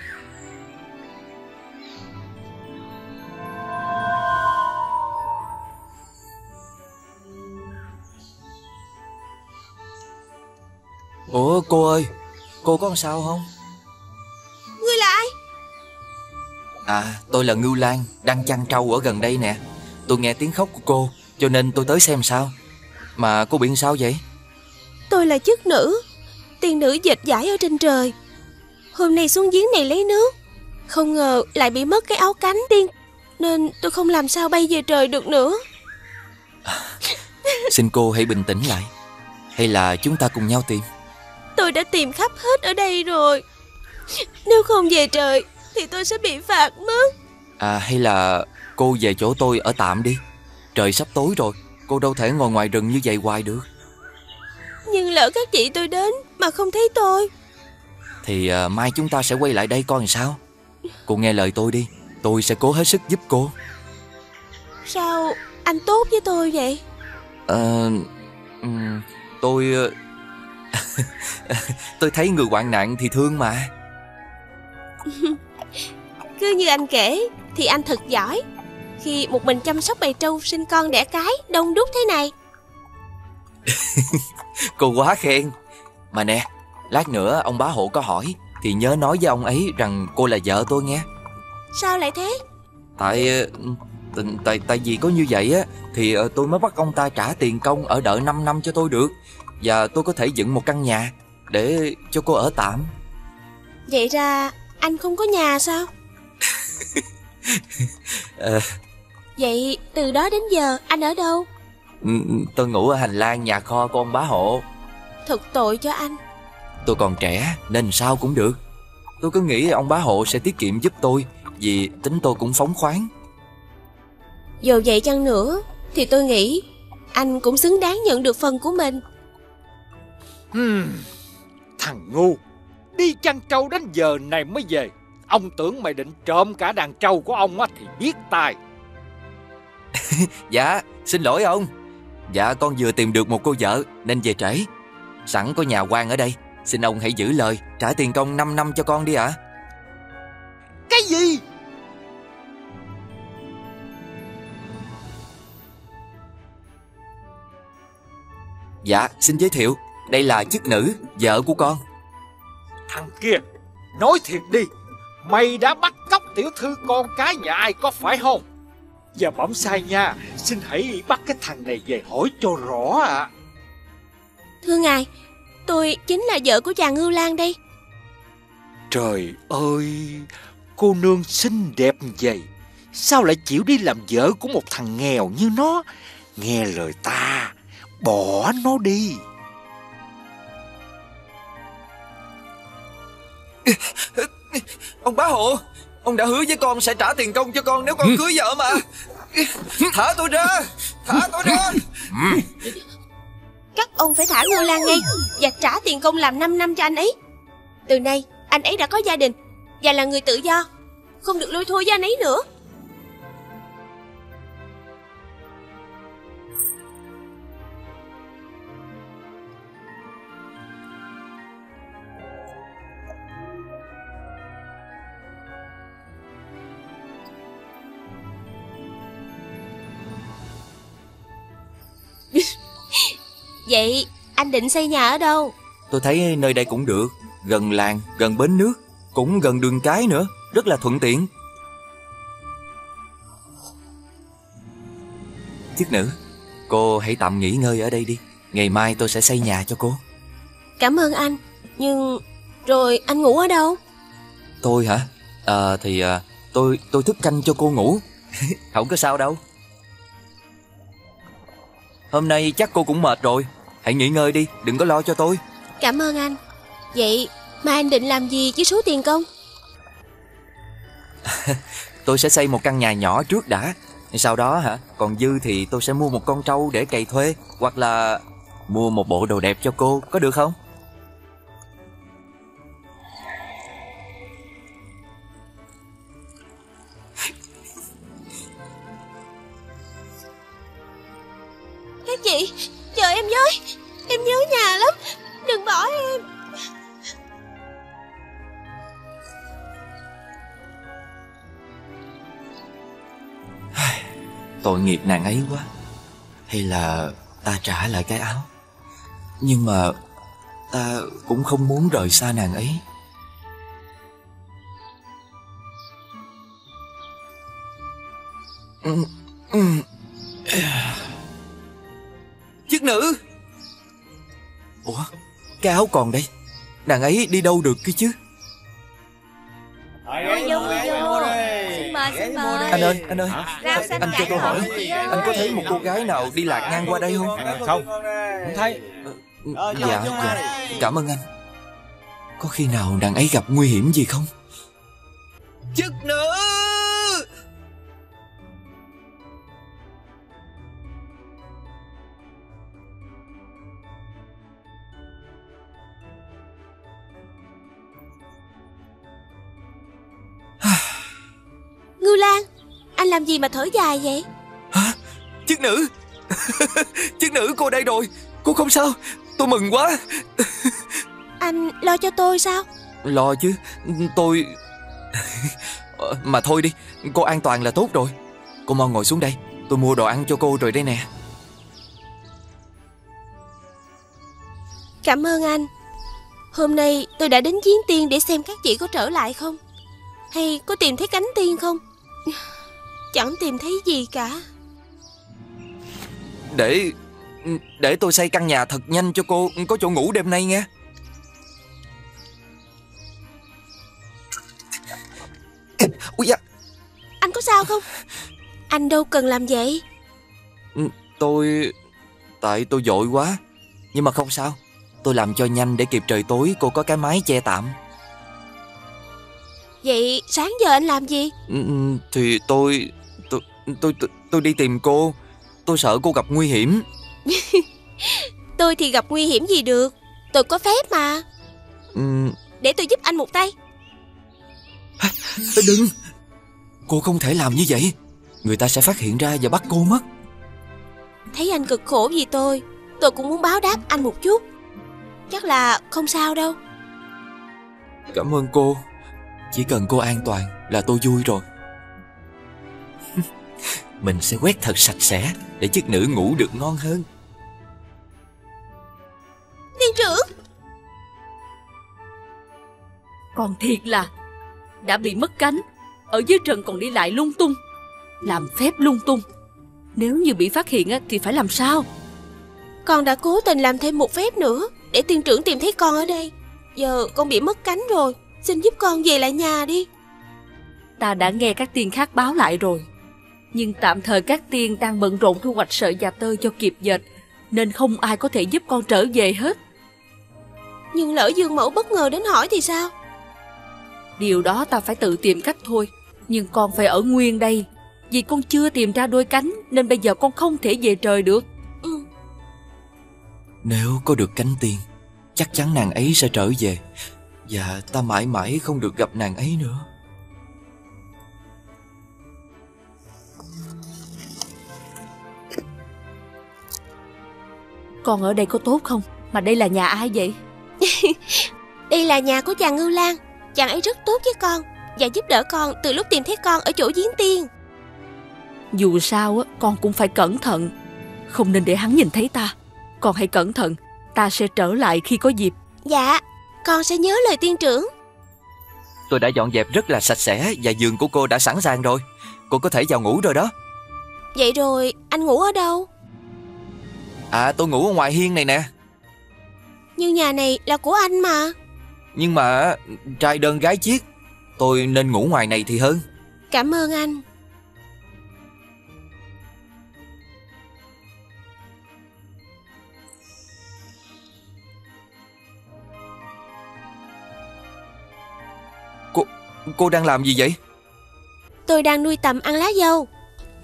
Ủa cô ơi, cô có sao không? Ngươi là ai? À, tôi là Ngưu Lang, đang chăn trâu ở gần đây nè. Tôi nghe tiếng khóc của cô, cho nên tôi tới xem sao. Mà cô bị sao vậy? Tôi là chức nữ, tiên nữ dệt vải ở trên trời. Hôm nay xuống giếng này lấy nước, không ngờ lại bị mất cái áo cánh tiên, nên tôi không làm sao bay về trời được nữa. Xin cô hãy bình tĩnh lại. Hay là chúng ta cùng nhau tìm? Tôi đã tìm khắp hết ở đây rồi. Nếu không về trời thì tôi sẽ bị phạt mất. À, hay là cô về chỗ tôi ở tạm đi. Trời sắp tối rồi, cô đâu thể ngồi ngoài rừng như vậy hoài được. Nhưng lỡ các chị tôi đến mà không thấy tôi thì mai chúng ta sẽ quay lại đây coi làm sao. Cô nghe lời tôi đi, tôi sẽ cố hết sức giúp cô. Sao anh tốt với tôi vậy? Tôi thấy người hoạn nạn thì thương mà. Cứ như anh kể thì anh thật giỏi, khi một mình chăm sóc bầy trâu sinh con đẻ cái đông đúc thế này. Cô quá khen. Mà nè, lát nữa ông bá hộ có hỏi thì nhớ nói với ông ấy rằng cô là vợ tôi nghe. Sao lại thế? Tại Tại vì có như vậy á thì tôi mới bắt ông ta trả tiền công ở đợi 5 năm cho tôi được. Và tôi có thể dựng một căn nhà để cho cô ở tạm. Vậy ra anh không có nhà sao? Vậy từ đó đến giờ anh ở đâu? Tôi ngủ ở hành lang nhà kho của ông bá hộ. Thực tội cho anh. Tôi còn trẻ nên sao cũng được. Tôi cứ nghĩ ông bá hộ sẽ tiết kiệm giúp tôi, vì tính tôi cũng phóng khoáng. Dù vậy chăng nữa thì tôi nghĩ anh cũng xứng đáng nhận được phần của mình. Thằng ngu, đi chăn trâu đến giờ này mới về. Ông tưởng mày định trộm cả đàn trâu của ông á thì biết tài. Dạ xin lỗi ông. Dạ con vừa tìm được một cô vợ nên về trễ. Sẵn có nhà quan ở đây, xin ông hãy giữ lời trả tiền công 5 năm cho con đi ạ. Cái gì? Dạ xin giới thiệu, đây là Chức Nữ, vợ của con. Thằng kia, nói thiệt đi, mày đã bắt cóc tiểu thư con cái nhà ai có phải không? Và bẩm sai nha, xin hãy bắt cái thằng này về hỏi cho rõ ạ. Thưa ngài, tôi chính là vợ của chàng Ngưu Lang đây. Trời ơi, cô nương xinh đẹp vậy, sao lại chịu đi làm vợ của một thằng nghèo như nó? Nghe lời ta, bỏ nó đi. Ông bá hộ, ông đã hứa với con sẽ trả tiền công cho con nếu con cưới vợ mà. Thả tôi ra, thả tôi ra. Các ông phải thả Ngưu Lang ngay và trả tiền công làm 5 năm cho anh ấy. Từ nay anh ấy đã có gia đình và là người tự do, không được lui thua với anh ấy nữa. Vậy anh định xây nhà ở đâu? Tôi thấy nơi đây cũng được, gần làng, gần bến nước, cũng gần đường cái nữa, rất là thuận tiện. Chức Nữ, cô hãy tạm nghỉ ngơi ở đây đi, ngày mai tôi sẽ xây nhà cho cô. Cảm ơn anh, nhưng rồi anh ngủ ở đâu? Tôi hả? Tôi thức canh cho cô ngủ. Không có sao đâu. Hôm nay chắc cô cũng mệt rồi, hãy nghỉ ngơi đi, đừng có lo cho tôi. Cảm ơn anh. Vậy mà anh định làm gì với số tiền công? Tôi sẽ xây một căn nhà nhỏ trước đã. Sau đó hả, còn dư thì tôi sẽ mua một con trâu để cày thuê, hoặc là mua một bộ đồ đẹp cho cô, có được không? Chị, chờ em với, em nhớ nhà lắm, đừng bỏ em. Tội nghiệp nàng ấy quá. Hay là ta trả lại cái áo. Nhưng mà ta cũng không muốn rời xa nàng ấy. Chức Nữ! Ủa, cái áo còn đây. Nàng ấy đi đâu được kia chứ? Anh ơi, anh ơi, anh cho tôi hỏi, anh có thấy một cô gái nào đi lạc ngang qua đây không? Không, không thấy. Dạ, dạ, cảm ơn anh. Có khi nào nàng ấy gặp nguy hiểm gì không? Chức Nữ! Ngưu Lang, anh làm gì mà thở dài vậy? Hả? Chức Nữ! Chức Nữ, cô đây rồi. Cô không sao, tôi mừng quá. Anh lo cho tôi sao? Lo chứ, tôi... Mà thôi đi, cô an toàn là tốt rồi. Cô mau ngồi xuống đây, tôi mua đồ ăn cho cô rồi đây nè. Cảm ơn anh. Hôm nay tôi đã đến giếng tiên để xem các chị có trở lại không, hay có tìm thấy cánh tiên không. chẳng tìm thấy gì cả. Để tôi xây căn nhà thật nhanh cho cô có chỗ ngủ đêm nay nghe. Ui da. Anh có sao không? Anh đâu cần làm vậy. Tại tôi vội quá. Nhưng mà không sao, tôi làm cho nhanh để kịp trời tối cô có cái mái che tạm. Vậy sáng giờ anh làm gì? Thì tôi đi tìm cô. Tôi sợ cô gặp nguy hiểm. Tôi thì gặp nguy hiểm gì được, tôi có phép mà. Để tôi giúp anh một tay. Đừng. Cô không thể làm như vậy. Người ta sẽ phát hiện ra và bắt cô mất. Thấy anh cực khổ vì tôi cũng muốn báo đáp anh một chút. Chắc là không sao đâu. Cảm ơn cô. Chỉ cần cô an toàn là tôi vui rồi. Mình sẽ quét thật sạch sẽ để chức nữ ngủ được ngon hơn. Tiên trưởng. Còn thiệt là đã bị mất cánh, ở dưới trần còn đi lại lung tung, làm phép lung tung. Nếu như bị phát hiện thì phải làm sao? Con đã cố tình làm thêm một phép nữa để tiên trưởng tìm thấy con ở đây. Giờ con bị mất cánh rồi, xin giúp con về lại nhà đi. Ta đã nghe các tiên khác báo lại rồi, nhưng tạm thời các tiên đang bận rộn thu hoạch sợi và tơ cho kịp dệt, nên không ai có thể giúp con trở về hết. Nhưng lỡ Dương Mẫu bất ngờ đến hỏi thì sao? Điều đó ta phải tự tìm cách thôi. Nhưng con phải ở nguyên đây, vì con chưa tìm ra đôi cánh nên bây giờ con không thể về trời được. Nếu có được cánh tiên, chắc chắn nàng ấy sẽ trở về, và ta mãi mãi không được gặp nàng ấy nữa. Con ở đây có tốt không? Mà đây là nhà ai vậy? Đây là nhà của chàng Ngưu Lang. Chàng ấy rất tốt với con và giúp đỡ con từ lúc tìm thấy con ở chỗ giếng tiên. Dù sao con cũng phải cẩn thận, không nên để hắn nhìn thấy ta. Con hãy cẩn thận, ta sẽ trở lại khi có dịp. Dạ, con sẽ nhớ lời tiên trưởng. Tôi đã dọn dẹp rất là sạch sẽ và giường của cô đã sẵn sàng rồi. Cô có thể vào ngủ rồi đó. Vậy rồi, anh ngủ ở đâu? À, tôi ngủ ở ngoài hiên này nè. Nhưng nhà này là của anh mà. Nhưng mà trai đơn gái chiếc, tôi nên ngủ ngoài này thì hơn. Cảm ơn anh. Cô đang làm gì vậy? Tôi đang nuôi tầm ăn lá dâu.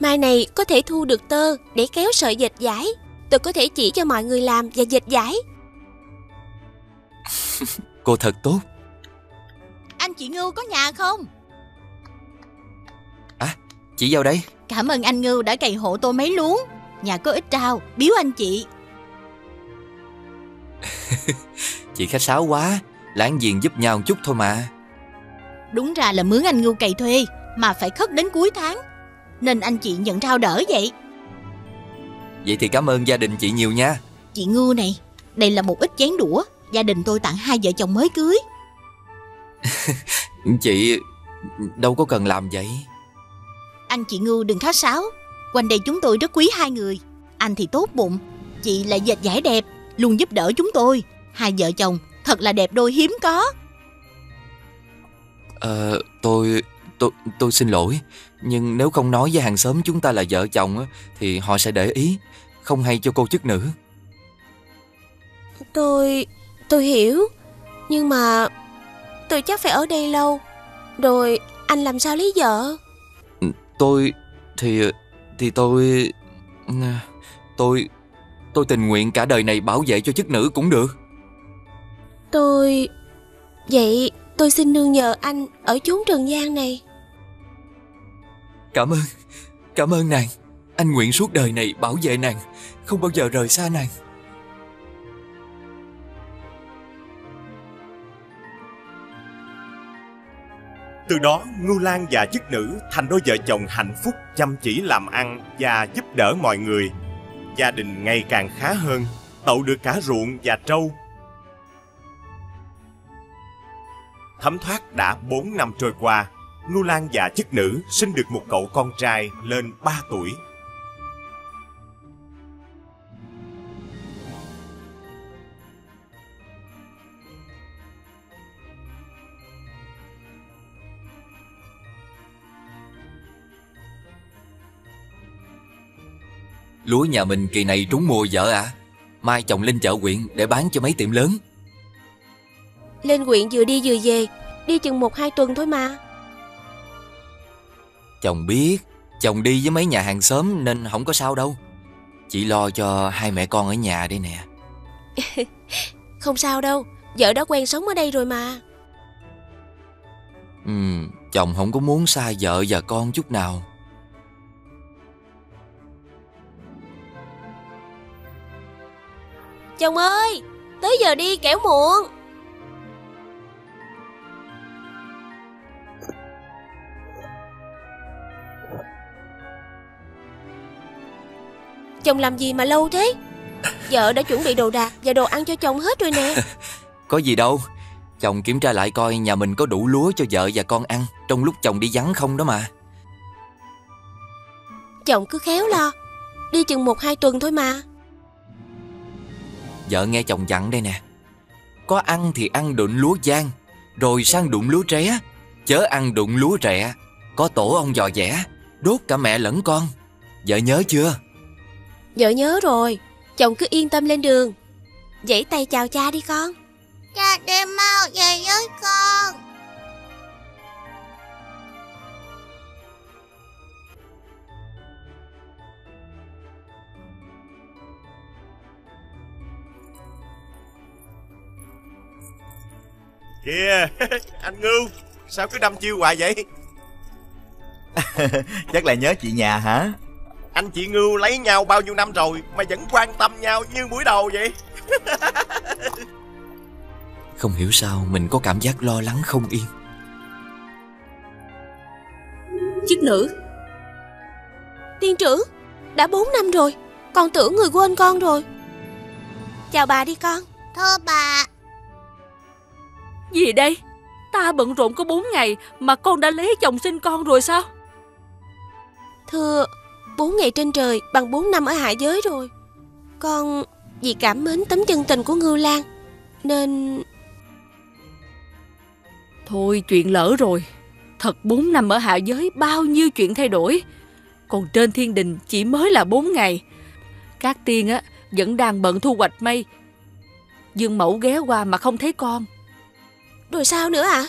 Mai này có thể thu được tơ để kéo sợi dệt vải. Tôi có thể chỉ cho mọi người làm và dệt vải. Cô thật tốt. Anh chị Ngưu có nhà không? À, chị vào đây. Cảm ơn anh Ngưu đã cày hộ tôi mấy luống. Nhà có ít rau, biếu anh chị. Chị khách sáo quá, láng giềng giúp nhau một chút thôi mà. Đúng ra là mướn anh Ngưu cày thuê, mà phải khất đến cuối tháng, nên anh chị nhận rau đỡ vậy. Vậy thì cảm ơn gia đình chị nhiều nha. Chị Ngưu này, đây là một ít chén đũa gia đình tôi tặng hai vợ chồng mới cưới. Chị đâu có cần làm vậy. Anh chị Ngưu đừng khách sáo. Quanh đây chúng tôi rất quý hai người. Anh thì tốt bụng, chị lại dệt vải đẹp, luôn giúp đỡ chúng tôi. Hai vợ chồng thật là đẹp đôi hiếm có. Tôi xin lỗi. Nhưng nếu không nói với hàng xóm chúng ta là vợ chồng thì họ sẽ để ý, không hay cho cô chức nữ. Tôi hiểu. Nhưng mà tôi chắc phải ở đây lâu. Rồi anh làm sao lấy vợ? Tôi tình nguyện cả đời này bảo vệ cho chức nữ cũng được. Vậy tôi xin nương nhờ anh ở chốn trần gian này. Cảm ơn nàng. Anh nguyện suốt đời này bảo vệ nàng, không bao giờ rời xa nàng. Từ đó, Ngưu Lang và chức nữ thành đôi vợ chồng hạnh phúc, chăm chỉ làm ăn và giúp đỡ mọi người. Gia đình ngày càng khá hơn, tậu được cả ruộng và trâu. Thấm thoát đã 4 năm trôi qua, Ngưu Lang và Chức Nữ sinh được một cậu con trai lên 3 tuổi. Lúa nhà mình kỳ này trúng mùa vợ à? Mai chồng lên chợ huyện để bán cho mấy tiệm lớn. Lên huyện vừa đi vừa về, đi chừng 1-2 tuần thôi mà. Chồng biết, chồng đi với mấy nhà hàng xóm nên không có sao đâu. Chỉ lo cho hai mẹ con ở nhà đây nè. Không sao đâu, vợ đã quen sống ở đây rồi mà. Chồng không có muốn xa vợ và con chút nào. Chồng ơi, tới giờ đi kẻo muộn. Chồng làm gì mà lâu thế? Vợ đã chuẩn bị đồ đạc và đồ ăn cho chồng hết rồi nè. Có gì đâu, chồng kiểm tra lại coi nhà mình có đủ lúa cho vợ và con ăn trong lúc chồng đi vắng không đó mà. Chồng cứ khéo lo, đi chừng 1-2 tuần thôi mà. Vợ nghe chồng dặn đây nè. Có ăn thì ăn đụng lúa giang, rồi sang đụng lúa tré, chớ ăn đụng lúa rẹ, có tổ ong giò dẻ, đốt cả mẹ lẫn con. Vợ nhớ chưa? Vợ nhớ rồi. Chồng cứ yên tâm lên đường. Vẫy tay chào cha đi con. Cha đem mau về với con. Kìa, anh Ngưu, sao cứ đâm chiêu hoài vậy? Chắc là nhớ chị nhà hả? Anh chị Ngưu lấy nhau bao nhiêu năm rồi mà vẫn quan tâm nhau như buổi đầu vậy. Không hiểu sao mình có cảm giác lo lắng không yên. Chức Nữ. Tiên trưởng, đã 4 năm rồi, con tưởng người quên con rồi. Chào bà đi con. Thưa bà. Gì đây? Ta bận rộn có 4 ngày mà con đã lấy chồng sinh con rồi sao? Thưa, 4 ngày trên trời bằng 4 năm ở hạ giới rồi. Con vì cảm mến tấm chân tình của Ngưu Lang nên... Thôi chuyện lỡ rồi. Thật 4 năm ở hạ giới bao nhiêu chuyện thay đổi. Còn trên thiên đình chỉ mới là 4 ngày. Các tiên á vẫn đang bận thu hoạch mây. Dương Mẫu ghé qua mà không thấy con. Rồi sao nữa ạ?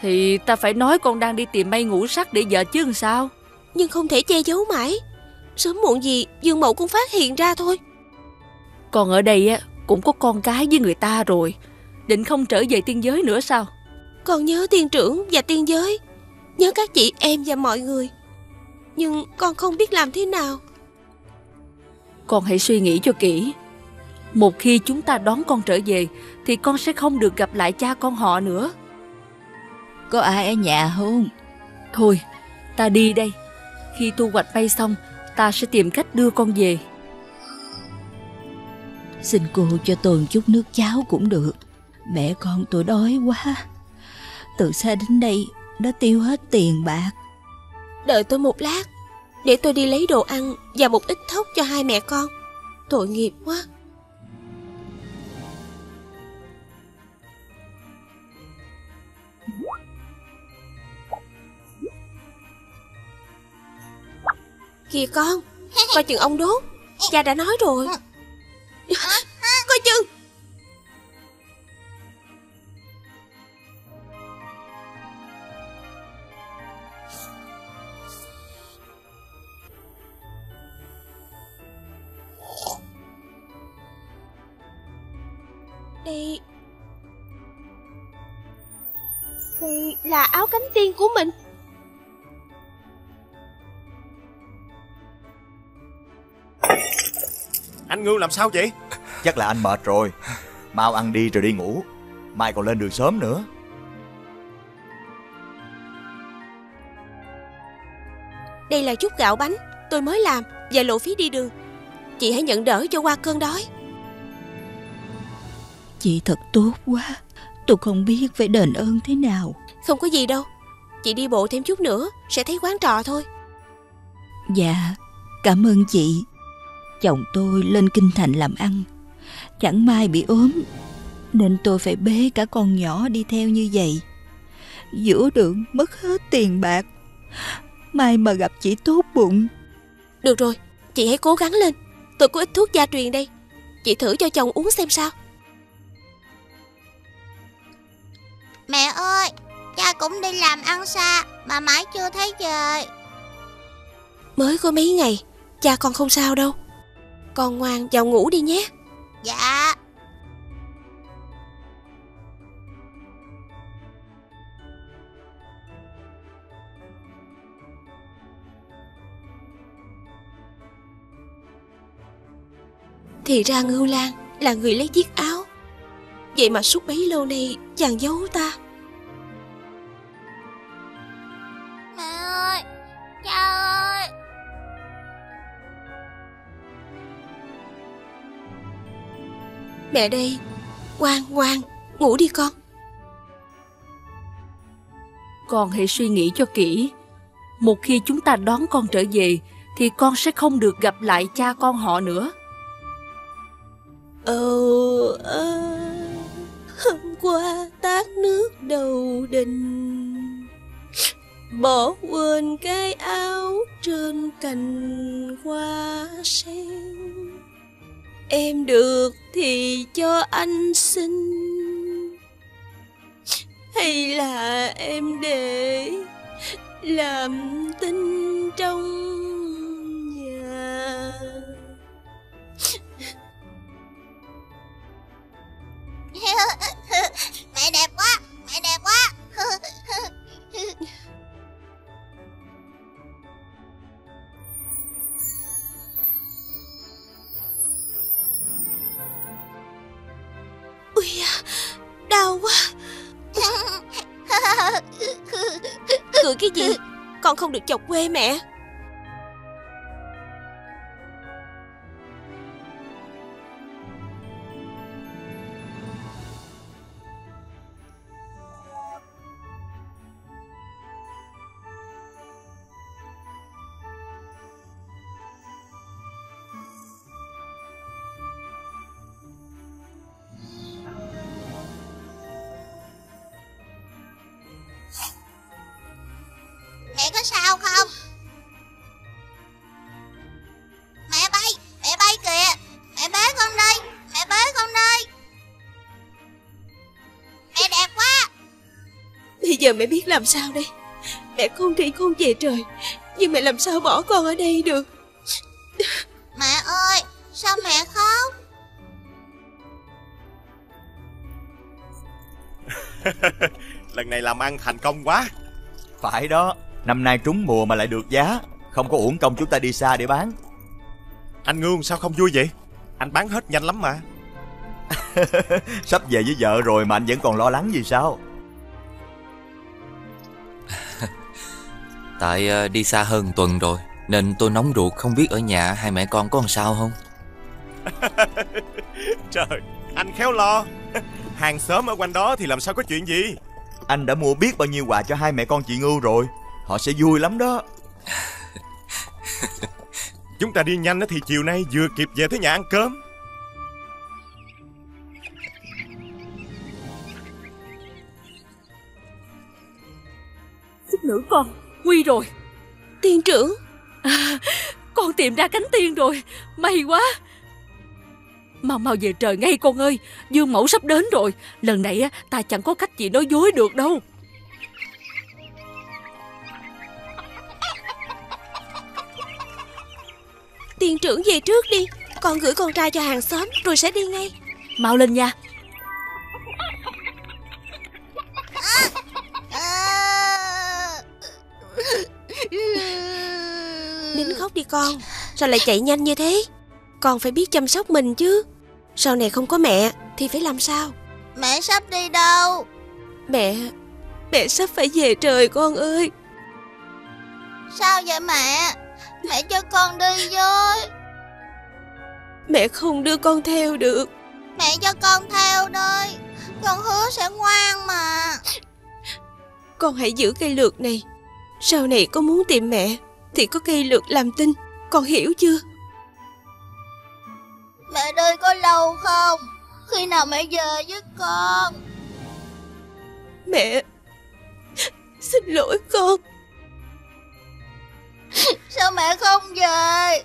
Thì ta phải nói con đang đi tìm mây ngũ sắc để vợ chứ làm sao. Nhưng không thể che giấu mãi. Sớm muộn gì Dương Mẫu cũng phát hiện ra thôi. Còn ở đây á cũng có con cái với người ta rồi. Định không trở về tiên giới nữa sao? Con nhớ tiên trưởng và tiên giới, nhớ các chị em và mọi người. Nhưng con không biết làm thế nào. Con hãy suy nghĩ cho kỹ. Một khi chúng ta đón con trở về thì con sẽ không được gặp lại cha con họ nữa. Có ai ở nhà không? Thôi, ta đi đây. Khi thu hoạch bay xong, ta sẽ tìm cách đưa con về. Xin cô cho tôi một chút nước cháo cũng được. Mẹ con tôi đói quá. Từ xa đến đây đã tiêu hết tiền bạc. Đợi tôi một lát, để tôi đi lấy đồ ăn và một ít thóc cho hai mẹ con. Tội nghiệp quá. Kìa con, coi chừng ông đốt. Cha đã nói rồi. Coi chừng. Đây là áo cánh tiên của mình. Anh Ngưu làm sao vậy? Chắc là anh mệt rồi. Mau ăn đi rồi đi ngủ. Mai còn lên đường sớm nữa. Đây là chút gạo bánh tôi mới làm và lộ phí đi đường. Chị hãy nhận đỡ cho qua cơn đói. Chị thật tốt quá. Tôi không biết phải đền ơn thế nào. Không có gì đâu. chị đi bộ thêm chút nữa sẽ thấy quán trọ thôi. Dạ, cảm ơn chị. Chồng tôi lên kinh thành làm ăn, chẳng may bị ốm, nên tôi phải bế cả con nhỏ đi theo như vậy. Giữa đường mất hết tiền bạc, may mà gặp chị tốt bụng. Được rồi, chị hãy cố gắng lên. Tôi có ít thuốc gia truyền đây, chị thử cho chồng uống xem sao. Mẹ ơi, cha cũng đi làm ăn xa mà mãi chưa thấy về. Mới có mấy ngày, cha con không sao đâu. Con ngoan vào ngủ đi nhé. Dạ. Thì ra Ngưu Lang là người lấy chiếc áo. Vậy mà suốt bấy lâu nay chàng giấu ta. Mẹ ơi, cha ơi. Mẹ đây, ngoan, ngủ đi con. Con hãy suy nghĩ cho kỹ. Một khi chúng ta đón con trở về thì con sẽ không được gặp lại cha con họ nữa. Hôm qua tát nước đầu đình, bỏ quên cái áo trên cành hoa sen. Em được thì cho anh xin, hay là em để làm tinh trong nhà. Mẹ đẹp quá, mẹ đẹp quá. Ui à, đau quá. Cười cái gì, con không được chọc quê mẹ. Giờ mẹ biết làm sao đây. Mẹ không thể không về trời, nhưng mẹ làm sao bỏ con ở đây được. Mẹ ơi, sao mẹ khóc? Lần này làm ăn thành công quá. Phải đó, năm nay trúng mùa mà lại được giá. Không có uổng công chúng ta đi xa để bán. Anh Ngưu sao không vui vậy? Anh bán hết nhanh lắm mà. Sắp về với vợ rồi mà anh vẫn còn lo lắng gì sao? Tại đi xa hơn tuần rồi nên tôi nóng ruột không biết ở nhà hai mẹ con có làm sao không. Trời, anh khéo lo. Hàng xóm ở quanh đó thì làm sao có chuyện gì. Anh đã mua biết bao nhiêu quà cho hai mẹ con chị Ngưu rồi. Họ sẽ vui lắm đó. Chúng ta đi nhanh thì chiều nay vừa kịp về tới nhà ăn cơm. Chức nữ con nguy rồi. Tiên trưởng à, con tìm ra cánh tiên rồi. May quá. Mau về trời ngay con ơi. Dương Mẫu sắp đến rồi. Lần này á, ta chẳng có cách gì nói dối được đâu. Tiên trưởng về trước đi. Con gửi con trai cho hàng xóm rồi sẽ đi ngay. Mau lên nha. Nín khóc đi con. Sao lại chạy nhanh như thế? Con phải biết chăm sóc mình chứ. Sau này không có mẹ thì phải làm sao? Mẹ sắp đi đâu? Mẹ sắp phải về trời con ơi. Sao vậy mẹ? Mẹ cho con đi với. Mẹ không đưa con theo được. Mẹ cho con theo đi. Con hứa sẽ ngoan mà. con hãy giữ cây lược này. Sau này con muốn tìm mẹ thì có cây lược làm tin, con hiểu chưa? Mẹ đây có lâu không? Khi nào mẹ về với con? Mẹ xin lỗi con. Sao mẹ không về?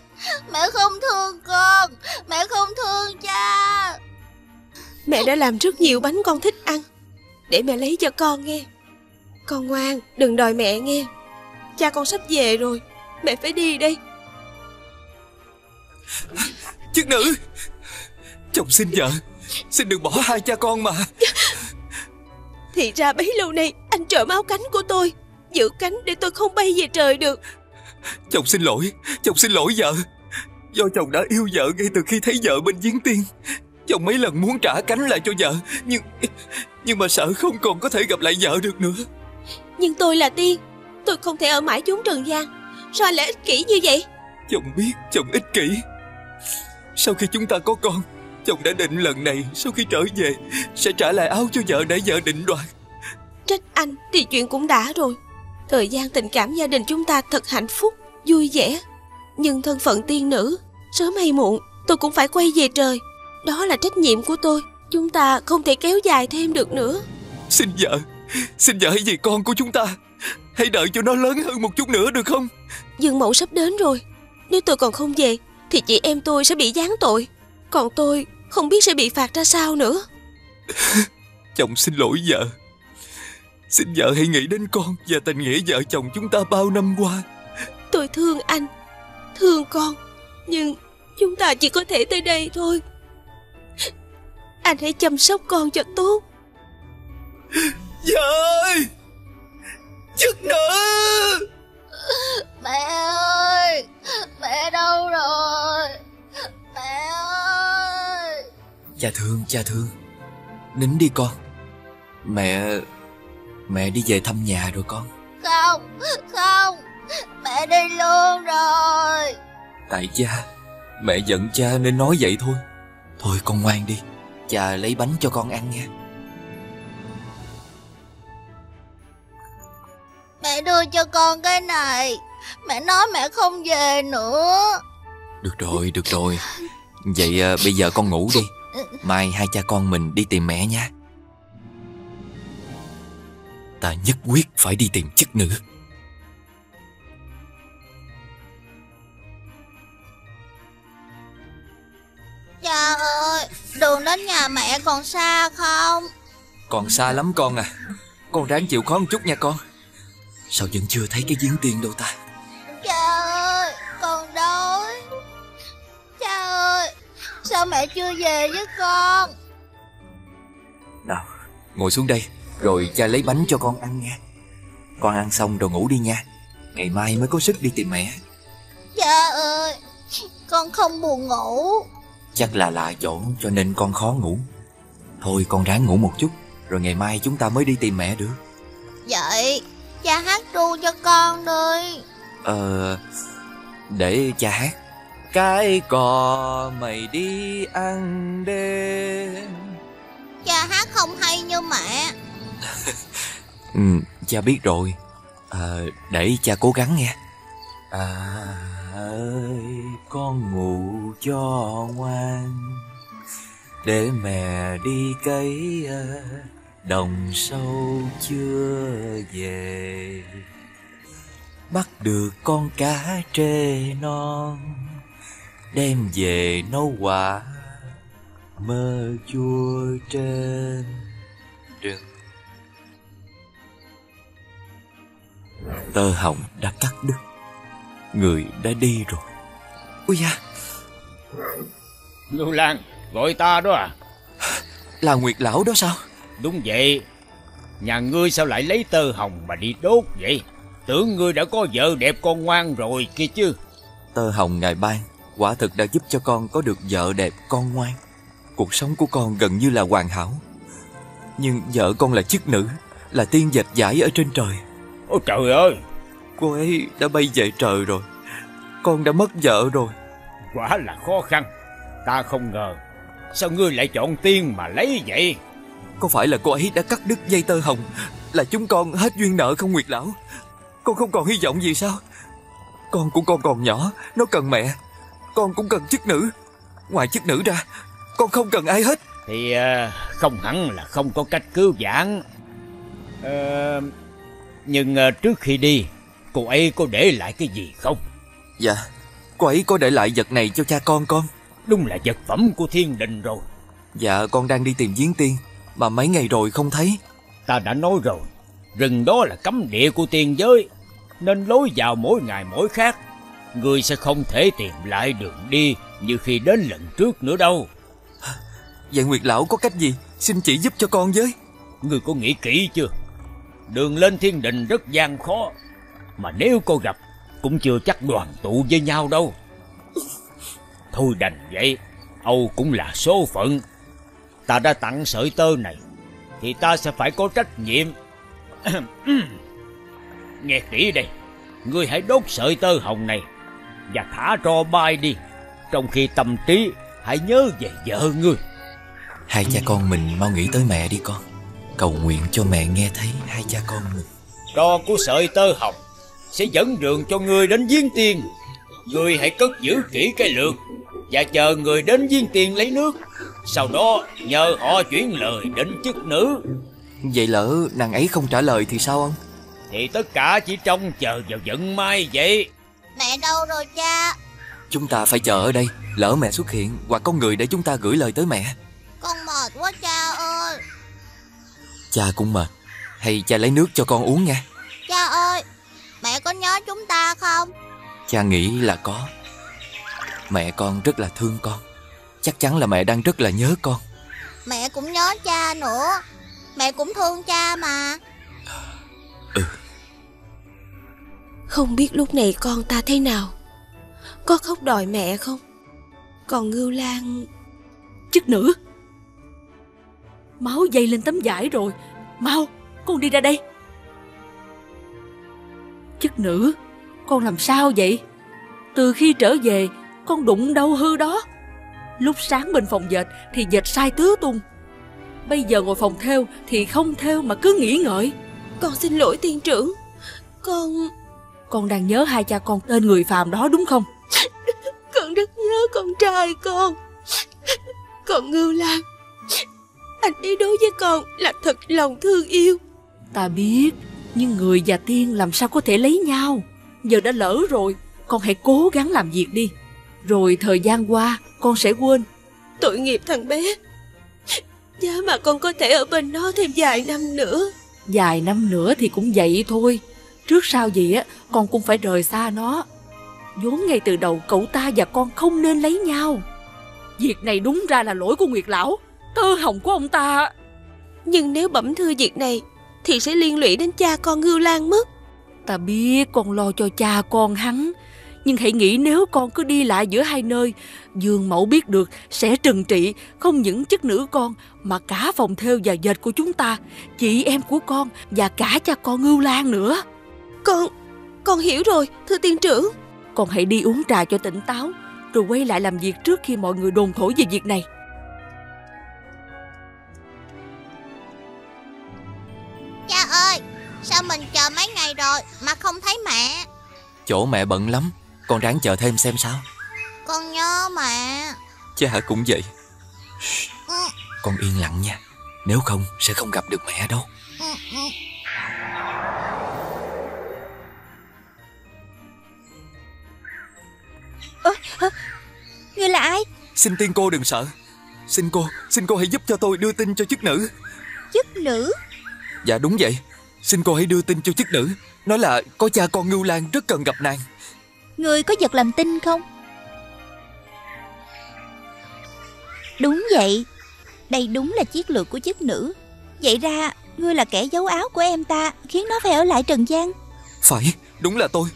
Mẹ không thương con, mẹ không thương cha. Mẹ đã làm rất nhiều bánh con thích ăn, để mẹ lấy cho con nghe. Con ngoan, đừng đòi mẹ nghe. Cha con sắp về rồi, mẹ phải đi đây. Chức nữ, chồng xin vợ, xin đừng bỏ hai cha con mà. Thì ra bấy lâu nay anh trộm áo cánh của tôi, giữ cánh để tôi không bay về trời được. Chồng xin lỗi vợ. Do chồng đã yêu vợ ngay từ khi thấy vợ bên giếng tiên. Chồng mấy lần muốn trả cánh lại cho vợ, nhưng mà sợ không còn có thể gặp lại vợ được nữa. Nhưng tôi là tiên, tôi không thể ở mãi chốn trần gian. Sao anh lại ích kỷ như vậy? Chồng biết chồng ích kỷ. Sau khi chúng ta có con, chồng đã định lần này sau khi trở về sẽ trả lại áo cho vợ để vợ định đoạt. Trách anh thì chuyện cũng đã rồi. Thời gian tình cảm gia đình chúng ta thật hạnh phúc, vui vẻ. Nhưng thân phận tiên nữ, sớm hay muộn tôi cũng phải quay về trời. Đó là trách nhiệm của tôi. Chúng ta không thể kéo dài thêm được nữa. Xin vợ hãy vì con của chúng ta, hãy đợi cho nó lớn hơn một chút nữa được không? Dương Mẫu sắp đến rồi. Nếu tôi còn không về thì chị em tôi sẽ bị giáng tội, còn tôi không biết sẽ bị phạt ra sao nữa. Chồng xin lỗi vợ. Xin vợ hãy nghĩ đến con và tình nghĩa vợ chồng chúng ta bao năm qua. Tôi thương anh, thương con, nhưng chúng ta chỉ có thể tới đây thôi. Anh hãy chăm sóc con cho tốt. Vợ ơi! Chức nữ! Mẹ ơi! Mẹ đâu rồi? Mẹ ơi! Cha thương, nín đi con. Mẹ đi về thăm nhà rồi con. Không, không, mẹ đi luôn rồi. Tại cha, mẹ giận cha nên nói vậy thôi. Thôi con ngoan đi, cha lấy bánh cho con ăn nha. Mẹ đưa cho con cái này. Mẹ nói mẹ không về nữa. Được rồi, được rồi. Vậy bây giờ con ngủ đi. Mai hai cha con mình đi tìm mẹ nha. Ta nhất quyết phải đi tìm chức nữ. Cha ơi, đường đến nhà mẹ còn xa không? Còn xa lắm con à. Con ráng chịu khó một chút nha con. Sao vẫn chưa thấy cái giếng tiên đâu ta? Cha ơi, con đói. Cha ơi, sao mẹ chưa về với con? Nào, ngồi xuống đây, rồi cha lấy bánh cho con ăn nha. Con ăn xong rồi ngủ đi nha. Ngày mai mới có sức đi tìm mẹ. Cha ơi, con không buồn ngủ. Chắc là lạ chỗ cho nên con khó ngủ. Thôi con ráng ngủ một chút, rồi ngày mai chúng ta mới đi tìm mẹ được. Vậy cha hát ru cho con đi. Để cha hát. Cái cò mày đi ăn đêm. Cha hát không hay như mẹ. Ừ, cha biết rồi. Để cha cố gắng nha. Ơi con ngủ cho ngoan, để mẹ đi cấy đồng sâu chưa về, bắt được con cá trê non, đem về nấu quả mơ chua trên rừng. Tơ hồng đã cắt đứt, người đã đi rồi. Ui da! Ngưu Lang gọi ta đó à? Là Nguyệt Lão đó sao? Đúng vậy. Nhà ngươi sao lại lấy tơ hồng mà đi đốt vậy? Tưởng ngươi đã có vợ đẹp con ngoan rồi kia chứ. Tơ hồng ngài ban quả thực đã giúp cho con có được vợ đẹp con ngoan. Cuộc sống của con gần như là hoàn hảo. Nhưng vợ con là chức nữ, là tiên dệt vải ở trên trời. Ôi trời ơi! Cô ấy đã bay về trời rồi. Con đã mất vợ rồi. Quả là khó khăn. Ta không ngờ. Sao ngươi lại chọn tiên mà lấy vậy? Có phải là cô ấy đã cắt đứt dây tơ hồng Là chúng con hết duyên nợ không Nguyệt Lão? Con không còn hy vọng gì sao? Con của con còn nhỏ, nó cần mẹ. Con cũng cần chức nữ. Ngoài chức nữ ra, con không cần ai hết. Thì không hẳn là không có cách cứu vãn. Nhưng trước khi đi, cô ấy có để lại cái gì không? Dạ, cô ấy có để lại vật này cho cha con. Đúng là vật phẩm của Thiên Đình rồi. Dạ, con đang đi tìm Giếng Tiên mà mấy ngày rồi không thấy. Ta đã nói rồi, rừng đó là cấm địa của tiên giới, nên lối vào mỗi ngày mỗi khác. Ngươi sẽ không thể tìm lại đường đi như khi đến lần trước nữa đâu. Vậy Nguyệt Lão có cách gì xin chỉ giúp cho con với? Ngươi có nghĩ kỹ chưa? Đường lên Thiên Đình rất gian khó, mà nếu cô gặp cũng chưa chắc đoàn tụ với nhau đâu. Thôi đành vậy, Âu cũng là số phận. Ta đã tặng sợi tơ này thì ta sẽ phải có trách nhiệm. Nghe kỹ đây, ngươi hãy đốt sợi tơ hồng này và thả trò bay đi, trong khi tâm trí hãy nhớ về vợ ngươi. Hai cha con mình mau nghĩ tới mẹ đi con. Cầu nguyện cho mẹ nghe thấy hai cha con mình. Trò của sợi tơ hồng sẽ dẫn đường cho ngươi đến Giếng Tiên. Ngươi hãy cất giữ kỹ cái lược và chờ người đến Giếng Tiên lấy nước. Sau đó nhờ họ chuyển lời đến chức nữ. Vậy lỡ nàng ấy không trả lời thì sao ông? Thì tất cả chỉ trông chờ vào vận may vậy. Mẹ đâu rồi cha? Chúng ta phải chờ ở đây, lỡ mẹ xuất hiện hoặc có người để chúng ta gửi lời tới mẹ. Con mệt quá cha ơi. Cha cũng mệt. Hay cha lấy nước cho con uống nha. Cha ơi, mẹ có nhớ chúng ta không? Cha nghĩ là có. Mẹ con rất là thương con. Chắc chắn là mẹ đang rất là nhớ con. Mẹ cũng nhớ cha nữa. Mẹ cũng thương cha mà. Ừ. Không biết lúc này con ta thế nào, có khóc đòi mẹ không? Còn Ngưu Lang chức nữ, máu dây lên tấm vải rồi. Mau, con đi ra đây. Chức nữ, con làm sao vậy? Từ khi trở về con đụng đâu hư đó. Lúc sáng bên phòng dệt thì dệt sai tứ tung, bây giờ ngồi phòng thêu thì không thêu mà cứ nghĩ ngợi. Con xin lỗi tiên trưởng. Con đang nhớ hai cha con tên người phàm đó đúng không? Con rất nhớ con trai con. Còn Ngưu Lang, anh ấy đối với con là thật lòng thương yêu. Ta biết, nhưng người và tiên làm sao có thể lấy nhau. Giờ đã lỡ rồi, con hãy cố gắng làm việc đi, rồi thời gian qua con sẽ quên. Tội nghiệp thằng bé. Giá mà con có thể ở bên nó thêm vài năm nữa. Vài năm nữa thì cũng vậy thôi. Trước sau gì á, con cũng phải rời xa nó. Vốn ngay từ đầu cậu ta và con không nên lấy nhau. Việc này đúng ra là lỗi của Nguyệt Lão, tơ hồng của ông ta. Nhưng nếu bẩm thư việc này thì sẽ liên lụy đến cha con Ngưu Lang mất. Ta biết con lo cho cha con hắn, nhưng hãy nghĩ nếu con cứ đi lại giữa hai nơi, Dương Mẫu biết được sẽ trừng trị không những chức nữ con mà cả phòng thêu và dệt của chúng ta, chị em của con và cả cha con Ngưu Lang nữa. Con hiểu rồi, thưa tiên trưởng. Con hãy đi uống trà cho tỉnh táo, rồi quay lại làm việc trước khi mọi người đồn thổi về việc này. Cha ơi, sao mình chờ mấy ngày rồi mà không thấy mẹ? Chỗ mẹ bận lắm, con ráng chờ thêm xem sao. Con nhớ mẹ. Cha cũng vậy. Con yên lặng nha, nếu không sẽ không gặp được mẹ đâu. Ngươi là ai? Xin tiên cô đừng sợ. Xin cô hãy giúp cho tôi đưa tin cho chức nữ. Chức nữ? Dạ đúng vậy. Xin cô hãy đưa tin cho chức nữ, nói là có cha con Ngưu Lang rất cần gặp nàng. Ngươi có vật làm tin không? Đúng vậy, đây đúng là chiếc lược của chức nữ. Vậy ra ngươi là kẻ giấu áo của em ta, khiến nó phải ở lại trần gian. Phải, đúng là tôi.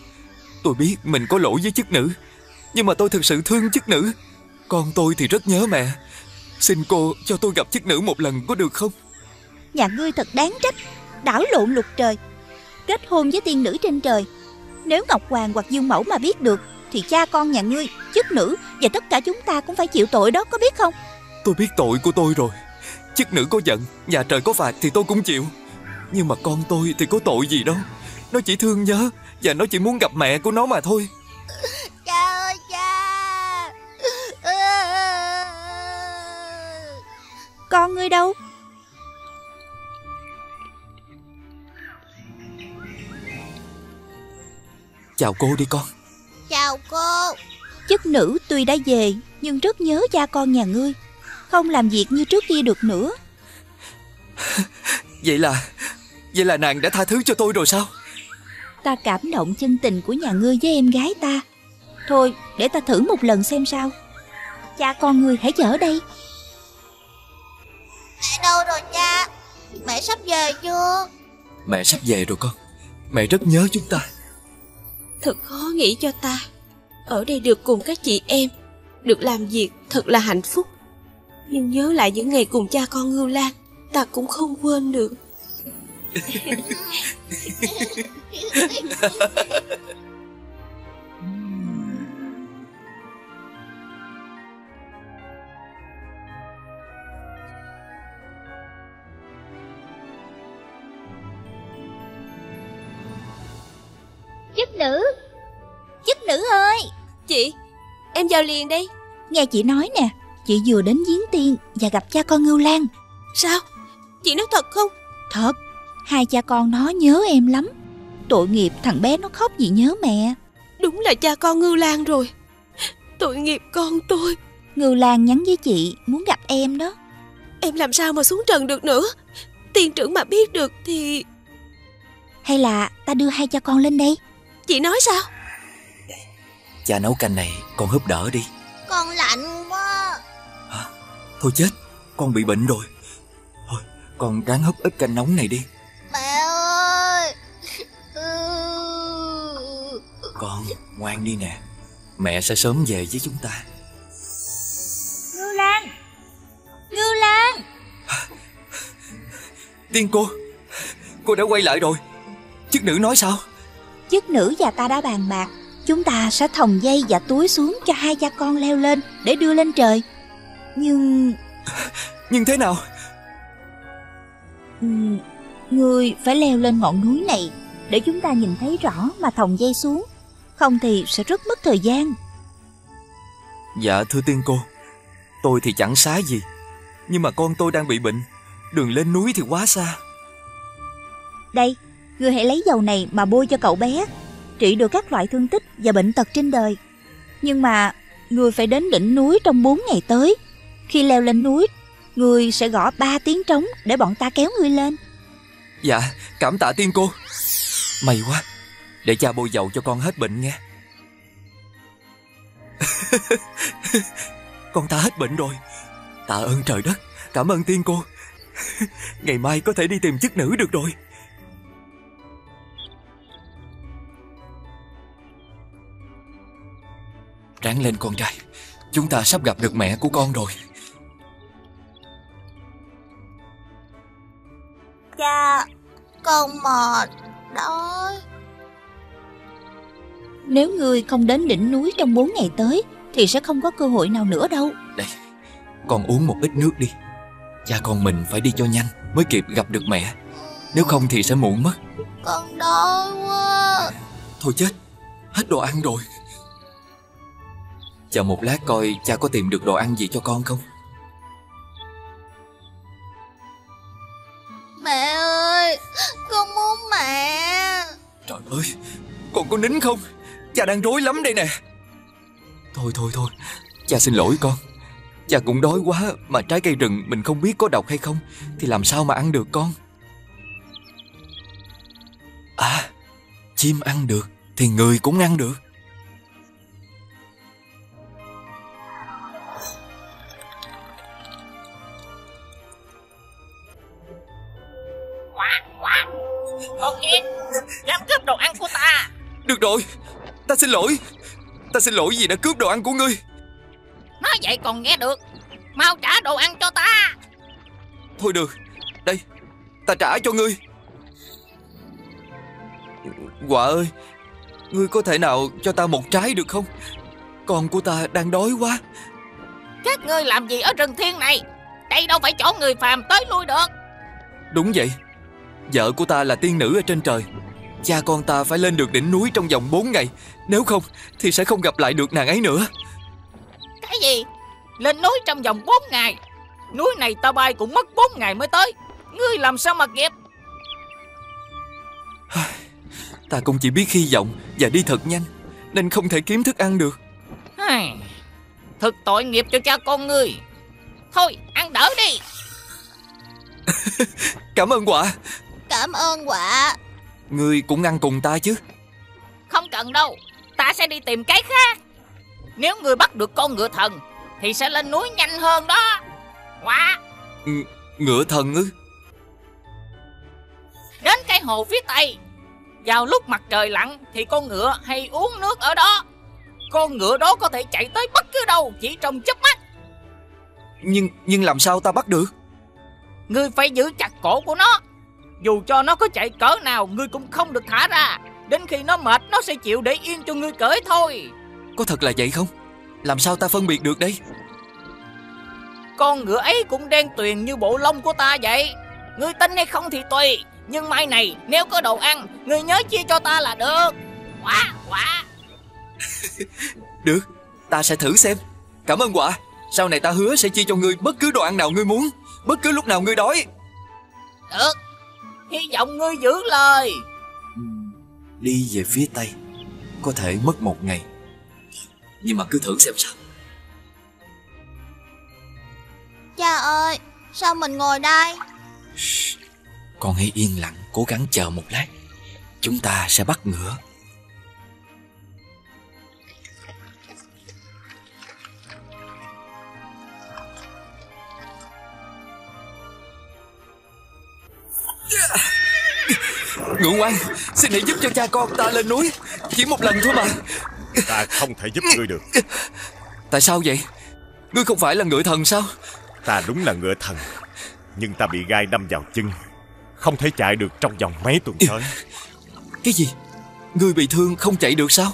Tôi biết mình có lỗi với chức nữ, nhưng mà tôi thực sự thương chức nữ. Con tôi thì rất nhớ mẹ. Xin cô cho tôi gặp chức nữ một lần có được không? Nhà ngươi thật đáng trách, đảo lộn lục trời, kết hôn với tiên nữ trên trời. Nếu Ngọc Hoàng hoặc Dương Mẫu mà biết được thì cha con nhà ngươi, chức nữ và tất cả chúng ta cũng phải chịu tội đó, có biết không? Tôi biết tội của tôi rồi. Chức nữ có giận, nhà trời có phạt thì tôi cũng chịu. Nhưng mà con tôi thì có tội gì đâu. Nó chỉ thương nhớ và nó chỉ muốn gặp mẹ của nó mà thôi. Cha ơi cha. Con ngươi đâu? Chào cô đi con. Chào cô. Chức nữ tuy đã về nhưng rất nhớ cha con nhà ngươi, không làm việc như trước kia được nữa. Vậy là nàng đã tha thứ cho tôi rồi sao? Ta cảm động chân tình của nhà ngươi với em gái ta. Thôi để ta thử một lần xem sao. Cha con ngươi hãy chờ ở đây. Mẹ đâu rồi cha? Mẹ sắp về chưa? Mẹ sắp về rồi con. Mẹ rất nhớ chúng ta. Thật khó nghĩ cho ta. Ở đây được cùng các chị em, được làm việc thật là hạnh phúc. Nhưng nhớ lại những ngày cùng cha con Ngưu Lang, ta cũng không quên được. Chức nữ. Chức nữ ơi. Chị, em vào liền đi. Nghe chị nói nè, chị vừa đến Giếng Tiên và gặp cha con Ngưu Lang. Sao? Chị nói thật không? Thật. Hai cha con nó nhớ em lắm. Tội nghiệp thằng bé nó khóc vì nhớ mẹ. Đúng là cha con Ngưu Lang rồi. Tội nghiệp con tôi. Ngưu Lang nhắn với chị muốn gặp em đó. Em làm sao mà xuống trần được nữa. Tiên trưởng mà biết được thì... Hay là ta đưa hai cha con lên đây. Chị nói sao? Cha nấu canh này con húp đỡ đi. Con lạnh quá. Hả? Thôi chết, con bị bệnh rồi. Thôi con ráng húp ít canh nóng này đi. Mẹ ơi. Con ngoan đi nè. Mẹ sẽ sớm về với chúng ta. Ngưu Lang. Ngưu Lang. Tiên cô. Cô đã quay lại rồi. Chức nữ nói sao? Chức nữ và ta đã bàn bạc, chúng ta sẽ thòng dây và túi xuống cho hai cha con leo lên để đưa lên trời. Nhưng thế nào? Ngươi phải leo lên ngọn núi này để chúng ta nhìn thấy rõ mà thòng dây xuống, không thì sẽ rất mất thời gian. Dạ thưa tiên cô, tôi thì chẳng xá gì, nhưng mà con tôi đang bị bệnh, đường lên núi thì quá xa. Đây, ngươi hãy lấy dầu này mà bôi cho cậu bé, trị được các loại thương tích và bệnh tật trên đời. Nhưng mà ngươi phải đến đỉnh núi trong 4 ngày tới. Khi leo lên núi, ngươi sẽ gõ 3 tiếng trống để bọn ta kéo ngươi lên. Dạ, cảm tạ tiên cô. May quá, để cha bôi dầu cho con hết bệnh nha. Con ta hết bệnh rồi. Tạ ơn trời đất, cảm ơn tiên cô. Ngày mai có thể đi tìm chức nữ được rồi. Ráng lên con trai, chúng ta sắp gặp được mẹ của con rồi. Cha, con mệt đó. Nếu ngươi không đến đỉnh núi trong 4 ngày tới thì sẽ không có cơ hội nào nữa đâu. Đây, con uống một ít nước đi. Cha con mình phải đi cho nhanh mới kịp gặp được mẹ. Nếu không thì sẽ muộn mất. Con đói quá. Thôi chết, hết đồ ăn rồi. Chờ một lát coi cha có tìm được đồ ăn gì cho con không. Mẹ ơi, con muốn mẹ. Trời ơi, con có nín không? Cha đang rối lắm đây nè. Thôi, cha xin lỗi con. Cha cũng đói quá mà trái cây rừng mình không biết có độc hay không thì làm sao mà ăn được con. À, chim ăn được thì người cũng ăn được. Được rồi, ta xin lỗi. Ta xin lỗi vì đã cướp đồ ăn của ngươi. Nói vậy còn nghe được. Mau trả đồ ăn cho ta. Thôi được, đây, ta trả cho ngươi. Quả ơi, ngươi có thể nào cho ta một trái được không? Con của ta đang đói quá. Các ngươi làm gì ở rừng thiên này? Đây đâu phải chỗ người phàm tới lui được. Đúng vậy, Vợ của ta là tiên nữ ở trên trời. Cha con ta phải lên được đỉnh núi trong vòng 4 ngày. Nếu không thì sẽ không gặp lại được nàng ấy nữa. Cái gì? Lên núi trong vòng 4 ngày? Núi này ta bay cũng mất 4 ngày mới tới. Ngươi làm sao mà kịp? Ta cũng chỉ biết hy vọng và đi thật nhanh, nên không thể kiếm thức ăn được. Thật tội nghiệp cho cha con ngươi. Thôi ăn đỡ đi. Cảm ơn quả. Cảm ơn quả. Ngươi cũng ăn cùng ta chứ? Không cần đâu, ta sẽ đi tìm cái khác. Nếu ngươi bắt được con ngựa thần thì sẽ lên núi nhanh hơn đó. Quả. Ngựa thần ư? Đến cái hồ phía tây, vào lúc mặt trời lặn thì con ngựa hay uống nước ở đó. Con ngựa đó có thể chạy tới bất cứ đâu chỉ trong chớp mắt. Nhưng làm sao ta bắt được? Ngươi phải giữ chặt cổ của nó. Dù cho nó có chạy cỡ nào, ngươi cũng không được thả ra. Đến khi nó mệt, nó sẽ chịu để yên cho ngươi cởi thôi. Có thật là vậy không? Làm sao ta phân biệt được đây? Con ngựa ấy cũng đen tuyền như bộ lông của ta vậy. Ngươi tin hay không thì tùy, nhưng mai này nếu có đồ ăn, ngươi nhớ chia cho ta là được. Quả, quả. Được, ta sẽ thử xem. Cảm ơn quả. Sau này ta hứa sẽ chia cho ngươi bất cứ đồ ăn nào ngươi muốn, bất cứ lúc nào ngươi đói. Được, hy vọng ngươi giữ lời. Đi về phía tây có thể mất 1 ngày, nhưng mà cứ thử xem sao. Cha ơi, sao mình ngồi đây? Con hãy yên lặng, cố gắng chờ một lát. Chúng ta sẽ bắt ngựa. Ngựa ngoan, xin hãy giúp cho cha con ta lên núi. Chỉ một lần thôi mà. Ta không thể giúp ngươi được. Tại sao vậy? Ngươi không phải là ngựa thần sao? Ta đúng là ngựa thần, nhưng ta bị gai đâm vào chân, không thể chạy được trong vòng mấy tuần tới. Cái gì? Ngươi bị thương không chạy được sao?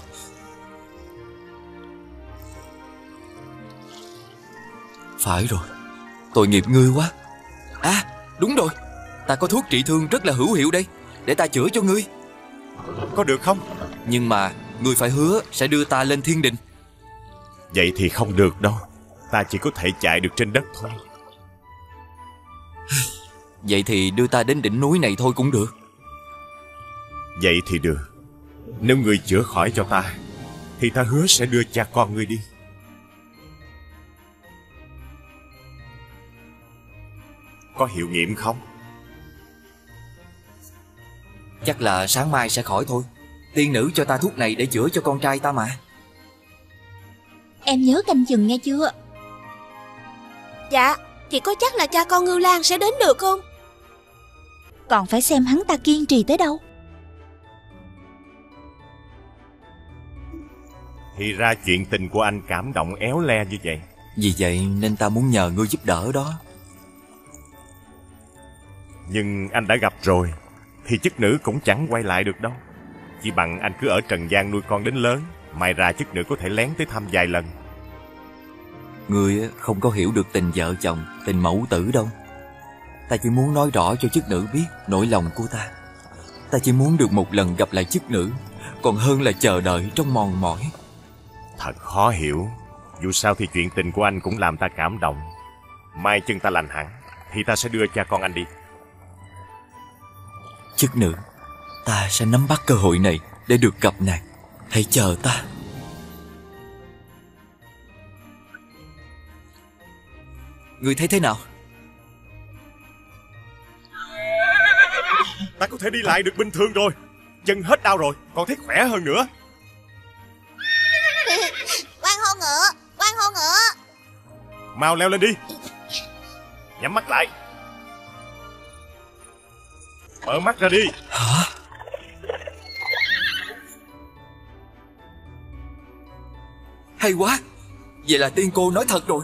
Phải rồi, tội nghiệp ngươi quá. À đúng rồi, ta có thuốc trị thương rất là hữu hiệu đây. Để ta chữa cho ngươi. Có được không? Nhưng mà ngươi phải hứa sẽ đưa ta lên thiên đình. Vậy thì không được đâu. Ta chỉ có thể chạy được trên đất thôi. Vậy thì đưa ta đến đỉnh núi này thôi cũng được. Vậy thì được. Nếu ngươi chữa khỏi cho ta thì ta hứa sẽ đưa cha con ngươi đi. Có hiệu nghiệm không? Chắc là sáng mai sẽ khỏi thôi. Tiên nữ cho ta thuốc này để chữa cho con trai ta mà. Em nhớ canh chừng nghe chưa? Dạ. Chị có chắc là cha con Ngưu Lang sẽ đến được không? Còn phải xem hắn ta kiên trì tới đâu. Thì ra chuyện tình của anh cảm động éo le như vậy. Vì vậy nên ta muốn nhờ ngươi giúp đỡ đó. Nhưng anh đã gặp rồi thì chức nữ cũng chẳng quay lại được đâu. Chỉ bằng anh cứ ở trần gian nuôi con đến lớn, mai ra chức nữ có thể lén tới thăm vài lần. Ngươi không có hiểu được tình vợ chồng, tình mẫu tử đâu. Ta chỉ muốn nói rõ cho chức nữ biết nỗi lòng của ta. Ta chỉ muốn được một lần gặp lại chức nữ, còn hơn là chờ đợi trong mòn mỏi. Thật khó hiểu. Dù sao thì chuyện tình của anh cũng làm ta cảm động. Mai chân ta lành hẳn thì ta sẽ đưa cha con anh đi. Chức nữ, ta sẽ nắm bắt cơ hội này để được gặp nàng. Hãy chờ ta. Ngươi thấy thế nào? Ta có thể đi lại được bình thường rồi. Chân hết đau rồi, còn thấy khỏe hơn nữa. Quan hô ngựa, quan hô ngựa. Mau leo lên đi. Nhắm mắt lại. Mở mắt ra đi. Hả? Hay quá. Vậy là tiên cô nói thật rồi.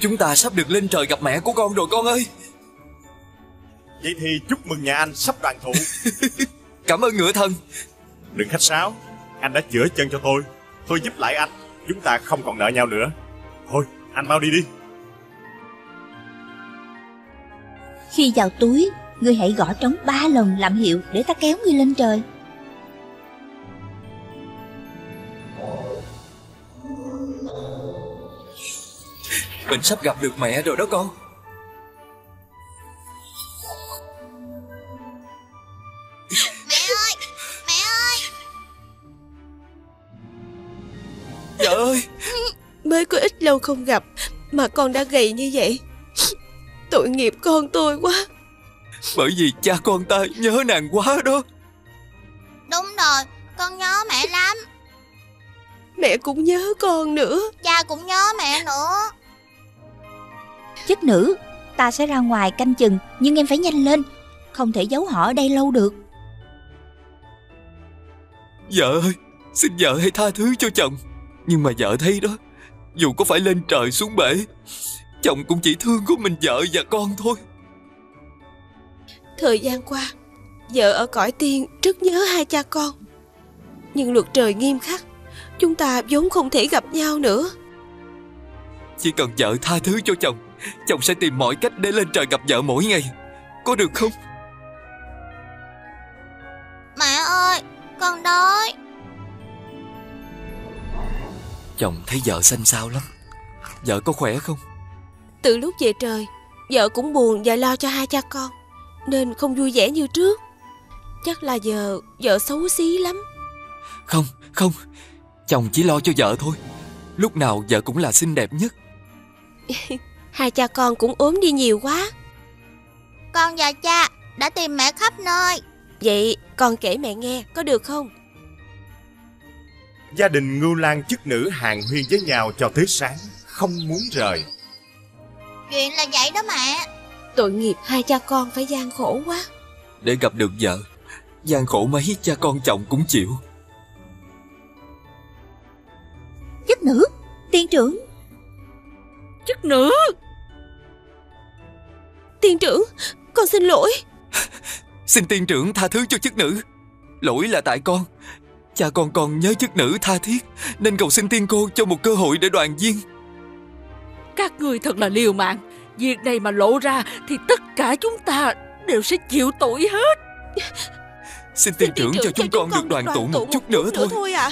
Chúng ta sắp được lên trời gặp mẹ của con rồi con ơi. Vậy thì chúc mừng nhà anh sắp đoàn tụ. Cảm ơn ngựa thần. Đừng khách sáo. Anh đã chữa chân cho tôi, tôi giúp lại anh. Chúng ta không còn nợ nhau nữa. Thôi anh mau đi đi. Khi vào túi, ngươi hãy gõ trống 3 lần làm hiệu để ta kéo ngươi lên trời. Mình sắp gặp được mẹ rồi đó con. Mẹ ơi, mẹ ơi. Trời ơi, mới có ít lâu không gặp mà con đã gầy như vậy. Tội nghiệp con tôi quá. Bởi vì cha con ta nhớ nàng quá đó. Đúng rồi, con nhớ mẹ lắm. Mẹ cũng nhớ con nữa. Cha cũng nhớ mẹ nữa. Chức nữ, ta sẽ ra ngoài canh chừng, nhưng em phải nhanh lên, không thể giấu họ ở đây lâu được. Vợ ơi, xin vợ hãy tha thứ cho chồng. Nhưng mà vợ thấy đó, dù có phải lên trời xuống bể, chồng cũng chỉ thương của mình vợ và con thôi. Thời gian qua, vợ ở cõi tiên rất nhớ hai cha con, nhưng luật trời nghiêm khắc, chúng ta vốn không thể gặp nhau nữa. Chỉ cần vợ tha thứ cho chồng, chồng sẽ tìm mọi cách để lên trời gặp vợ mỗi ngày. Có được không? Mẹ ơi, con đói. Chồng thấy vợ xanh xao lắm. Vợ có khỏe không? Từ lúc về trời, vợ cũng buồn và lo cho hai cha con, nên không vui vẻ như trước. Chắc là giờ vợ xấu xí lắm. Không, không, chồng chỉ lo cho vợ thôi. Lúc nào vợ cũng là xinh đẹp nhất. Hai cha con cũng ốm đi nhiều quá. Con và cha đã tìm mẹ khắp nơi. Vậy con kể mẹ nghe có được không? Gia đình Ngưu Lang chức nữ hàn huyên với nhau cho tới sáng, không muốn rời. Chuyện là vậy đó mẹ. Tội nghiệp hai cha con phải gian khổ quá. Để gặp được vợ, gian khổ mấy cha con chồng cũng chịu. Chức nữ, tiên trưởng. Chức nữ. Tiên trưởng, con xin lỗi. Xin tiên trưởng tha thứ cho chức nữ. Lỗi là tại con. Cha con nhớ chức nữ tha thiết, nên cầu xin tiên cô cho một cơ hội để đoàn viên. Các người thật là liều mạng. Việc này mà lộ ra thì tất cả chúng ta đều sẽ chịu tội hết. Xin tiên trưởng cho chúng con được đoàn tụ một chút nữa thôi ạ.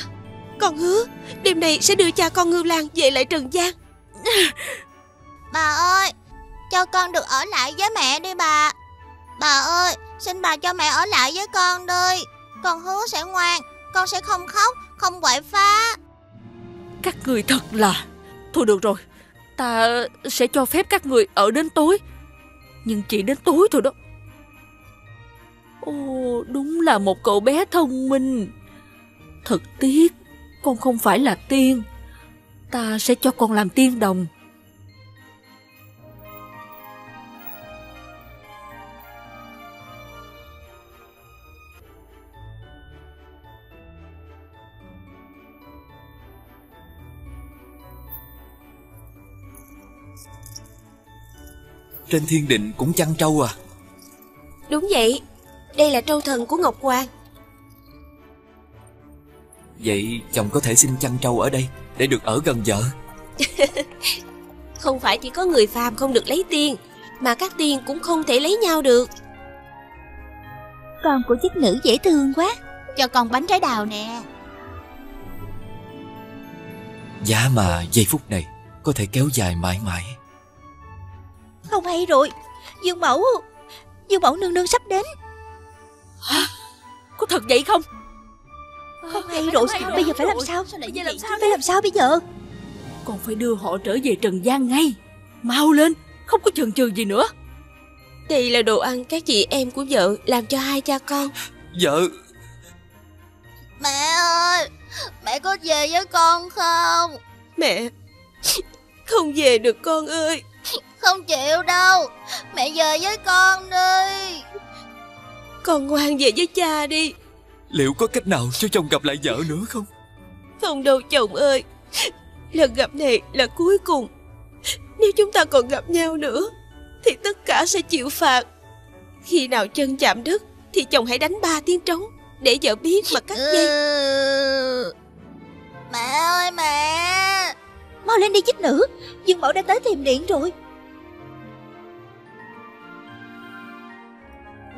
Con hứa đêm nay sẽ đưa cha con Ngưu Lang về lại trần gian. Bà ơi, cho con được ở lại với mẹ đi bà. Bà ơi, xin bà cho mẹ ở lại với con đi. Con hứa sẽ ngoan, con sẽ không khóc, không quậy phá. Các người thật là... Thôi được rồi, ta sẽ cho phép các người ở đến tối. Nhưng chỉ đến tối thôi đó. Ồ, đúng là một cậu bé thông minh. Thật tiếc, con không phải là tiên. Ta sẽ cho con làm tiên đồng. Trên thiên định cũng chăn trâu à? Đúng vậy, đây là trâu thần của Ngọc Hoàng. Vậy chồng có thể xin chăn trâu ở đây để được ở gần vợ. Không phải chỉ có người phàm không được lấy tiên, mà các tiên cũng không thể lấy nhau được. Con của chức nữ dễ thương quá. Cho con bánh trái đào nè. Giá mà giây phút này có thể kéo dài mãi mãi. Không hay rồi, Dương Mẫu nương nương sắp đến. Hả? Có thật vậy không? Không hay rồi, bây giờ phải làm sao? Phải làm sao bây giờ? Còn phải đưa họ trở về trần gian ngay. Mau lên, không có chần chừ gì nữa. Đây là đồ ăn các chị em của vợ làm cho hai cha con. Vợ. Mẹ ơi, mẹ có về với con không? Mẹ không về được con ơi. Không chịu đâu, mẹ về với con đi. Con ngoan về với cha đi. Liệu có cách nào cho chồng gặp lại vợ nữa không? Không đâu chồng ơi. Lần gặp này là cuối cùng. Nếu chúng ta còn gặp nhau nữa thì tất cả sẽ chịu phạt. Khi nào chân chạm đất thì chồng hãy đánh 3 tiếng trống để vợ biết mà cắt dây. Mẹ ơi mẹ. Mau lên đi chức nữ, Dương Mẫu đã tới tìm điện rồi.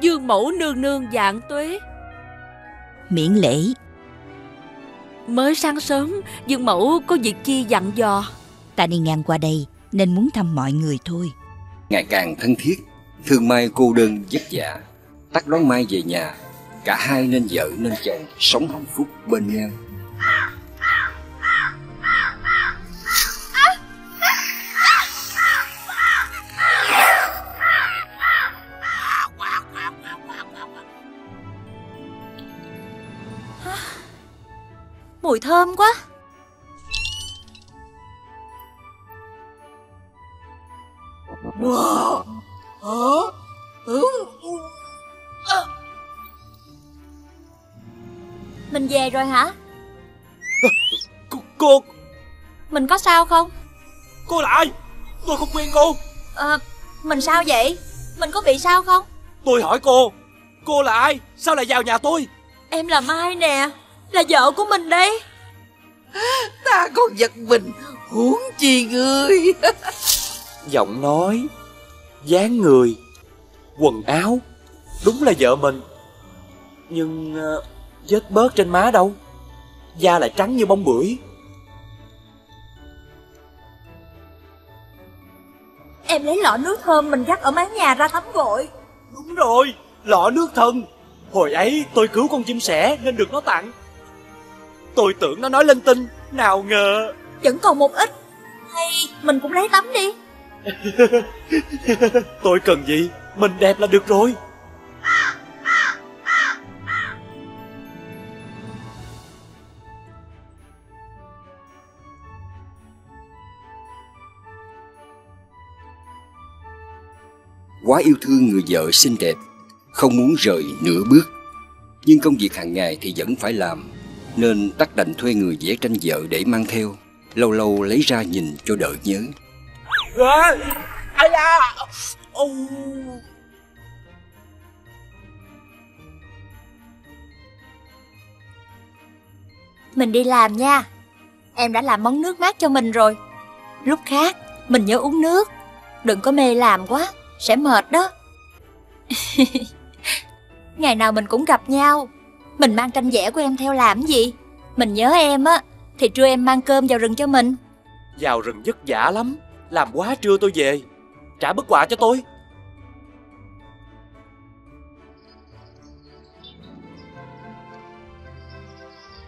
Dương Mẫu nương nương vạn tuế. Miễn lễ. Mới sáng sớm, Dương Mẫu có việc chi dặn dò? Ta đi ngang qua đây nên muốn thăm mọi người thôi. Ngày càng thân thiết, Thương Mai cô đơn vất vả, Tắc đón Mai về nhà. Cả hai nên vợ nên chồng sống hạnh phúc bên nhau. Mùi thơm quá. Mình về rồi hả? Cô mình có sao không? Cô là ai? Tôi không quen cô. Mình sao vậy? Mình có bị sao không? Tôi hỏi cô là ai? Sao lại vào nhà tôi? Em là Mai nè, là vợ của mình đấy. Ta còn giật mình, huống chi ngươi. Giọng nói, dáng người, quần áo, đúng là vợ mình. Nhưng vết bớt trên má đâu? Da lại trắng như bông bưởi. Em lấy lọ nước thơm mình rắc ở mái nhà ra tắm gội. Đúng rồi, lọ nước thần. Hồi ấy tôi cứu con chim sẻ nên được nó tặng. Tôi tưởng nó nói linh tinh, nào ngờ. Vẫn còn một ít, hay mình cũng lấy tắm đi. Tôi cần gì, mình đẹp là được rồi. Quá yêu thương người vợ xinh đẹp, không muốn rời nửa bước. Nhưng công việc hàng ngày thì vẫn phải làm, nên Tắc đành thuê người vẽ tranh vợ để mang theo, lâu lâu lấy ra nhìn cho đỡ nhớ. Mình đi làm nha. Em đã làm món nước mát cho mình rồi. Lúc khác mình nhớ uống nước, đừng có mê làm quá, sẽ mệt đó. Ngày nào mình cũng gặp nhau. Mình mang tranh vẽ của em theo làm gì? Mình nhớ em á, thì trưa em mang cơm vào rừng cho mình. Vào rừng vất vả lắm, làm quá trưa tôi về. Trả bức họa cho tôi.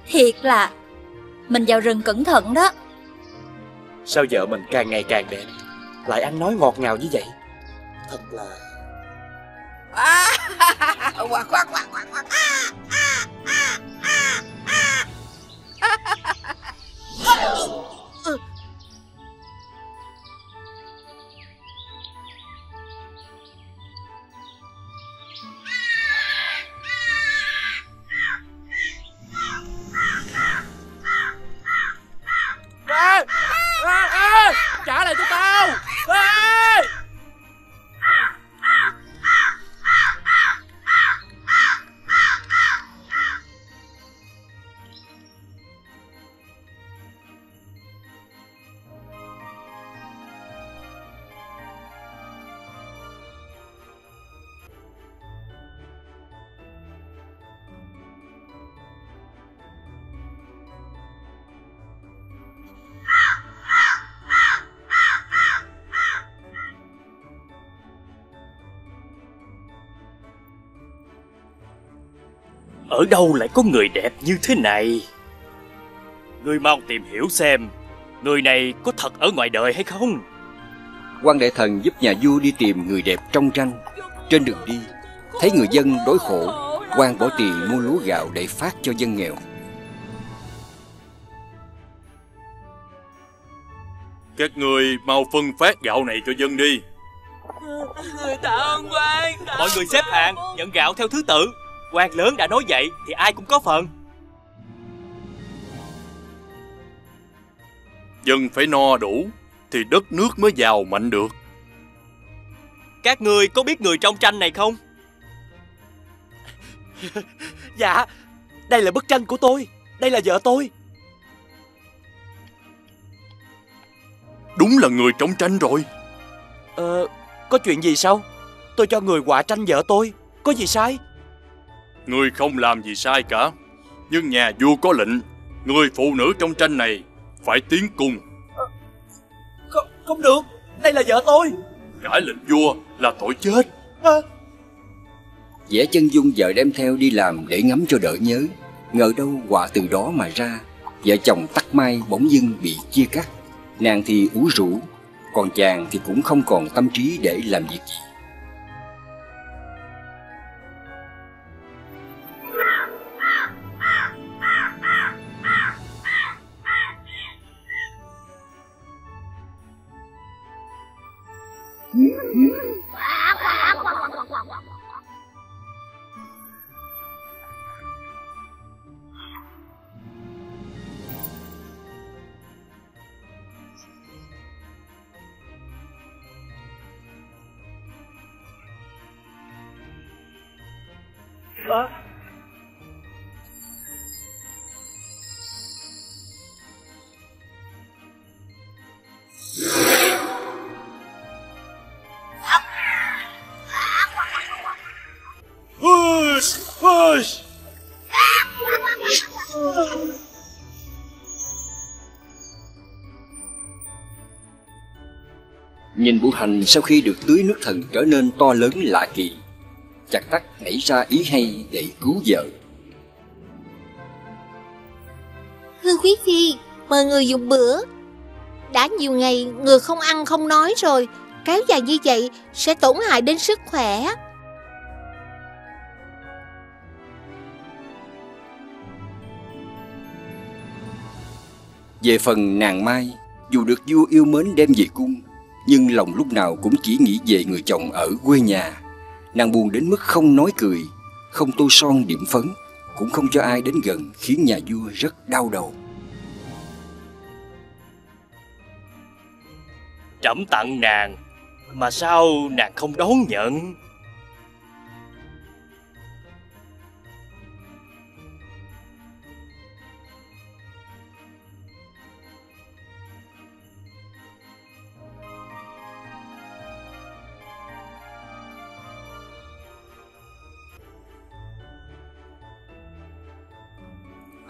Thiệt là mình vào rừng cẩn thận đó. Sao vợ mình càng ngày càng đẹp, lại ăn nói ngọt ngào như vậy? Thật là... Trả lại cho tao. Ở đâu lại có người đẹp như thế này? Ngươi mau tìm hiểu xem người này có thật ở ngoài đời hay không. Quan Đại Thần giúp nhà vua đi tìm người đẹp trong tranh. Trên đường đi, thấy người dân đói khổ, quan bỏ tiền mua lúa gạo để phát cho dân nghèo. Các người mau phân phát gạo này cho dân đi. Người tạ ơn quan. Mọi người xếp hàng nhận gạo theo thứ tự. Quan lớn đã nói vậy thì ai cũng có phần. Dân phải no đủ thì đất nước mới giàu mạnh được. Các ngươi có biết người trong tranh này không? Dạ, đây là bức tranh của tôi. Đây là vợ tôi. Đúng là người trong tranh rồi. Có chuyện gì sao? Tôi cho người họa tranh vợ tôi, có gì sai? Ngươi không làm gì sai cả. Nhưng nhà vua có lệnh, người phụ nữ trong tranh này phải tiến cung. Không được, đây là vợ tôi. Cãi lệnh vua là tội chết. Vẻ chân dung vợ đem theo đi làm để ngắm cho đỡ nhớ, ngờ đâu họa từ đó mà ra. Vợ chồng Tắc Mai bỗng dưng bị chia cắt. Nàng thì ủ rũ, còn chàng thì cũng không còn tâm trí để làm việc gì. Nhìn Bửu Hành sau khi được tưới nước thần trở nên to lớn lạ kỳ, Chặt Tắc nảy ra ý hay để cứu vợ. Thưa quý phi, mời người dùng bữa. Đã nhiều ngày người không ăn không nói rồi, kéo dài như vậy sẽ tổn hại đến sức khỏe. Về phần nàng Mai, dù được vua yêu mến đem về cung, nhưng lòng lúc nào cũng chỉ nghĩ về người chồng ở quê nhà. Nàng buồn đến mức không nói cười, không tô son điểm phấn, cũng không cho ai đến gần, khiến nhà vua rất đau đầu. Trẫm tặng nàng, mà sao nàng không đón nhận?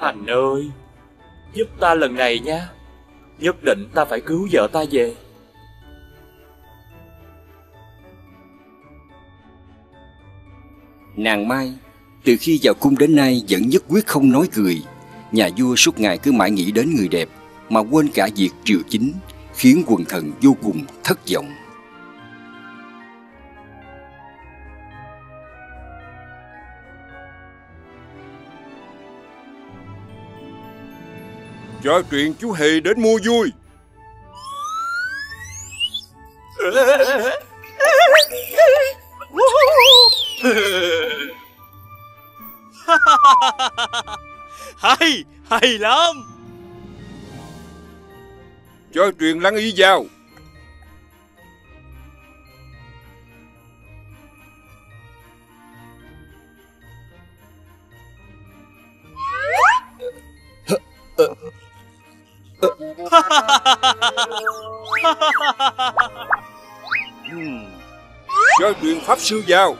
Hành ơi, giúp ta lần này nha. Nhất định ta phải cứu vợ ta về. Nàng Mai từ khi vào cung đến nay vẫn nhất quyết không nói cười. Nhà vua suốt ngày cứ mãi nghĩ đến người đẹp mà quên cả việc triều chính, khiến quần thần vô cùng thất vọng. Cho chuyện chú Hề đến mua vui. Hay, hay lắm. Cho chuyện lắng ý vào. Cho truyền pháp sư vào.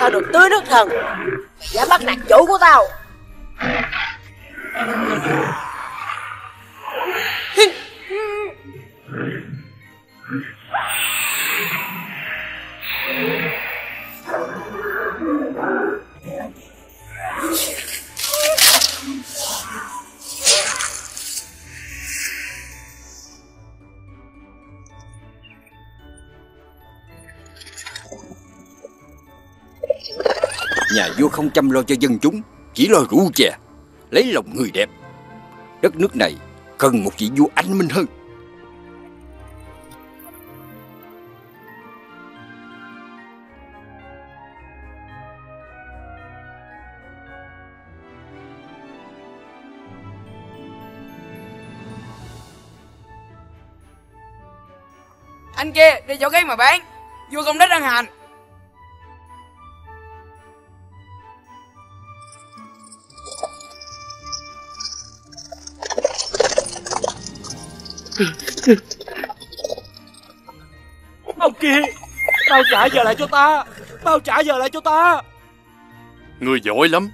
Tao được tưới nước thần, dám bắt nạt chủ của tao. Nhà vua không chăm lo cho dân chúng, chỉ lo rượu chè, lấy lòng người đẹp. Đất nước này cần một vị vua anh minh hơn. Anh kia đi chỗ ghế mà bán, vua công đất ăn hành. Ông kia, tao trả giờ lại cho ta, tao trả giờ lại cho ta. Ngươi giỏi lắm,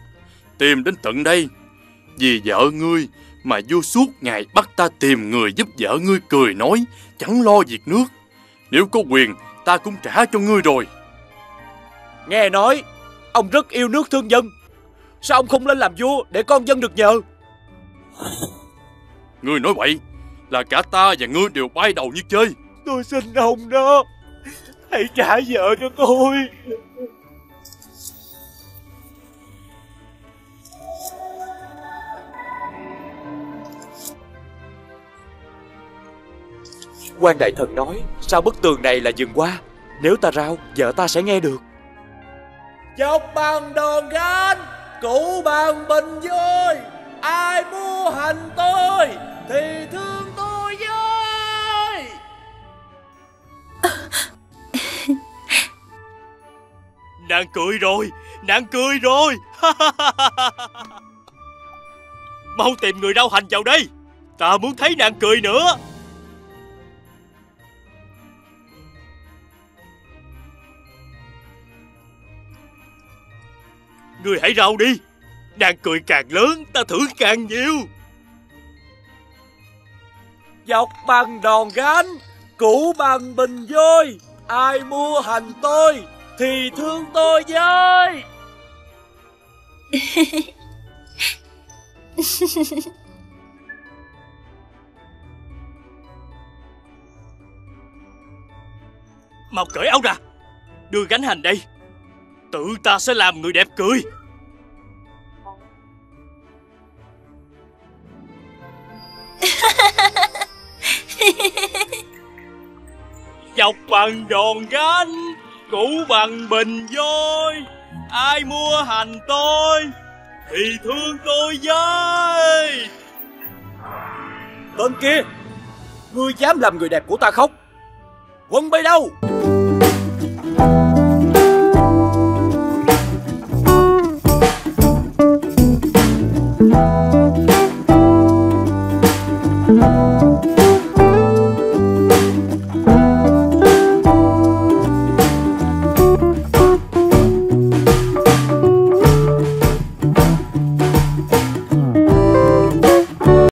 tìm đến tận đây. Vì vợ ngươi mà vua suốt ngày bắt ta tìm người giúp vợ ngươi cười nói, chẳng lo việc nước. Nếu có quyền, ta cũng trả cho ngươi rồi. Nghe nói ông rất yêu nước thương dân, sao ông không lên làm vua để con dân được nhờ? Ngươi nói vậy là cả ta và ngươi đều bay đầu như chơi. Tôi xin ông đó, hãy trả vợ cho tôi. Quan đại thần nói sao bức tường này là vườn hoa, nếu ta rao vợ ta sẽ nghe được. Dọc bằng đòn gánh cũ bằng bình vôi, ai mua hành tôi thì thương tôi với. Nàng cười rồi, nàng cười rồi. Mau tìm người rao hành vào đây, ta muốn thấy nàng cười nữa. Ngươi hãy rao đi, nàng cười càng lớn ta thử càng nhiều. Dọc bằng đòn gánh cũ bằng bình vôi, ai mua hành tôi thì thương tôi với. Mau cởi áo ra, đưa gánh hành đây, tự ta sẽ làm người đẹp cười. Dọc bằng đòn gánh cũ bằng bình vôi, ai mua hành tôi thì thương tôi với. Tên kia, ngươi dám làm người đẹp của ta khóc? Quân bay đâu?